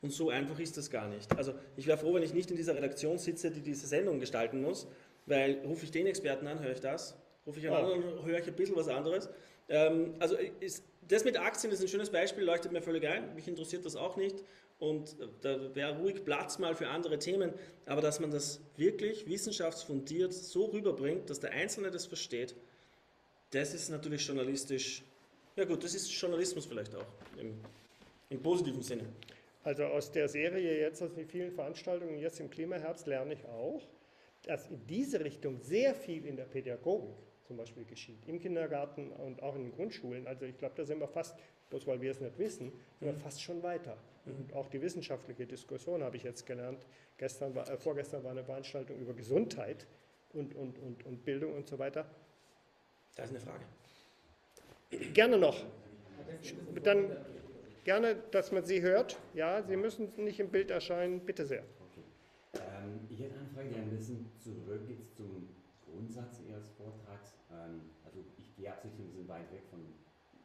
und so einfach ist das gar nicht. Also ich wäre froh, wenn ich nicht in dieser Redaktion sitze, die diese Sendung gestalten muss, weil rufe ich den Experten an, höre ich das, rufe ich einen oh. anderen, höre ich ein bisschen was anderes. Ähm, also ist, das mit Aktien ist ein schönes Beispiel, leuchtet mir völlig ein, mich interessiert das auch nicht und da wäre ruhig Platz mal für andere Themen, aber dass man das wirklich wissenschaftsfundiert so rüberbringt, dass der Einzelne das versteht, das ist natürlich journalistisch. Ja gut, das ist Journalismus vielleicht auch, im, im positiven Sinne. Also aus der Serie jetzt, aus den vielen Veranstaltungen jetzt im Klimaherbst, lerne ich auch, dass in diese Richtung sehr viel in der Pädagogik zum Beispiel geschieht, im Kindergarten und auch in den Grundschulen. Also ich glaube, da sind wir fast, bloß weil wir es nicht wissen, sind wir fast schon weiter. Und auch die wissenschaftliche Diskussion habe ich jetzt gelernt. Gestern war, äh, vorgestern war eine Veranstaltung über Gesundheit und, und, und, und Bildung und so weiter. Da ist eine Frage. Gerne noch. Dann gerne, dass man Sie hört. Ja, Sie müssen nicht im Bild erscheinen. Bitte sehr. Okay. Ähm, ich hätte eine Frage, die ein bisschen zurückgeht zum Grundsatz Ihres Vortrags. Ähm, also ich gehe absichtlich ein bisschen weit weg von,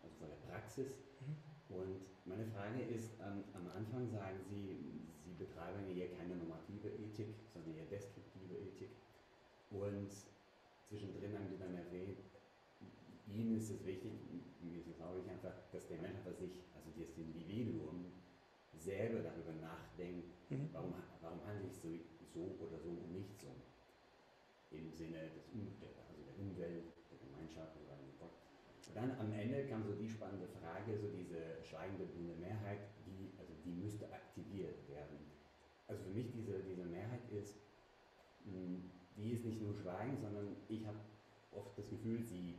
also von der Praxis. Mhm. Und meine Frage ist, ähm, am Anfang sagen Sie, Sie betreiben hier keine normative Ethik, sondern eher deskriptive Ethik. Und zwischendrin haben Sie dann erwähnt, Ihnen ist es wichtig, mir glaube ich einfach, dass der Mensch einfach sich, also das Individuum, selber darüber nachdenkt, mhm. warum, warum handelt es so, so oder so und nicht so. Im Sinne des, also der Umwelt, der Gemeinschaft oder so fort. Und dann am Ende kam so die spannende Frage, so diese schweigende Mehrheit, die, also die müsste aktiviert werden. Also für mich diese, diese Mehrheit ist, die ist nicht nur Schweigen, sondern ich habe oft das Gefühl, sie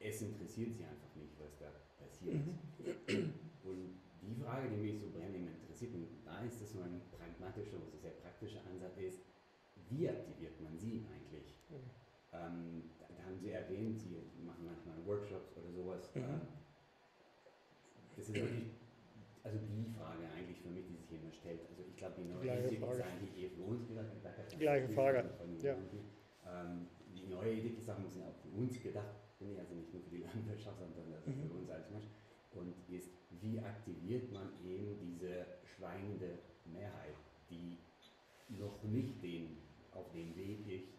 es interessiert sie einfach nicht, was da passiert. Und die Frage, die mich so brennend interessiert, und da ist das so ein pragmatischer, also sehr praktischer Ansatz ist, wie aktiviert man sie eigentlich? Ja. Ähm, da haben Sie erwähnt, Sie machen manchmal Workshops oder sowas. Mhm. Das ist wirklich, also die Frage eigentlich für mich, die sich hier immer stellt. Also ich glaube, die neue Ethik ist eigentlich eher für uns gedacht. Die gleiche Frage. Ja. Ähm, die neue Ethik ist auch für uns gedacht. Bin ich also nicht nur für die Landwirtschaft, sondern also mhm. für uns als Mensch. Und ist, wie aktiviert man eben diese schweigende Mehrheit, die noch nicht den, auf dem Weg ist,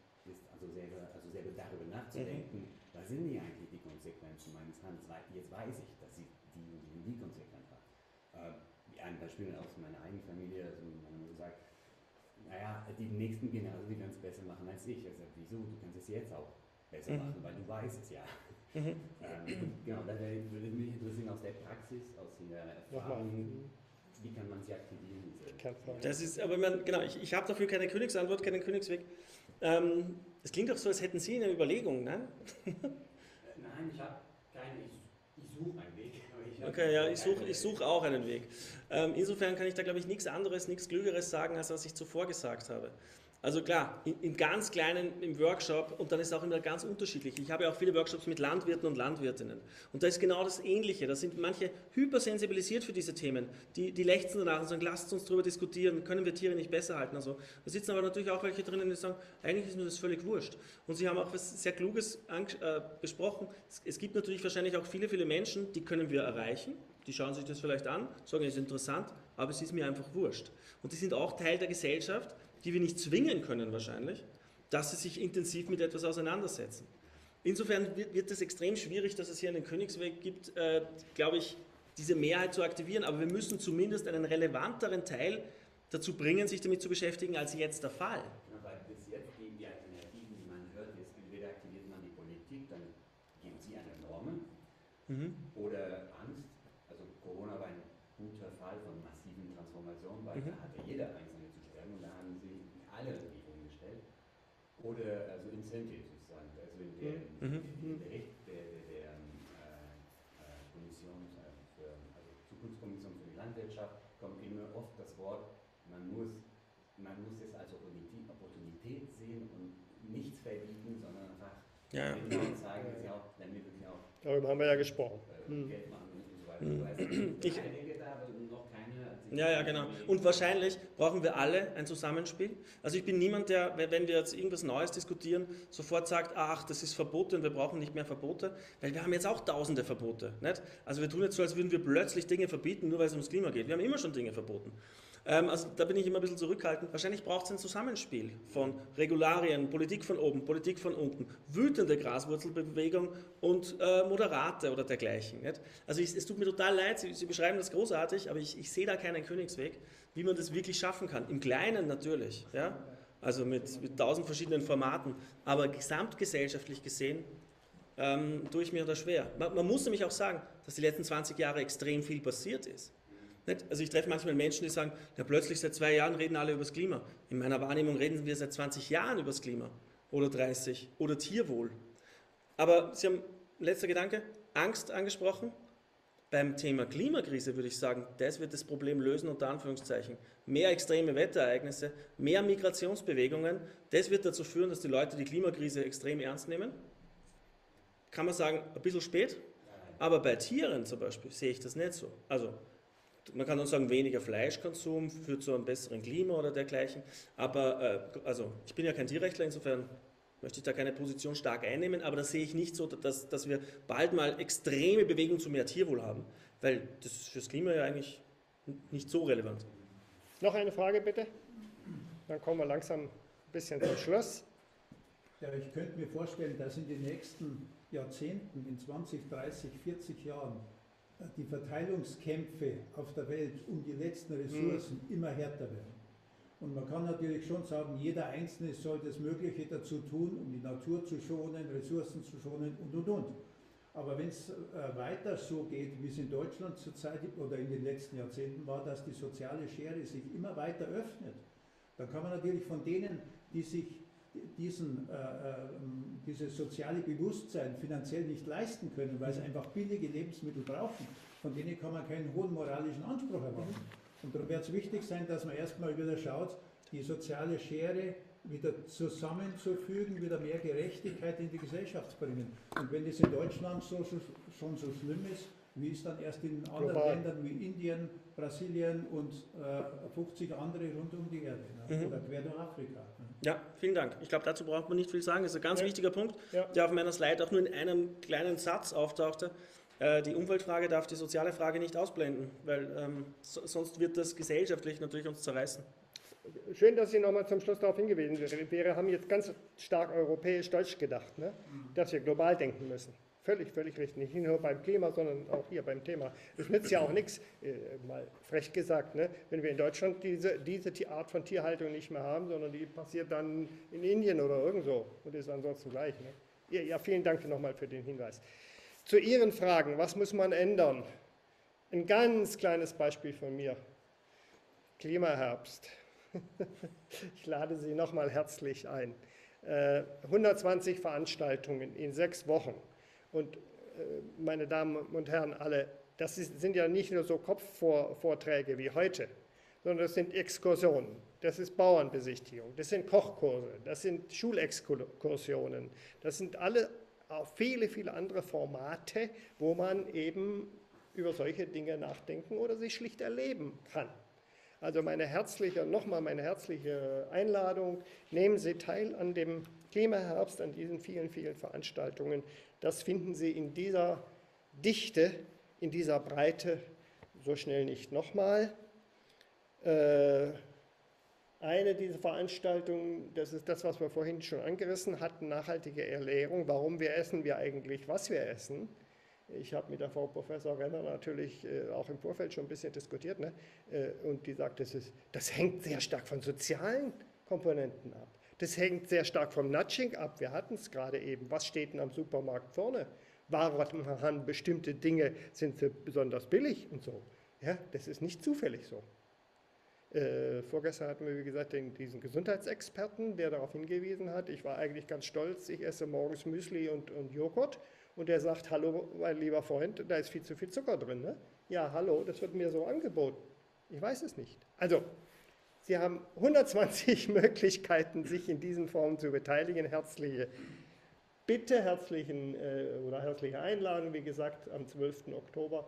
also selber, also selber darüber nachzudenken, mhm. was sind die eigentlich die Konsequenzen meines Handels? Jetzt weiß ich, dass sie die und die Konsequenzen haben. Äh, ein Beispiel aus meiner eigenen Familie, also meine Mutter sagt, naja, die nächsten Generationen, die werden es besser machen als ich. Also, wieso? Du kannst es jetzt auch besser machen, mhm. weil du weißt es ja. Mhm. Ähm, genau, da würde mich interessieren aus der Praxis, aus der Erfahrung, wie kann man sie aktivieren? Das ist, aber man, genau, ich, ich habe dafür keine Königsantwort, keinen Königsweg. Ähm, es klingt doch so, als hätten Sie eine Überlegung, ne? Nein, ich habe keine, ich, ich suche einen Weg. Ich okay, ja, ich suche ich such auch einen Weg. Ähm, insofern kann ich da, glaube ich, nichts anderes, nichts Klügeres sagen, als was ich zuvor gesagt habe. Also klar, in, in ganz kleinen, im Workshop, und dann ist es auch immer ganz unterschiedlich. Ich habe ja auch viele Workshops mit Landwirten und Landwirtinnen. Und da ist genau das Ähnliche. Da sind manche hypersensibilisiert für diese Themen. Die, die lechzen danach und sagen, lasst uns darüber diskutieren, können wir Tiere nicht besser halten. Also, da sitzen aber natürlich auch welche drinnen, die sagen, eigentlich ist mir das völlig wurscht. Und Sie haben auch was sehr Kluges äh, besprochen. Es, es gibt natürlich wahrscheinlich auch viele, viele Menschen, die können wir erreichen. Die schauen sich das vielleicht an, sagen, es ist interessant, aber es ist mir einfach wurscht. Und die sind auch Teil der Gesellschaft, die wir nicht zwingen können wahrscheinlich, dass sie sich intensiv mit etwas auseinandersetzen. Insofern wird es extrem schwierig, dass es hier einen Königsweg gibt, äh, glaube ich, diese Mehrheit zu aktivieren, aber wir müssen zumindest einen relevanteren Teil dazu bringen, sich damit zu beschäftigen, als jetzt der Fall. Ja, weil bis jetzt gegen die Alternativen, die man hört, ist, entweder aktiviert man die Politik, dann geben sie eine Normen mhm. oder Angst. Also Corona war ein guter Fall von massiven Transformationen, weil mhm. da hatte jeder Einzelne zu stellen und da haben sie alle Regierungen gestellt. Oder also Incentives sozusagen, also in der, mhm. in der, Richt, der, der, der äh, Kommission, für, also Zukunftskommission für die Landwirtschaft, kommt immer oft das Wort, man muss, man muss es als Opportunität sehen und nichts verbieten, sondern einfach ja. zeigen, dass sie auch, damit wir auch darüber haben wir ja gesprochen. Äh, Geld machen müssen. Ich ja, ja, genau. Und wahrscheinlich brauchen wir alle ein Zusammenspiel. Also ich bin niemand, der, wenn wir jetzt irgendwas Neues diskutieren, sofort sagt, ach, das ist Verbote und wir brauchen nicht mehr Verbote, weil wir haben jetzt auch tausende Verbote. Nicht? Also wir tun jetzt so, als würden wir plötzlich Dinge verbieten, nur weil es ums Klima geht. Wir haben immer schon Dinge verboten. Also da bin ich immer ein bisschen zurückhaltend. Wahrscheinlich braucht es ein Zusammenspiel von Regularien, Politik von oben, Politik von unten, wütende Graswurzelbewegung und äh, Moderate oder dergleichen. Nicht? Also ich, es tut mir total leid, Sie, Sie beschreiben das großartig, aber ich, ich sehe da keinen Königsweg, wie man das wirklich schaffen kann. Im Kleinen natürlich, ja? Also mit, mit tausend verschiedenen Formaten, aber gesamtgesellschaftlich gesehen ähm, tue ich mir da schwer. Man, man muss nämlich auch sagen, dass die letzten zwanzig Jahre extrem viel passiert ist. Also ich treffe manchmal Menschen, die sagen, ja plötzlich seit zwei Jahren reden alle über das Klima. In meiner Wahrnehmung reden wir seit zwanzig Jahren über das Klima oder dreißig oder Tierwohl. Aber Sie haben, letzter Gedanke, Angst angesprochen. Beim Thema Klimakrise würde ich sagen, das wird das Problem lösen, unter Anführungszeichen. Mehr extreme Wetterereignisse, mehr Migrationsbewegungen, das wird dazu führen, dass die Leute die Klimakrise extrem ernst nehmen. Kann man sagen, ein bisschen spät, aber bei Tieren zum Beispiel sehe ich das nicht so. Also man kann auch sagen, weniger Fleischkonsum führt zu einem besseren Klima oder dergleichen, aber äh, also ich bin ja kein Tierrechtler, insofern möchte ich da keine Position stark einnehmen, aber das sehe ich nicht so, dass, dass wir bald mal extreme Bewegung zu mehr Tierwohl haben, weil das ist fürs Klima ja eigentlich nicht so relevant. Noch eine Frage bitte, dann kommen wir langsam ein bisschen zum Schluss. Ja, ich könnte mir vorstellen, dass in den nächsten Jahrzehnten, in zwanzig, dreißig, vierzig Jahren, die Verteilungskämpfe auf der Welt um die letzten Ressourcen mhm. immer härter werden. Und man kann natürlich schon sagen, jeder Einzelne soll das Mögliche dazu tun, um die Natur zu schonen, Ressourcen zu schonen und, und, und. Aber wenn es weiter so geht, wie es in Deutschland zurzeit oder in den letzten Jahrzehnten war, dass die soziale Schere sich immer weiter öffnet, dann kann man natürlich von denen, die sich diesen, äh, dieses soziale Bewusstsein finanziell nicht leisten können, weil sie einfach billige Lebensmittel brauchen, von denen kann man keinen hohen moralischen Anspruch erwarten. Und darum wird es wichtig sein, dass man erstmal wieder schaut, die soziale Schere wieder zusammenzufügen, wieder mehr Gerechtigkeit in die Gesellschaft zu bringen. Und wenn das in Deutschland so, schon so schlimm ist, wie es dann erst in anderen Global. Ländern wie Indien, Brasilien und äh, fünfzig andere rund um die Erde, ne? mhm. oder quer durch Afrika. Ne? Ja, vielen Dank. Ich glaube, dazu braucht man nicht viel sagen. Das ist ein ganz ja. wichtiger Punkt, ja. der auf meiner Slide auch nur in einem kleinen Satz auftauchte. Die Umweltfrage darf die soziale Frage nicht ausblenden, weil ähm, so, sonst wird das gesellschaftlich natürlich uns zerreißen. Schön, dass Sie nochmal zum Schluss darauf hingewiesen wären. Wir haben jetzt ganz stark europäisch-deutsch gedacht, ne? dass wir global denken müssen. Völlig, völlig richtig. Nicht nur beim Klima, sondern auch hier beim Thema. Es nützt ja auch nichts, äh, mal frech gesagt, ne? wenn wir in Deutschland diese, diese Art von Tierhaltung nicht mehr haben, sondern die passiert dann in Indien oder irgendwo und ist ansonsten gleich. Ne? Ja, ja, vielen Dank nochmal für den Hinweis. Zu Ihren Fragen, was muss man ändern? Ein ganz kleines Beispiel von mir. Klimaherbst. Ich lade Sie nochmal herzlich ein. hundertzwanzig Veranstaltungen in sechs Wochen. Und meine Damen und Herren, alle, das sind ja nicht nur so Kopfvorträge wie heute, sondern das sind Exkursionen, das ist Bauernbesichtigung, das sind Kochkurse, das sind Schulexkursionen, das sind alle auf viele, viele andere Formate, wo man eben über solche Dinge nachdenken oder sich schlicht erleben kann. Also meine herzliche, nochmal meine herzliche Einladung, nehmen Sie teil an dem Klimaherbst, an diesen vielen, vielen Veranstaltungen. Das finden Sie in dieser Dichte, in dieser Breite, so schnell nicht nochmal. Äh, Eine dieser Veranstaltungen, das ist das, was wir vorhin schon angerissen hatten, nachhaltige Ernährung, warum wir essen wir eigentlich, was wir essen. Ich habe mit der Frau Professor Renner natürlich äh, auch im Vorfeld schon ein bisschen diskutiert, ne? äh, und die sagt, das, ist, das hängt sehr stark von sozialen Komponenten ab. Das hängt sehr stark vom Nudging ab. Wir hatten es gerade eben, was steht denn am Supermarkt vorne? Warum bestimmte Dinge sind besonders billig und so. Ja, das ist nicht zufällig so. Äh, vorgestern hatten wir, wie gesagt, den, diesen Gesundheitsexperten, der darauf hingewiesen hat, ich war eigentlich ganz stolz, ich esse morgens Müsli und, und Joghurt und der sagt, hallo, mein lieber Freund, da ist viel zu viel Zucker drin, ne? Ja, hallo, das wird mir so angeboten. Ich weiß es nicht. Also, Sie haben hundertzwanzig Möglichkeiten, sich in diesen Formen zu beteiligen. Herzliche Bitte, herzlichen, äh, oder herzliche Einladung, wie gesagt, am zwölften Oktober.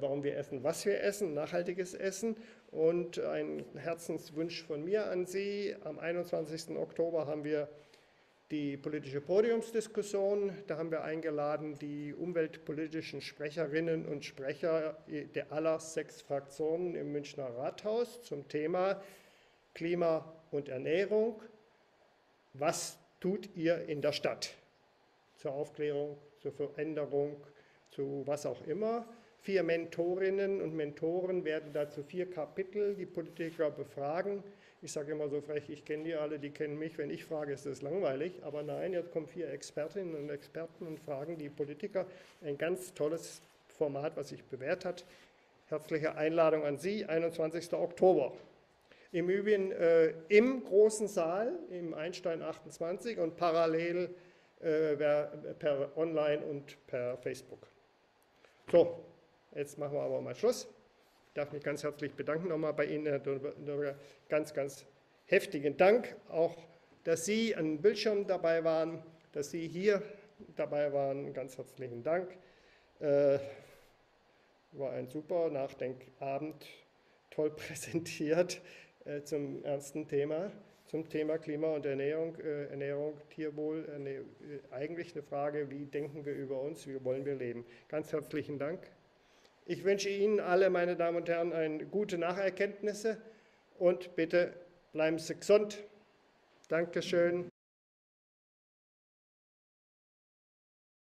Warum wir essen, was wir essen, nachhaltiges Essen und ein Herzenswunsch von mir an Sie. Am einundzwanzigsten Oktober haben wir die politische Podiumsdiskussion. Da haben wir eingeladen die umweltpolitischen Sprecherinnen und Sprecher der aller sechs Fraktionen im Münchner Rathaus zum Thema Klima und Ernährung. Was tut ihr in der Stadt? Zur Aufklärung, zur Veränderung, zu was auch immer. Vier Mentorinnen und Mentoren werden dazu vier Kapitel die Politiker befragen. Ich sage immer so frech, ich kenne die alle, die kennen mich. Wenn ich frage, ist das langweilig. Aber nein, jetzt kommen vier Expertinnen und Experten und fragen die Politiker. Ein ganz tolles Format, was sich bewährt hat. Herzliche Einladung an Sie, einundzwanzigsten Oktober. Im Übrigen äh, im großen Saal, im Einstein achtundzwanzig und parallel äh, per Online und per Facebook. So, jetzt machen wir aber mal Schluss. Ich darf mich ganz herzlich bedanken nochmal bei Ihnen, Herr Dürnberger. Ganz, ganz heftigen Dank, auch dass Sie an dem Bildschirm dabei waren, dass Sie hier dabei waren. Ganz herzlichen Dank. Äh, war ein super Nachdenkabend, toll präsentiert äh, zum ernsten Thema, zum Thema Klima und Ernährung, äh, Ernährung, Tierwohl. Äh, eigentlich eine Frage, wie denken wir über uns, wie wollen wir leben. Ganz herzlichen Dank. Ich wünsche Ihnen alle, meine Damen und Herren, eine gute Nacherkenntnisse und bitte bleiben Sie gesund. Dankeschön.